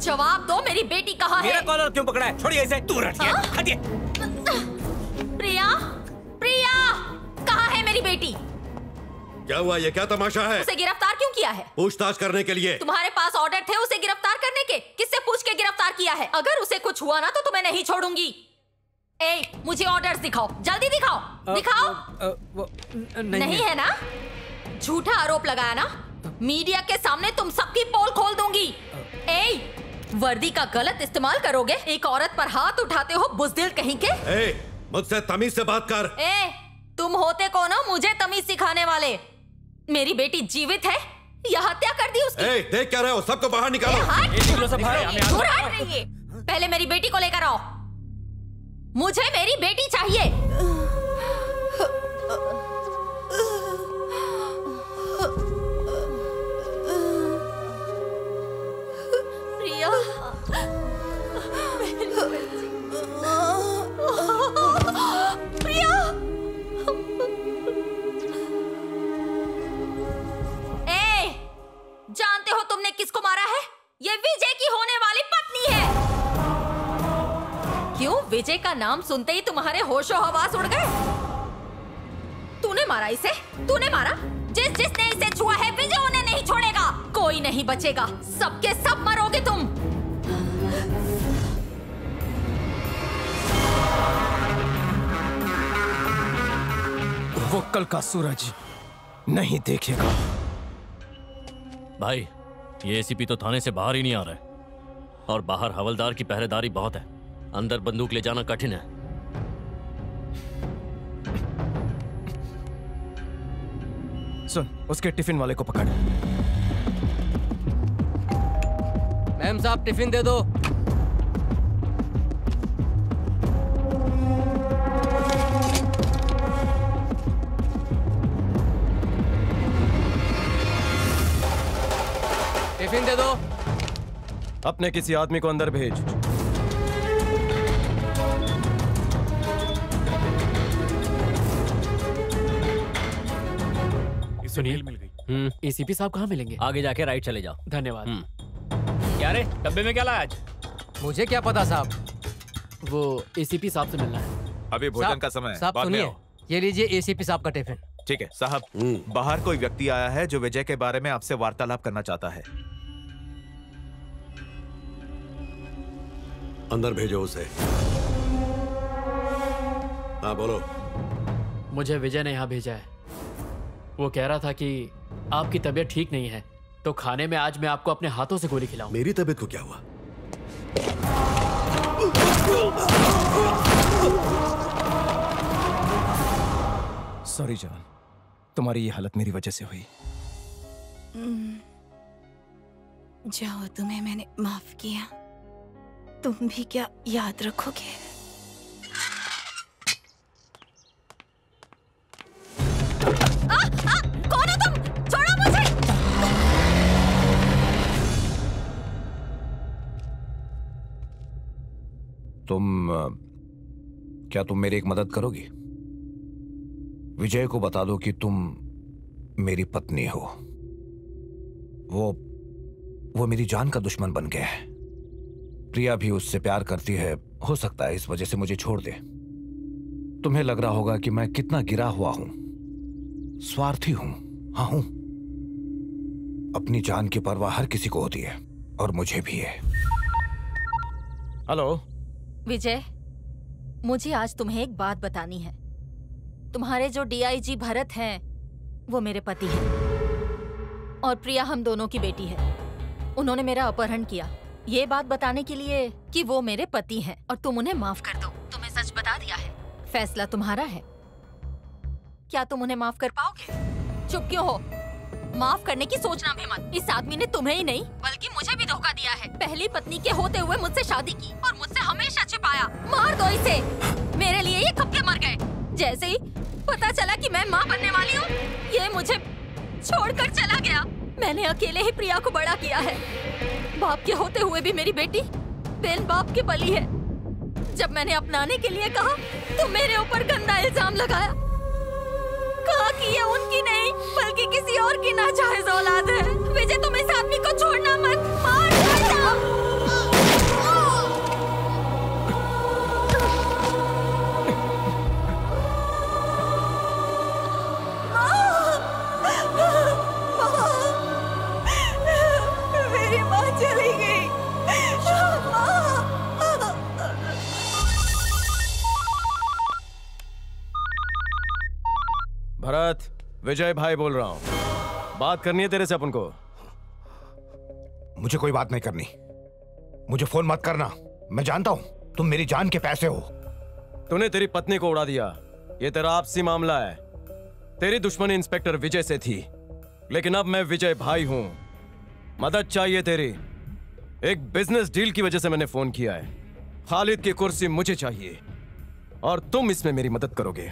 जवाब दो, मेरी बेटी कहाँ है? मेरा कॉलर क्यों पकड़ा है? छोड़िए इसे। तू रट गया, हटिए। प्रिया, प्रिया, कहाँ है मेरी बेटी? क्या हुआ? ये क्या तमाशा है? उसे गिरफ्तार क्यों किया है? पूछताछ करने के लिए। तुम्हारे पास ऑर्डर थे उसे गिरफ्तार करने के। किससे पूछ के गिरफ्तार किया है? अगर उसे कुछ हुआ ना तो तुम्हें नहीं छोड़ूंगी। ए, मुझे ऑर्डर्स दिखाओ, जल्दी दिखाओ। दिखाओ। नहीं है ना? झूठा आरोप लगाया ना, मीडिया के सामने तुम सबकी पोल खोल दूंगी। ए, वर्दी का गलत इस्तेमाल करोगे, एक औरत पर हाथ उठाते हो बुजदिल कहीं के। मुझसे तमीज से बात कर। तुम होते कौन हो मुझे तमीज सिखाने वाले? मेरी बेटी जीवित है, यह हत्या कर दी उसकी। देख क्या रहे हो, सबको बाहर निकालो। पहले मेरी बेटी को लेकर आओ, मुझे मेरी बेटी चाहिए। प्रिया, प्रिया। जानते हो तुमने किसको मारा है? ये विजय की होने वाली पत्नी है। क्यों, विजय का नाम सुनते ही तुम्हारे होशो हवास उड़ गए? तूने मारा इसे, तूने मारा। जिसने इसे छुआ है विजय उन्हें नहीं छोड़ेगा। कोई नहीं बचेगा, सबके सब मरोगे तुम। वो कल का सूरज नहीं देखेगा। भाई, ये एसीपी तो थाने से बाहर ही नहीं आ रहा है, और बाहर हवलदार की पहरेदारी बहुत है, अंदर बंदूक ले जाना कठिन है। सुन, उसके टिफिन वाले को पकड़। मैम साहब टिफिन दे दो। टिफिन दे दो। अपने किसी आदमी को अंदर भेज। सुनील मिल गई। एसीपी साहब कहाँ मिलेंगे? आगे जाके राइट चले जाओ। धन्यवाद। क्या रे, डब्बे में क्या लाया आज? मुझे क्या पता साहब, वो एसीपी साहब से मिलना है। अभी भोजन का समय है। साहब सुनिए, ये लीजिए एसीपी साहब का टिफिन। ठीक है साहब। बाहर कोई व्यक्ति आया है जो विजय के बारे में आपसे वार्तालाप करना चाहता है। अंदर भेजो उसे। हाँ बोलो। मुझे विजय ने यहाँ भेजा है। वो कह रहा था कि आपकी तबीयत ठीक नहीं है, तो खाने में आज मैं आपको अपने हाथों से गोली खिलाऊं। मेरी तबीयत को क्या हुआ? सॉरी जान, तुम्हारी ये हालत मेरी वजह से हुई। जाओ, तुम्हें मैंने माफ किया, तुम भी क्या याद रखोगे? कौन हो तुम? छोड़ो मुझे। क्या तुम मेरी एक मदद करोगी? विजय को बता दो कि तुम मेरी पत्नी हो। वो मेरी जान का दुश्मन बन गया है। प्रिया भी उससे प्यार करती है, हो सकता है इस वजह से मुझे छोड़ दे। तुम्हें लग रहा होगा कि मैं कितना गिरा हुआ हूं, स्वार्थी हूं। हाँ हूं, अपनी जान की परवाह हर किसी को होती है, और मुझे भी है। हेलो विजय, मुझे आज तुम्हें एक बात बतानी है। तुम्हारे जो डीआईजी भरत हैं, वो मेरे पति हैं, और प्रिया हम दोनों की बेटी है। उन्होंने मेरा अपहरण किया, ये बात बताने के लिए कि वो मेरे पति हैं, और तुम उन्हें माफ कर दो। तुम्हें सच बता दिया है, फैसला तुम्हारा है। क्या तुम उन्हें माफ कर पाओगे? चुप क्यों हो? माफ करने की सोचना भी मत। इस आदमी ने तुम्हें ही नहीं बल्कि मुझे भी धोखा दिया है। पहली पत्नी के होते हुए मुझसे शादी की, और मुझसे हमेशा छिपाया। मार दो इसे। मेरे लिए ये कब के मर गए। जैसे ही पता चला कि मैं माँ बनने वाली हूँ, ये मुझे छोड़कर चला गया। मैंने अकेले ही प्रिया को बड़ा किया है। बाप के होते हुए भी मेरी बेटी बिन बाप के बली है। जब मैंने अपनाने के लिए कहा तो मेरे ऊपर गंदा इल्जाम लगाया, कहा कि ये उनकी नहीं बल्कि किसी और की नाजायज औलाद है। विजय, तुम इस आदमी को छोड़ना मत। मार मेरी माँ चली गई। भरत, विजय भाई बोल रहा हूँ, बात करनी है तेरे से अपन को। मुझे कोई बात नहीं करनी, मुझे फोन मत करना। मैं जानता हूँ तुम मेरी जान के पैसे हो। तूने तेरी पत्नी को उड़ा दिया, ये तेरा आपसी मामला है। तेरी दुश्मनी इंस्पेक्टर विजय से थी, लेकिन अब मैं विजय भाई हूँ। मदद चाहिए तेरी, एक बिजनेस डील की वजह से मैंने फोन किया है। खालिद की कुर्सी मुझे चाहिए और तुम इसमें मेरी मदद करोगे।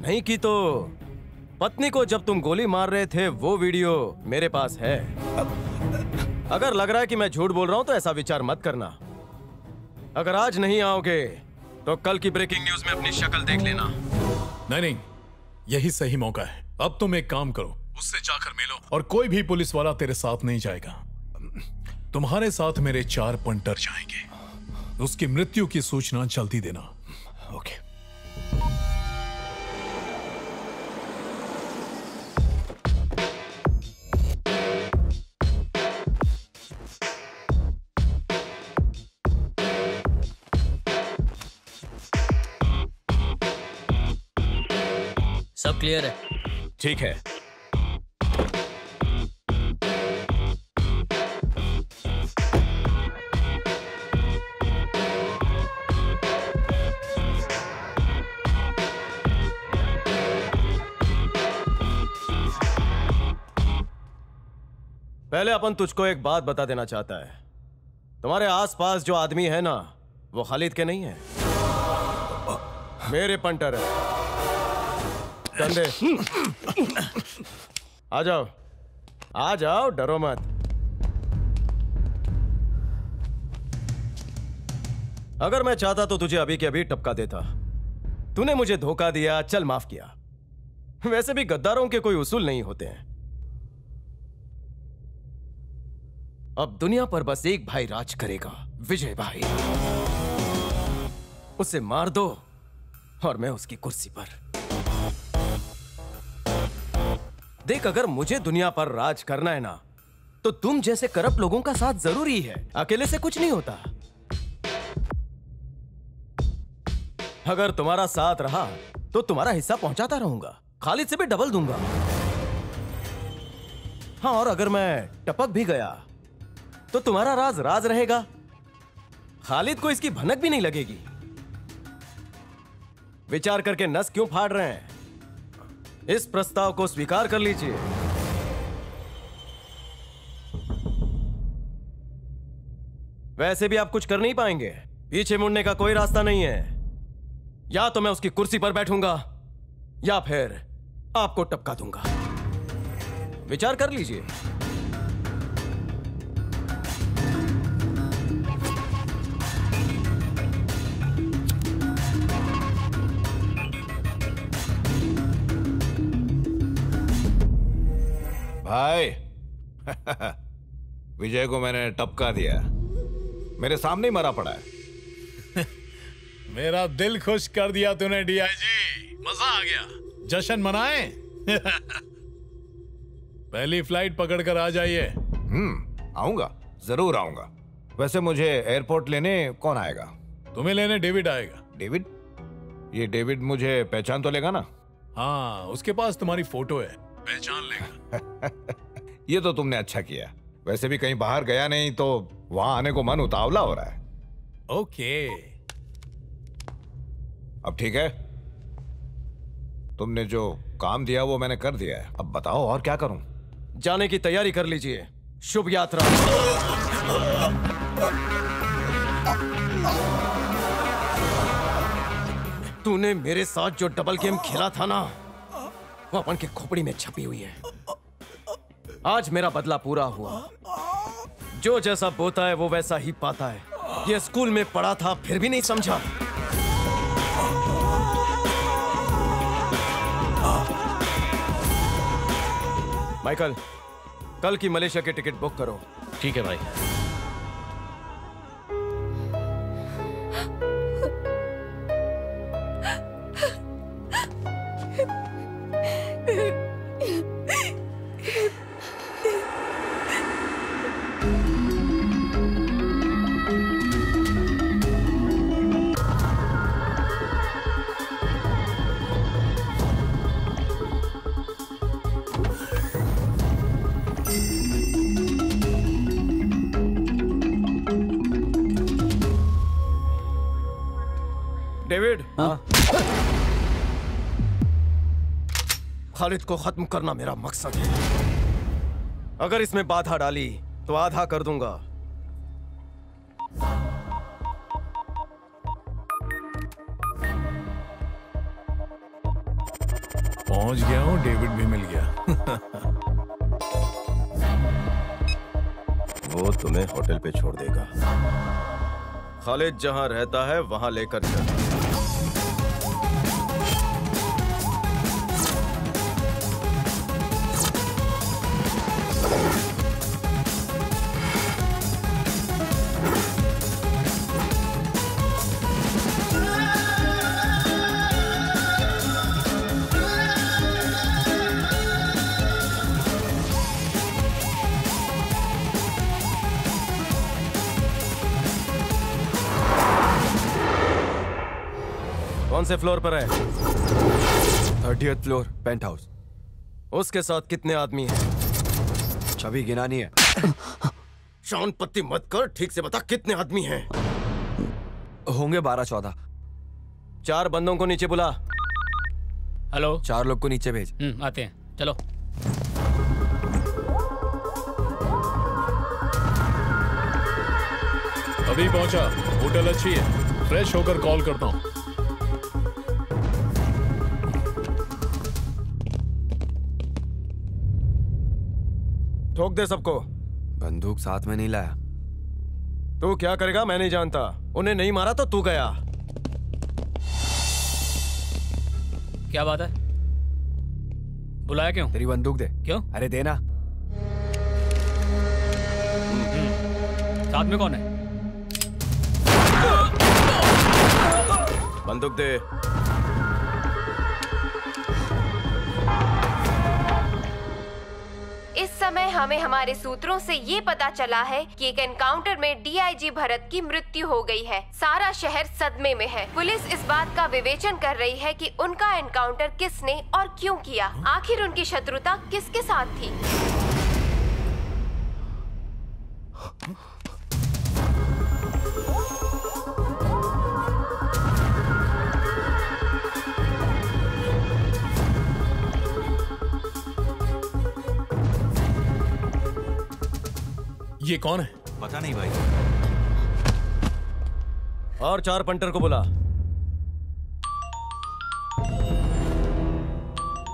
नहीं की तो पत्नी को जब तुम गोली मार रहे थे वो वीडियो मेरे पास है। अगर लग रहा है कि मैं झूठ बोल रहा हूं तो ऐसा विचार मत करना। अगर आज नहीं आओगे तो कल की ब्रेकिंग न्यूज में अपनी शक्ल देख लेना। नहीं नहीं, यही सही मौका है। अब तुम एक काम करो, उससे जाकर मिलो और कोई भी पुलिस वाला तेरे साथ नहीं जाएगा। तुम्हारे साथ मेरे 4 पंटर जाएंगे। उसकी मृत्यु की सूचना जल्दी देना। ओके। सब क्लियर है? ठीक है। पहले अपन तुझको एक बात बता देना चाहता है, तुम्हारे आसपास जो आदमी है ना, वो खालिद के नहीं है, मेरे पंटर है। संदेश, आ जाओ आ जाओ, डरो मत। अगर मैं चाहता तो तुझे अभी के अभी टपका देता। तूने मुझे धोखा दिया, चल माफ किया। वैसे भी गद्दारों के कोई उसूल नहीं होते हैं। अब दुनिया पर बस एक भाई राज करेगा, विजय भाई। उसे मार दो और मैं उसकी कुर्सी पर। देख, अगर मुझे दुनिया पर राज करना है ना, तो तुम जैसे करप्ट लोगों का साथ जरूरी है। अकेले से कुछ नहीं होता। अगर तुम्हारा साथ रहा तो तुम्हारा हिस्सा पहुंचाता रहूंगा, खालिद से भी डबल दूंगा। हाँ, और अगर मैं टपक भी गया तो तुम्हारा राज रहेगा। खालिद को इसकी भनक भी नहीं लगेगी। विचार करके नस क्यों फाड़ रहे हैं? इस प्रस्ताव को स्वीकार कर लीजिए। वैसे भी आप कुछ कर नहीं पाएंगे, पीछे मुड़ने का कोई रास्ता नहीं है। या तो मैं उसकी कुर्सी पर बैठूंगा या फिर आपको टपका दूंगा। विचार कर लीजिए। भाई, विजय को मैंने टपका दिया, मेरे सामने ही मरा पड़ा है। मेरा दिल खुश कर दिया तूने डीआईजी, मजा आ गया। जश्न मनाएं। पहली फ्लाइट पकड़कर आ जाइए। आऊंगा, जरूर आऊंगा। वैसे मुझे एयरपोर्ट लेने कौन आएगा? तुम्हें लेने डेविड आएगा। डेविड? ये डेविड मुझे पहचान तो लेगा ना? हाँ, उसके पास तुम्हारी फोटो है, पहचान लेगा। ये तो तुमने अच्छा किया। वैसे भी कहीं बाहर गया नहीं तो वहां आने को मन उतावला हो रहा है। ओके। अब ठीक है, तुमने जो काम दिया वो मैंने कर दिया है। अब बताओ और क्या करूं? जाने की तैयारी कर लीजिए। शुभ यात्रा। तूने मेरे साथ जो डबल गेम खेला था ना, वो अपन के खोपड़ी में छपी हुई है। आज मेरा बदला पूरा हुआ। जो जैसा बोता है वो वैसा ही पाता है। ये स्कूल में पढ़ा था फिर भी नहीं समझा। माइकल, कल की मलेशिया की टिकट बुक करो। ठीक है भाई। डेविड, खालिद को खत्म करना मेरा मकसद है। अगर इसमें बाधा डाली तो आधा कर दूंगा। पहुंच गया हूं, डेविड भी मिल गया। वो तुम्हें होटल पे छोड़ देगा। खालिद जहां रहता है वहां लेकर चल। से फ्लोर पर है? 30th floor, penthouse. उसके साथ कितने आदमी हैं? छवि गिनानी है। शान पत्ती मत कर, ठीक से बता कितने आदमी हैं? होंगे 12-14। 4 बंदों को नीचे बुला। हेलो, 4 लोग को नीचे भेज। आते हैं, चलो। अभी पहुंचा, होटल अच्छी है। फ्रेश होकर कॉल करता हूँ। ठोक दे सबको। बंदूक साथ में नहीं लाया। तू क्या करेगा मैं नहीं जानता। उन्हें नहीं मारा तो तू गया। क्या बात है, बुलाया क्यों? तेरी बंदूक दे। क्यों? अरे देना। साथ में कौन है? बंदूक दे। इस समय हमें हमारे सूत्रों से ये पता चला है कि एक एनकाउंटर में डीआईजी भरत की मृत्यु हो गई है। सारा शहर सदमे में है। पुलिस इस बात का विवेचन कर रही है कि उनका एनकाउंटर किसने और क्यों किया। आखिर उनकी शत्रुता किसके साथ थी? ये कौन है? पता नहीं भाई। और 4 पंटर को बुला।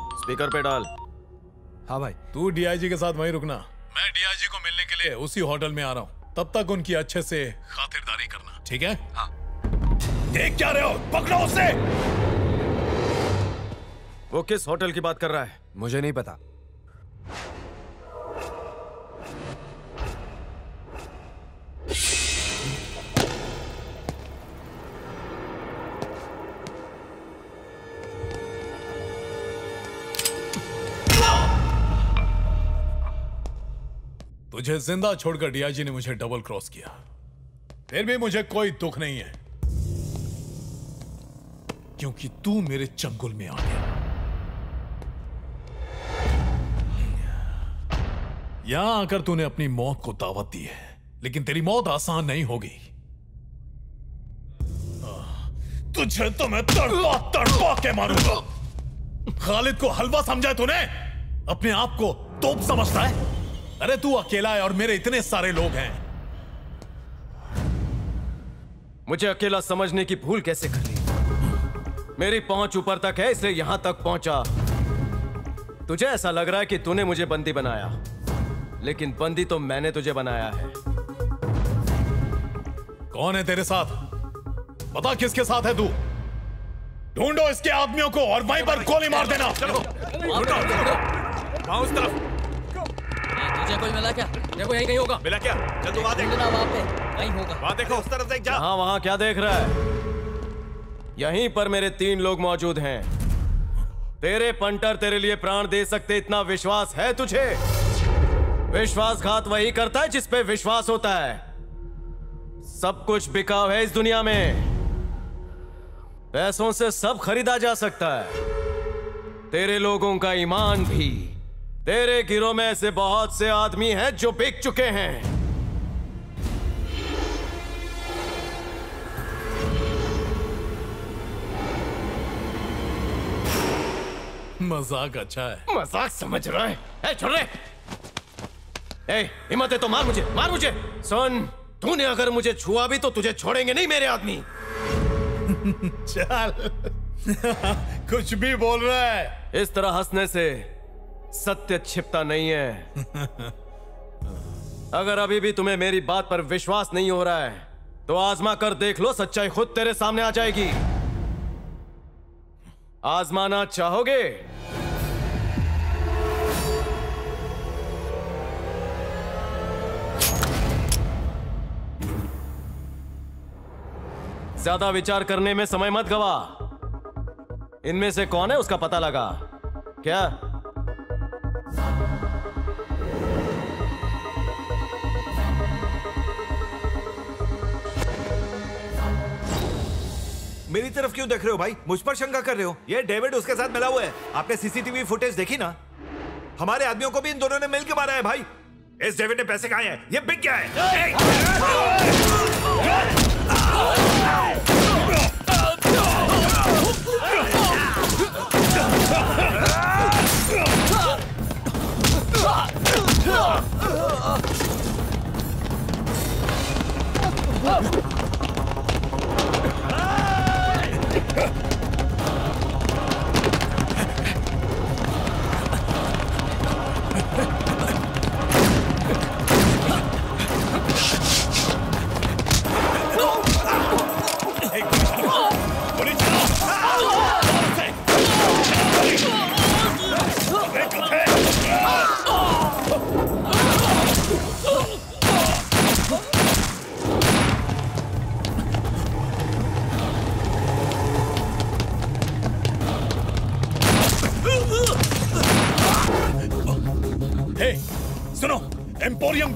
स्पीकर पे डाल। हाँ भाई। तू डीआईजी के साथ वहीं रुकना। मैं डीआईजी को मिलने के लिए उसी होटल में आ रहा हूँ। तब तक उनकी अच्छे से खातिरदारी करना, ठीक है? हाँ। देख क्या रहे हो? पकड़ो उसे। वो किस होटल की बात कर रहा है? मुझे नहीं पता। मुझे जिंदा छोड़कर डीआईजी ने मुझे डबल क्रॉस किया, फिर भी मुझे कोई दुख नहीं है क्योंकि तू मेरे चंगुल में आ गया। यहां आकर तूने अपनी मौत को दावत दी है, लेकिन तेरी मौत आसान नहीं होगी। तुझे तो मैं तड़पा तड़पा के मारूंगा। खालिद को हलवा समझा तूने? अपने आप को तोप समझता है? अरे तू अकेला है और मेरे इतने सारे लोग हैं। मुझे अकेला समझने की भूल कैसे कर ली? मेरी पहुंच ऊपर तक है, इसलिए यहां तक पहुंचा। तुझे ऐसा लग रहा है कि तूने मुझे बंदी बनाया, लेकिन बंदी तो मैंने तुझे बनाया है। कौन है तेरे साथ? बता किसके साथ है तू? ढूंढो इसके आदमियों को और वहीं पर गोली मार देना। उस तरफ तुझे कोई मिला क्या? देखो यही कहीं होगा। मिला क्या? चल तू वहाँ देख। वहाँ पे कहीं होगा। वहाँ देखो, उस तरफ देख जा। हाँ, वहाँ क्या देख रहा है? यहीं पर मेरे 3 लोग मौजूद हैं। तेरे पंटर तेरे लिए प्राण दे सकते, इतना विश्वास है तुझे? विश्वासघात वही करता है जिस पे विश्वास होता है। सब कुछ बिकाऊ है इस दुनिया में। पैसों से सब खरीदा जा सकता है, तेरे लोगों का ईमान भी। तेरे गिरोह में ऐसे बहुत से आदमी हैं जो बिक चुके हैं। मजाक अच्छा है। मजाक समझ रहा है? ए छोड़ रे, ए हिम्मत है तो मार मुझे, मार मुझे। सुन, तूने अगर मुझे छुआ भी तो तुझे छोड़ेंगे नहीं मेरे आदमी। चल कुछ भी बोल रहा है। इस तरह हंसने से सत्य छिपता नहीं है। अगर अभी भी तुम्हें मेरी बात पर विश्वास नहीं हो रहा है तो आजमा कर देख लो, सच्चाई खुद तेरे सामने आ जाएगी। आजमाना चाहोगे? ज्यादा विचार करने में समय मत गवा। इनमें से कौन है उसका पता लगा क्या? मेरी तरफ क्यों देख रहे हो भाई? मुझ पर शंका कर रहे हो? ये डेविड उसके साथ मिला हुआ है। आपने सीसीटीवी फुटेज देखी ना? हमारे आदमियों को भी इन दोनों ने मिलकर मारा है भाई। इस डेविड ने पैसे कहां हैं? ये बिक गया है।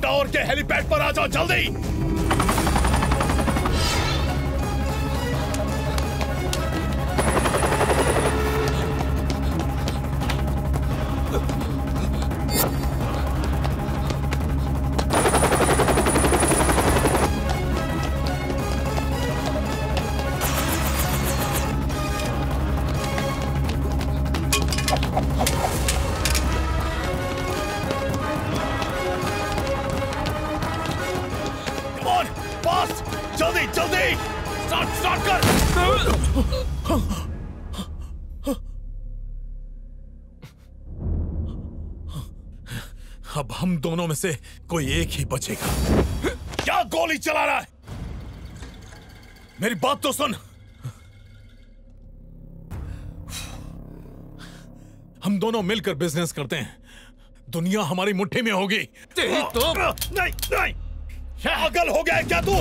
टावर के हेलीपैड पर आ जाओ जल्दी। दोनों में से कोई एक ही बचेगा। क्या गोली चला रहा है? मेरी बात तो सुन। हम दोनों मिलकर बिजनेस करते हैं, दुनिया हमारी मुट्ठी में होगी। तेरी तो नहीं, नहीं। पागल हो गया क्या तू?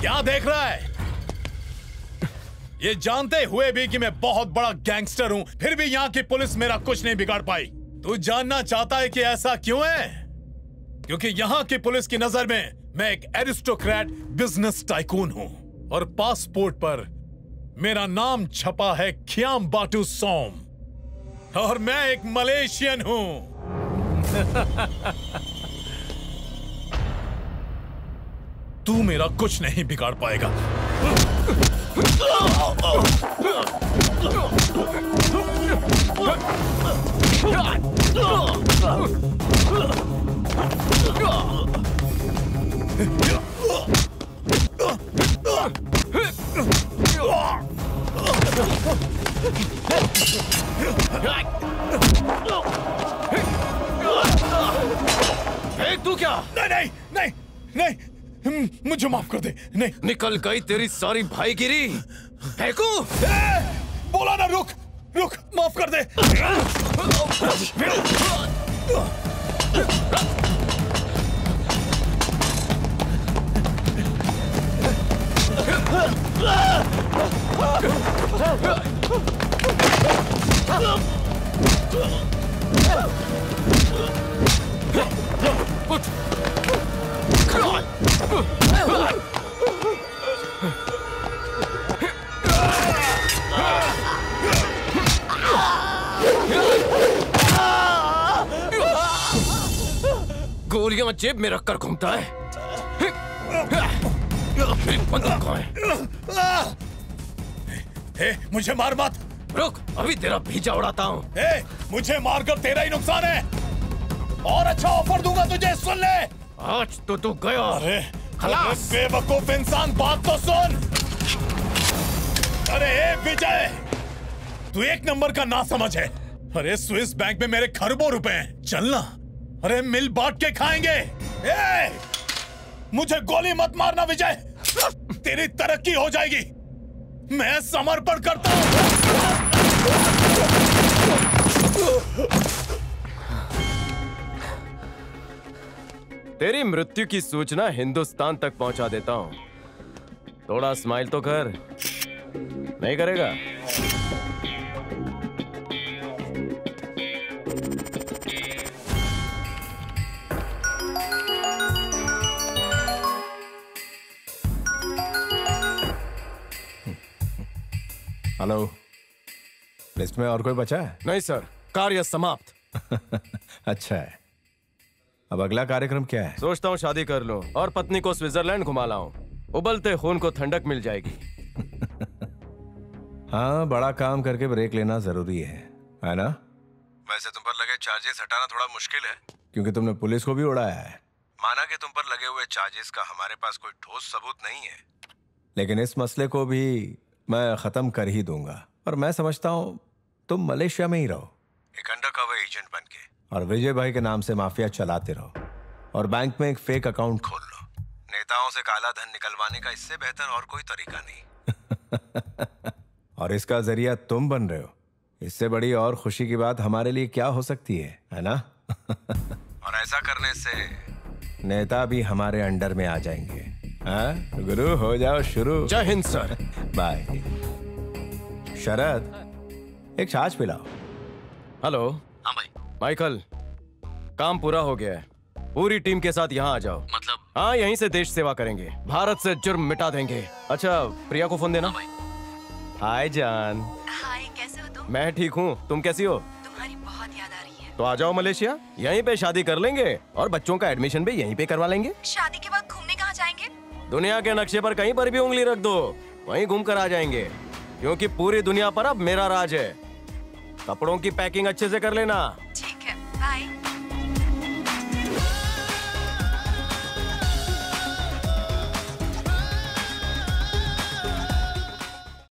क्या देख रहा है? ये जानते हुए भी कि मैं बहुत बड़ा गैंगस्टर हूं, फिर भी यहाँ की पुलिस मेरा कुछ नहीं बिगाड़ पाई। तू जानना चाहता है कि ऐसा क्यों है? क्योंकि यहाँ की पुलिस की नजर में मैं एक एरिस्टोक्रेट बिजनेस टाइकून हूं और पासपोर्ट पर मेरा नाम छपा है खियाम बाटू सोम, और मैं एक मलेशियन हूं। तू मेरा कुछ नहीं बिगाड़ पाएगा। तू क्या? नहीं नहीं नहीं नहीं, मुझे माफ कर दे। नहीं, निकल गई तेरी सारी भाईगिरी। फेंकू बोला ना, रुक रुक, माफ कर दे। गोलियां जेब में रखकर घूमता है। मेरी बंदूक कहाँ है? मुझे मार मत। रुक, अभी तेरा भीजा उड़ाता हूँ। मुझे मारकर तेरा ही नुकसान है और अच्छा ऑफर दूंगा तुझे, सुन ले। आज तो तू गया। अरे खलास बेवकूफ इंसान, बात तो सुन। अरे विजय, तू एक नंबर का ना समझ है। अरे स्विस बैंक में मेरे खरबों रुपए हैं, चलना। अरे मिल बांट के खाएंगे। ए, मुझे गोली मत मारना विजय, तेरी तरक्की हो जाएगी। मैं समर्पण करता हूं। तेरी मृत्यु की सूचना हिंदुस्तान तक पहुंचा देता हूं। थोड़ा स्माइल तो कर, नहीं करेगा? हेलो, लिस्ट में और कोई बचा है? नहीं सर, कार्य समाप्त। अच्छा है। अब अगला कार्यक्रम क्या है? सोचता हूँ शादी कर लूं और पत्नी को स्विट्जरलैंड घुमा लाऊं। उबलते खून को ठंडक मिल जाएगी। हाँ, बड़ा काम करके ब्रेक लेना जरूरी है ना? वैसे तुम पर लगे चार्जेस हटाना थोड़ा मुश्किल है, क्योंकि तुमने पुलिस को भी उड़ाया है। माना कि तुम पर लगे हुए चार्जेस का हमारे पास कोई ठोस सबूत नहीं है, लेकिन इस मसले को भी मैं ख़त्म कर ही दूंगा। और मैं समझता हूँ तुम मलेशिया में ही रहो, एक अंडरकवर एजेंट बनके, और विजय भाई के नाम से माफिया चलाते रहो और बैंक में एक फेक अकाउंट खोल लो। नेताओं से काला धन निकलवाने का इससे बेहतर और कोई तरीका नहीं। और इसका जरिया तुम बन रहे हो। इससे बड़ी और खुशी की बात हमारे लिए क्या हो सकती है ना? और ऐसा करने से नेता भी हमारे अंडर में आ जाएंगे। हाँ गुरु, हो जाओ शुरू। जय हिंद सर, बाय। शरद, एक छाछ पिलाओ। हेलो। हाँ भाई। माइकल, काम पूरा हो गया है। पूरी टीम के साथ यहाँ आ जाओ। मतलब? हाँ, यहीं से देश सेवा करेंगे, भारत से जुर्म मिटा देंगे। अच्छा, प्रिया को फोन देना। हाँ भाई। हाय जान। हाय, कैसे हो तुम? मैं ठीक हूँ, तुम कैसी हो? तुम्हारी बहुत याद आ रही है। तो आ जाओ मलेशिया, यहीं पे शादी कर लेंगे और बच्चों का एडमिशन भी यहीं पे करवा लेंगे। शादी के बाद घूमने कहाँ जाएंगे? दुनिया के नक्शे पर कहीं पर भी उंगली रख दो, वहीं घूम कर आ जाएंगे, क्योंकि पूरी दुनिया पर अब मेरा राज है। कपड़ों की पैकिंग अच्छे से कर लेना। ठीक है, बाय।